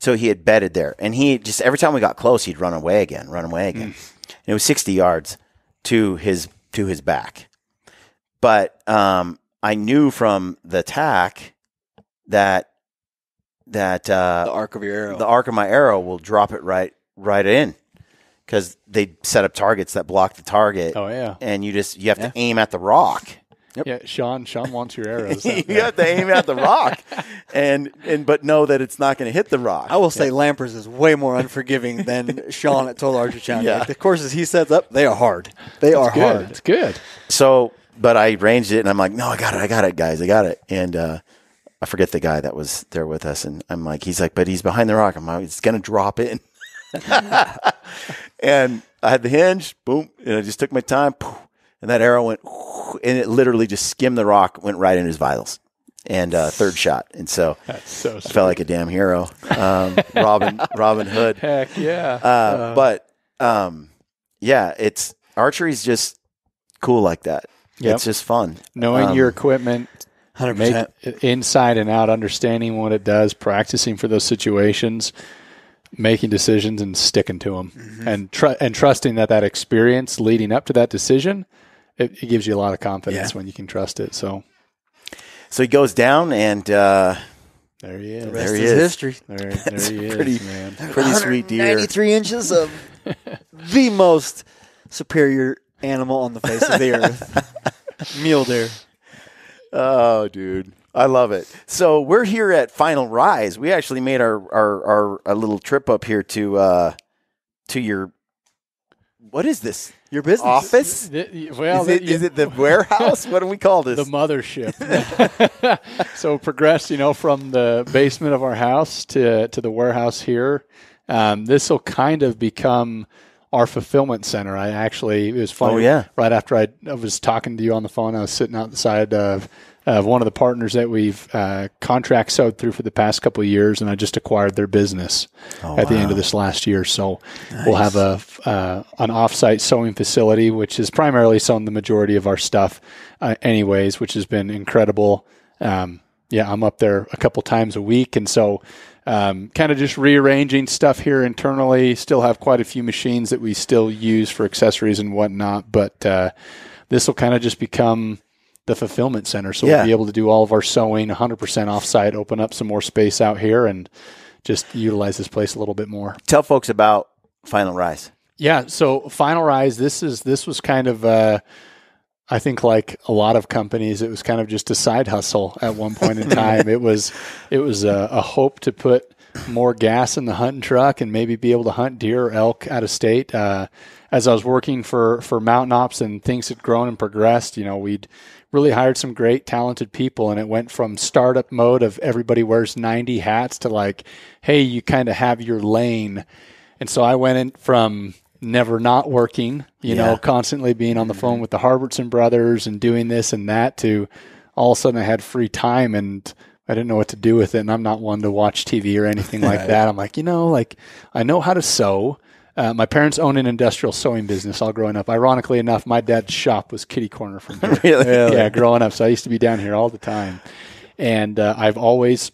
So he had bedded there, and he just every time we got close, he'd run away again. And it was 60 yards to his back. But I knew from the tack that the arc of your arrow, the arc of my arrow, will drop it right in, because they set up targets that block the target. Oh yeah, and you have to aim at the rock. Yep. Yeah, Sean wants your arrows. You have to aim at the rock, but know that it's not going to hit the rock. I will say Lampers is way more unforgiving than Sean at Total Archer Challenge. Yeah. Like the courses he sets up, they are hard. They are hard. It's good. So, but I arranged it, and I'm like, no, I got it, guys, I got it. And I forget the guy that was there with us, and I'm like, he's like, but he's behind the rock. I'm like, it's going to drop in. And I had the hinge, boom, and I just took my time, poof. And that arrow went, and it literally just skimmed the rock, went right into his vitals, and third shot. And so, I felt like a damn hero, Robin Hood. Heck yeah! It's archery's just cool like that. Yep. It's just fun. Knowing your equipment, 100% inside and out, understanding what it does, practicing for those situations, making decisions and sticking to them, mm-hmm. and trusting that experience leading up to that decision. It gives you a lot of confidence when you can trust it. So So he goes down, and there he is. The rest is history. There he is, pretty, man. Pretty sweet deer. 93 inches of the most superior animal on the face of the earth. Mule deer. Oh, dude. I love it. So we're here at Final Rise. We actually made our little trip up here to your, what is this? Your business office? Well, is it the warehouse? What do we call this? The mothership. So progressed, from the basement of our house to the warehouse here. This will kind of become our fulfillment center. I actually, it was funny. Oh, yeah. Right after I was talking to you on the phone, I was sitting outside of one of the partners that we've contract sewed through for the past couple of years, and I just acquired their business at the end of this last year. So we'll have an off-site sewing facility, which is primarily sewn the majority of our stuff anyways, which has been incredible. Yeah, I'm up there a couple times a week, and so kind of just rearranging stuff here internally. Still have quite a few machines that we still use for accessories and whatnot, but this will kind of just become the fulfillment center. So we'll be able to do all of our sewing 100% offsite, open up some more space out here, and just utilize this place a little bit more. Tell folks about Final Rise. Yeah, so Final Rise, this was kind of I think like a lot of companies, it was kind of just a side hustle at one point in time. It was a hope to put more gas in the hunting truck and maybe be able to hunt deer or elk out of state. As I was working for Mountain Ops and things had grown and progressed, we'd really hired some great talented people, and it went from startup mode of everybody wears 90 hats to like, hey, you kind of have your lane. And so I went in from never not working, you know, constantly being on the phone with the Harbertson brothers and doing this and that, to all of a sudden I had free time and I didn't know what to do with it. And I'm not one to watch TV or anything like that. I'm like, I know how to sew. My parents own an industrial sewing business all growing up. Ironically enough, my dad's shop was kitty corner from here. Really? Yeah, growing up. So I used to be down here all the time. And I've always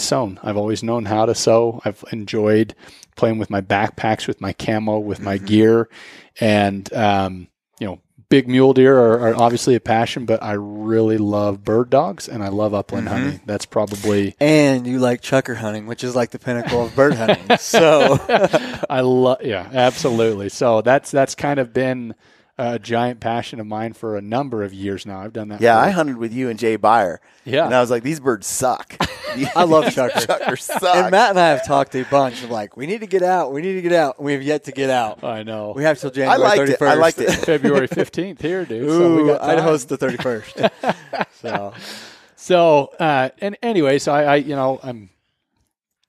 sewn. I've always known how to sew. I've enjoyed playing with my backpacks, with my camo, with my gear. And, big mule deer are obviously a passion, but I really love bird dogs and I love upland hunting. That's probably... And you like chucker hunting, which is like the pinnacle of bird hunting. So I love... Yeah, absolutely. So that's kind of been a giant passion of mine for a number of years now. I've done that. Yeah, I hunted with you and Jay Byer. Yeah. And I was like, these birds suck. I love chucker. Chuckers suck. And Matt and I have talked a bunch of like, we need to get out. We have yet to get out. I know. We have till January 31st. I liked it. February 15th here, dude. Ooh, so we got Idaho's the 31st. I'm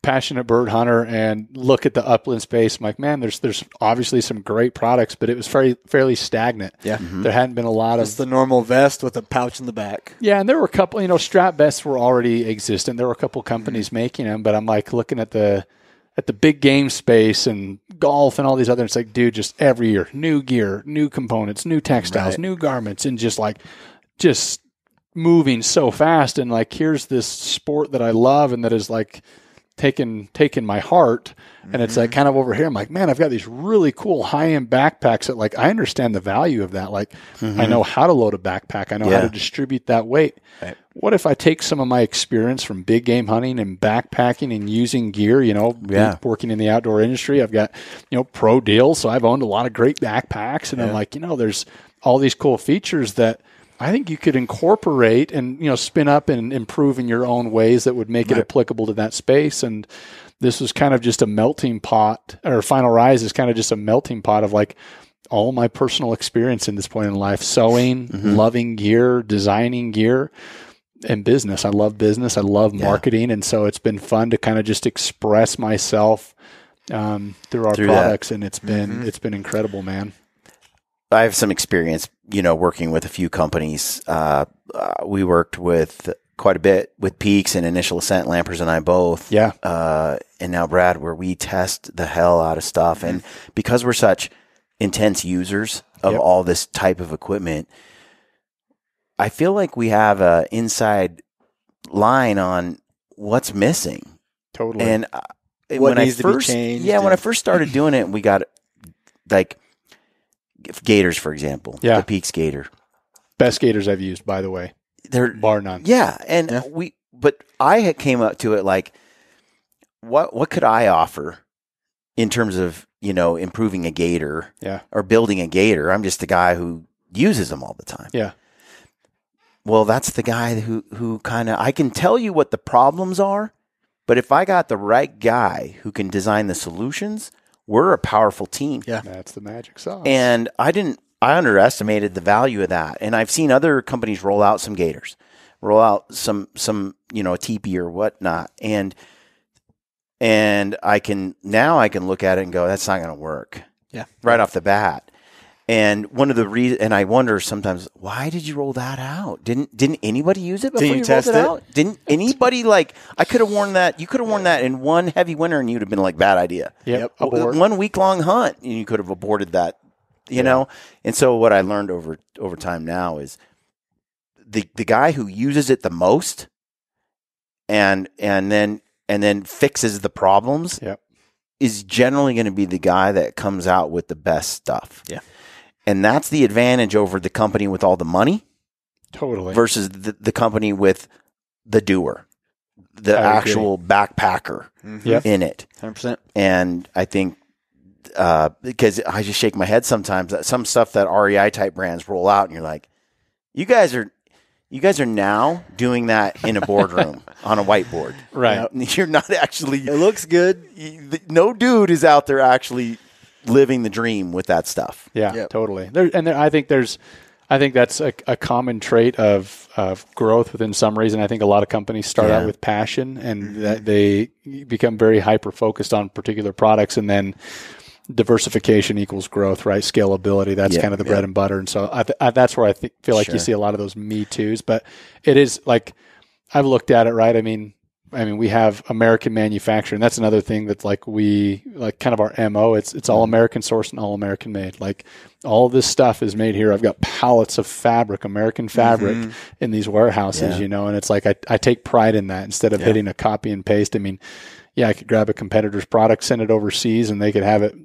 passionate bird hunter and look at the upland space. I'm like, man, there's obviously some great products, but it was fairly stagnant. Yeah. There hadn't been a lot of... It's the normal vest with a pouch in the back. Yeah, and there were a couple, strap vests were already existent. There were a couple companies making them, but I'm like looking at the big game space and golf and all these other, it's like, dude, just every year, new gear, new components, new textiles, new garments, and just moving so fast. And like, here's this sport that I love and that is like... taken my heart, and it's like kind of over here. I'm like, man, I've got these really cool high-end backpacks that like, I understand the value of that. Like I know how to load a backpack. I know how to distribute that weight. Right. What if I take some of my experience from big game hunting and backpacking and using gear, working in the outdoor industry, I've got, pro deals. So I've owned a lot of great backpacks, and I'm like, there's all these cool features that I think you could incorporate and, spin up and improve in your own ways that would make it applicable to that space. And this was kind of just a melting pot, or Final Rise is kind of just a melting pot of like all my personal experience in this point in life, sewing, loving gear, designing gear, and business. I love business. I love marketing. And so it's been fun to kind of just express myself through products. That. And it's been incredible, man. I have some experience, working with a few companies. We worked with quite a bit with Peaks and Initial Ascent, Lampers and I both. Yeah. And now Brad, where we test the hell out of stuff. And because we're such intense users of all this type of equipment, I feel like we have an inside line on what's missing. Totally. And what needs to be changed. Yeah, when I first started doing it, we got like... Gators, for example, the Peaks gator, best gators I've used, by the way. They're bar none. Yeah. And yeah. But I had came up to it like, what could I offer in terms of, you know, improving a gator or building a gator? I'm just the guy who uses them all the time. Yeah. Well, that's the guy who kind of, I can tell you what the problems are, but if I got the right guy who can design the solutions, we're a powerful team. Yeah. That's the magic sauce. And I underestimated the value of that. And I've seen other companies roll out some gators, roll out some, you know, a teepee or whatnot. And I can look at it and go, that's not going to work. Yeah. Right off the bat. And one of the reasons, and I wonder sometimes, why did you roll that out? Didn't anybody use it before you rolled it out? Didn't anybody like? I could have worn that. You could have worn that in one heavy winter, and you'd have been like, bad idea. Yep. One week-long hunt, and you could have aborted that. You know. And so what I learned over time now is the guy who uses it the most, and then fixes the problems, is generally going to be the guy that comes out with the best stuff. Yeah. And that's the advantage over the company with all the money, totally, versus the company with the doer, the actual backpacker in it, 100%. And I think because I just shake my head sometimes at some stuff that REI type brands roll out, and you're like, you guys are now doing that in a boardroom on a whiteboard, right? You're not actually. It looks good. No dude is out there actually living the dream with that stuff. Yeah, totally. I think that's a common trait of growth within some reason. I think a lot of companies start out with passion and that they become very hyper-focused on particular products, and then diversification equals growth, right? Scalability. That's kind of the bread and butter. And so that's where I feel like you see a lot of those me toos, but it is like, I've looked at it, right? I mean, we have American manufacturing. That's another thing that's like kind of our MO. It's all American sourced and all American made. Like all this stuff is made here. I've got pallets of fabric, American fabric in these warehouses, you know, and it's like I take pride in that instead of hitting a copy and paste. I mean, I could grab a competitor's product, send it overseas, and they could have it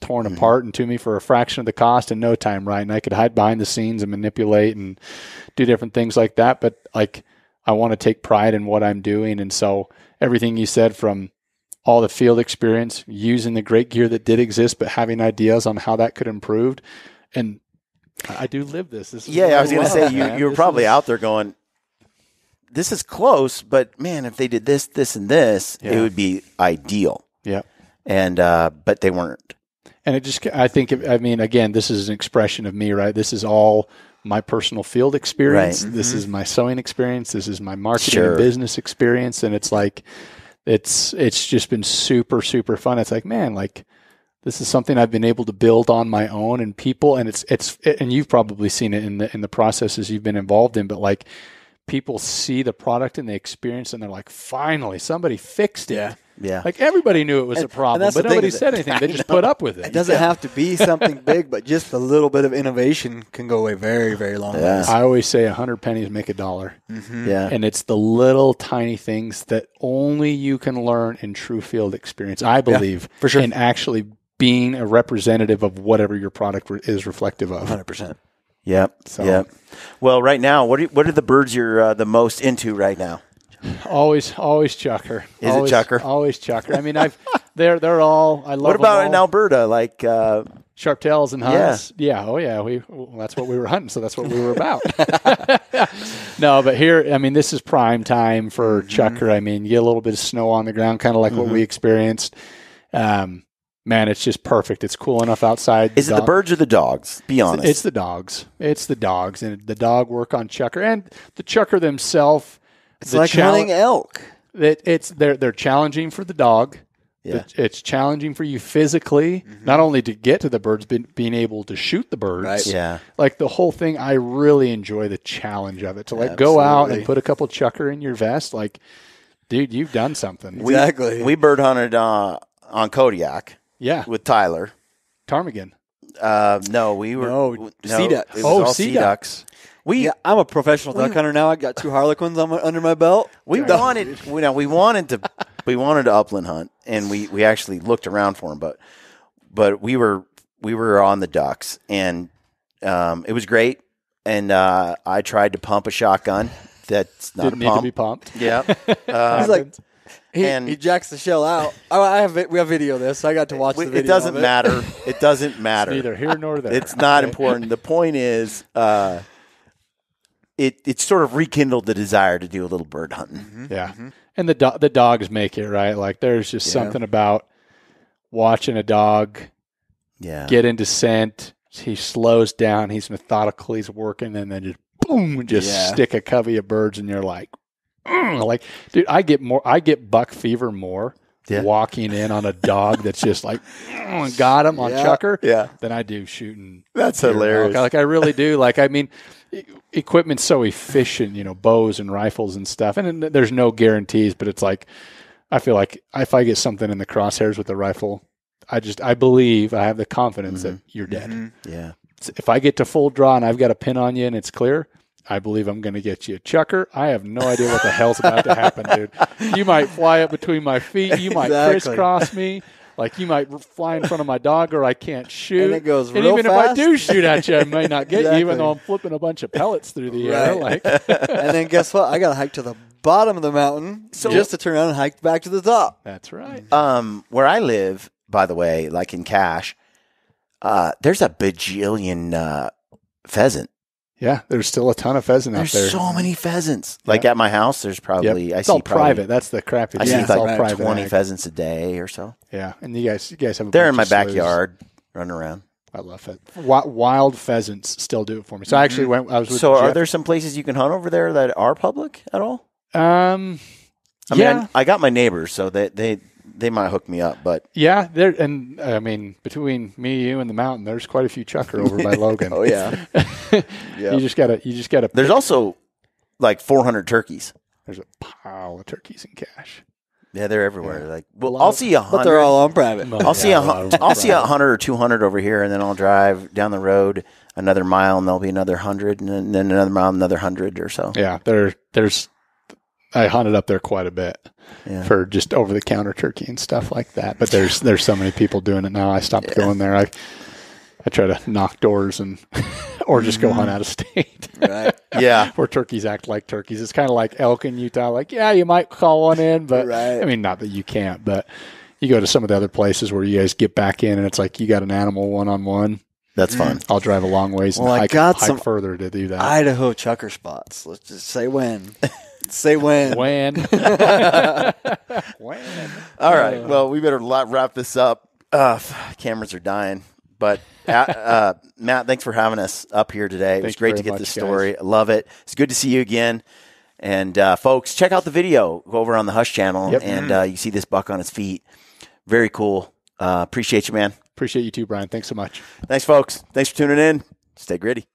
torn apart and to me for a fraction of the cost in no time, right? And I could hide behind the scenes and manipulate and do different things like that. But like, I want to take pride in what I'm doing. And so everything you said, from all the field experience, using the great gear that did exist, but having ideas on how that could improve. And I do live this. I was going to say, you were probably out there going, this is close, but man, if they did this, this, and this, it would be ideal. Yeah. And, but they weren't. And again, this is an expression of me, right? This is all my personal field experience. Right. This is my sewing experience. This is my marketing and business experience. And it's like, it's just been super, super fun. It's like, man, like this is something I've been able to build on my own and people. And and you've probably seen it in the processes you've been involved in, but like people see the product and they experience and they're like, finally, somebody fixed it. Yeah. Yeah. Like everybody knew it was a problem, but nobody said anything. They just put up with it. It doesn't have to be something big, but just a little bit of innovation can go a very, very long way. I always say 100 pennies make a dollar. Mm-hmm. Yeah. And it's the little tiny things that only you can learn in true field experience, I believe, for sure. And actually being a representative of whatever your product is reflective of. 100%. Yep. So. Yep. Well, right now, what are the birds you're the most into right now? Always chucker. Is it chucker? Always chucker. I mean, they're all. I love. What about them all in Alberta? Like sharptails and hunts. Yeah. Oh yeah. That's what we were hunting. So that's what we were about. No, but here, I mean, this is prime time for chucker. I mean, you get a little bit of snow on the ground, kind of like what we experienced. Man, it's just perfect. It's cool enough outside. Is it the birds or the dogs? Be honest. It's the dogs. It's the dogs, and the dog work on chucker and the chucker themselves. It's like hunting elk. They're challenging for the dog. Yeah. It's challenging for you physically, not only to get to the birds, but being able to shoot the birds. Right. Yeah. Like the whole thing, I really enjoy the challenge of it. To like go out and put a couple chucker in your vest, like, dude, you've done something. Exactly. We bird hunted on Kodiak. Yeah. With Tyler. Ptarmigan. Sea ducks. Oh, sea ducks. I'm a professional duck hunter now. I got 2 Harlequins under my belt. We wanted to upland hunt, and we actually looked around for them, but we were on the ducks, and it was great. and I tried to pump a shotgun that's not a pump. Didn't need to be pumped. Yeah. He's like, he jacks the shell out. We have video of this. So I got to watch the video. It doesn't matter. It doesn't matter. It's neither here nor there. It's not important. The point is, it sort of rekindled the desire to do a little bird hunting. Mm-hmm. Yeah. Mm-hmm. And the dogs make it, right? Like, there's just something about watching a dog get into scent. He slows down. He's methodical. He's working. And then just, boom, stick a covey of birds. And you're like, like, dude, I get buck fever more walking in on a dog that's just like, got him on chucker than I do shooting. That's hilarious. Milk. Like, I really do. Like, I mean, equipment's so efficient, you know, bows and rifles and stuff. And there's no guarantees, but it's like, I feel like if I get something in the crosshairs with a rifle, I believe, I have the confidence that you're dead. Mm-hmm. Yeah. So if I get to full draw and I've got a pin on you and it's clear, I believe I'm going to get you a chucker. I have no idea what the hell's about to happen, dude. You might fly up between my feet. You might crisscross me. Like, you might fly in front of my dog, or I can't shoot. And it goes real fast. And even if I do shoot at you, I may not get you, even though I'm flipping a bunch of pellets through the air. Like, and then guess what? I got to hike to the bottom of the mountain just to turn around and hike back to the top. That's right. Where I live, by the way, like in Cache, there's a bajillion pheasant. Yeah, there's still a ton of pheasant out there. There's so many pheasants. Yeah. Like at my house, there's probably it's all private. That's the crappy. I see like 20 pheasants a day or so. Yeah, and you guys have. They're in my backyard, running around. I love it. Wild pheasants still do it for me. So I actually went. I was with Jeff. Are there some places you can hunt over there that are public at all? I mean, I got my neighbors, so they might hook me up, but yeah, there. And I mean, between me, you, and the mountain, there's quite a few chucker over by Logan. Oh yeah. You just gotta. There's also like 400 turkeys. There's a pile of turkeys in Cache. Yeah, they're everywhere. Yeah. Like, well, I'll see 100, but they're all on private. I'll see 100 or 200 over here, and then I'll drive down the road another mile, and there'll be another 100, and then another mile, another 100 or so. Yeah, there's. I hunted up there quite a bit for just over the counter turkey and stuff like that. But there's so many people doing it now. I stopped going there. I try to knock doors and or just go hunt out of state. Right. Yeah. Where turkeys act like turkeys. It's kind of like elk in Utah. Like, yeah, you might call one in, but I mean, not that you can't, but you go to some of the other places where you guys get back in and it's like you got an animal one-on-one. That's fun. I'll drive a long ways and hike further to do that. Idaho chucker spots. Let's just say when. Say when. When. When. All right. Well, we better wrap this up. Cameras are dying. But, Matt, thanks for having us up here today. It was great to get this story. Guys. I love it. It's good to see you again. And, folks, check out the video. Go over on the Hush channel, and you see this buck on its feet. Very cool. Appreciate you, man. Appreciate you too, Brian. Thanks so much. Thanks, folks. Thanks for tuning in. Stay gritty.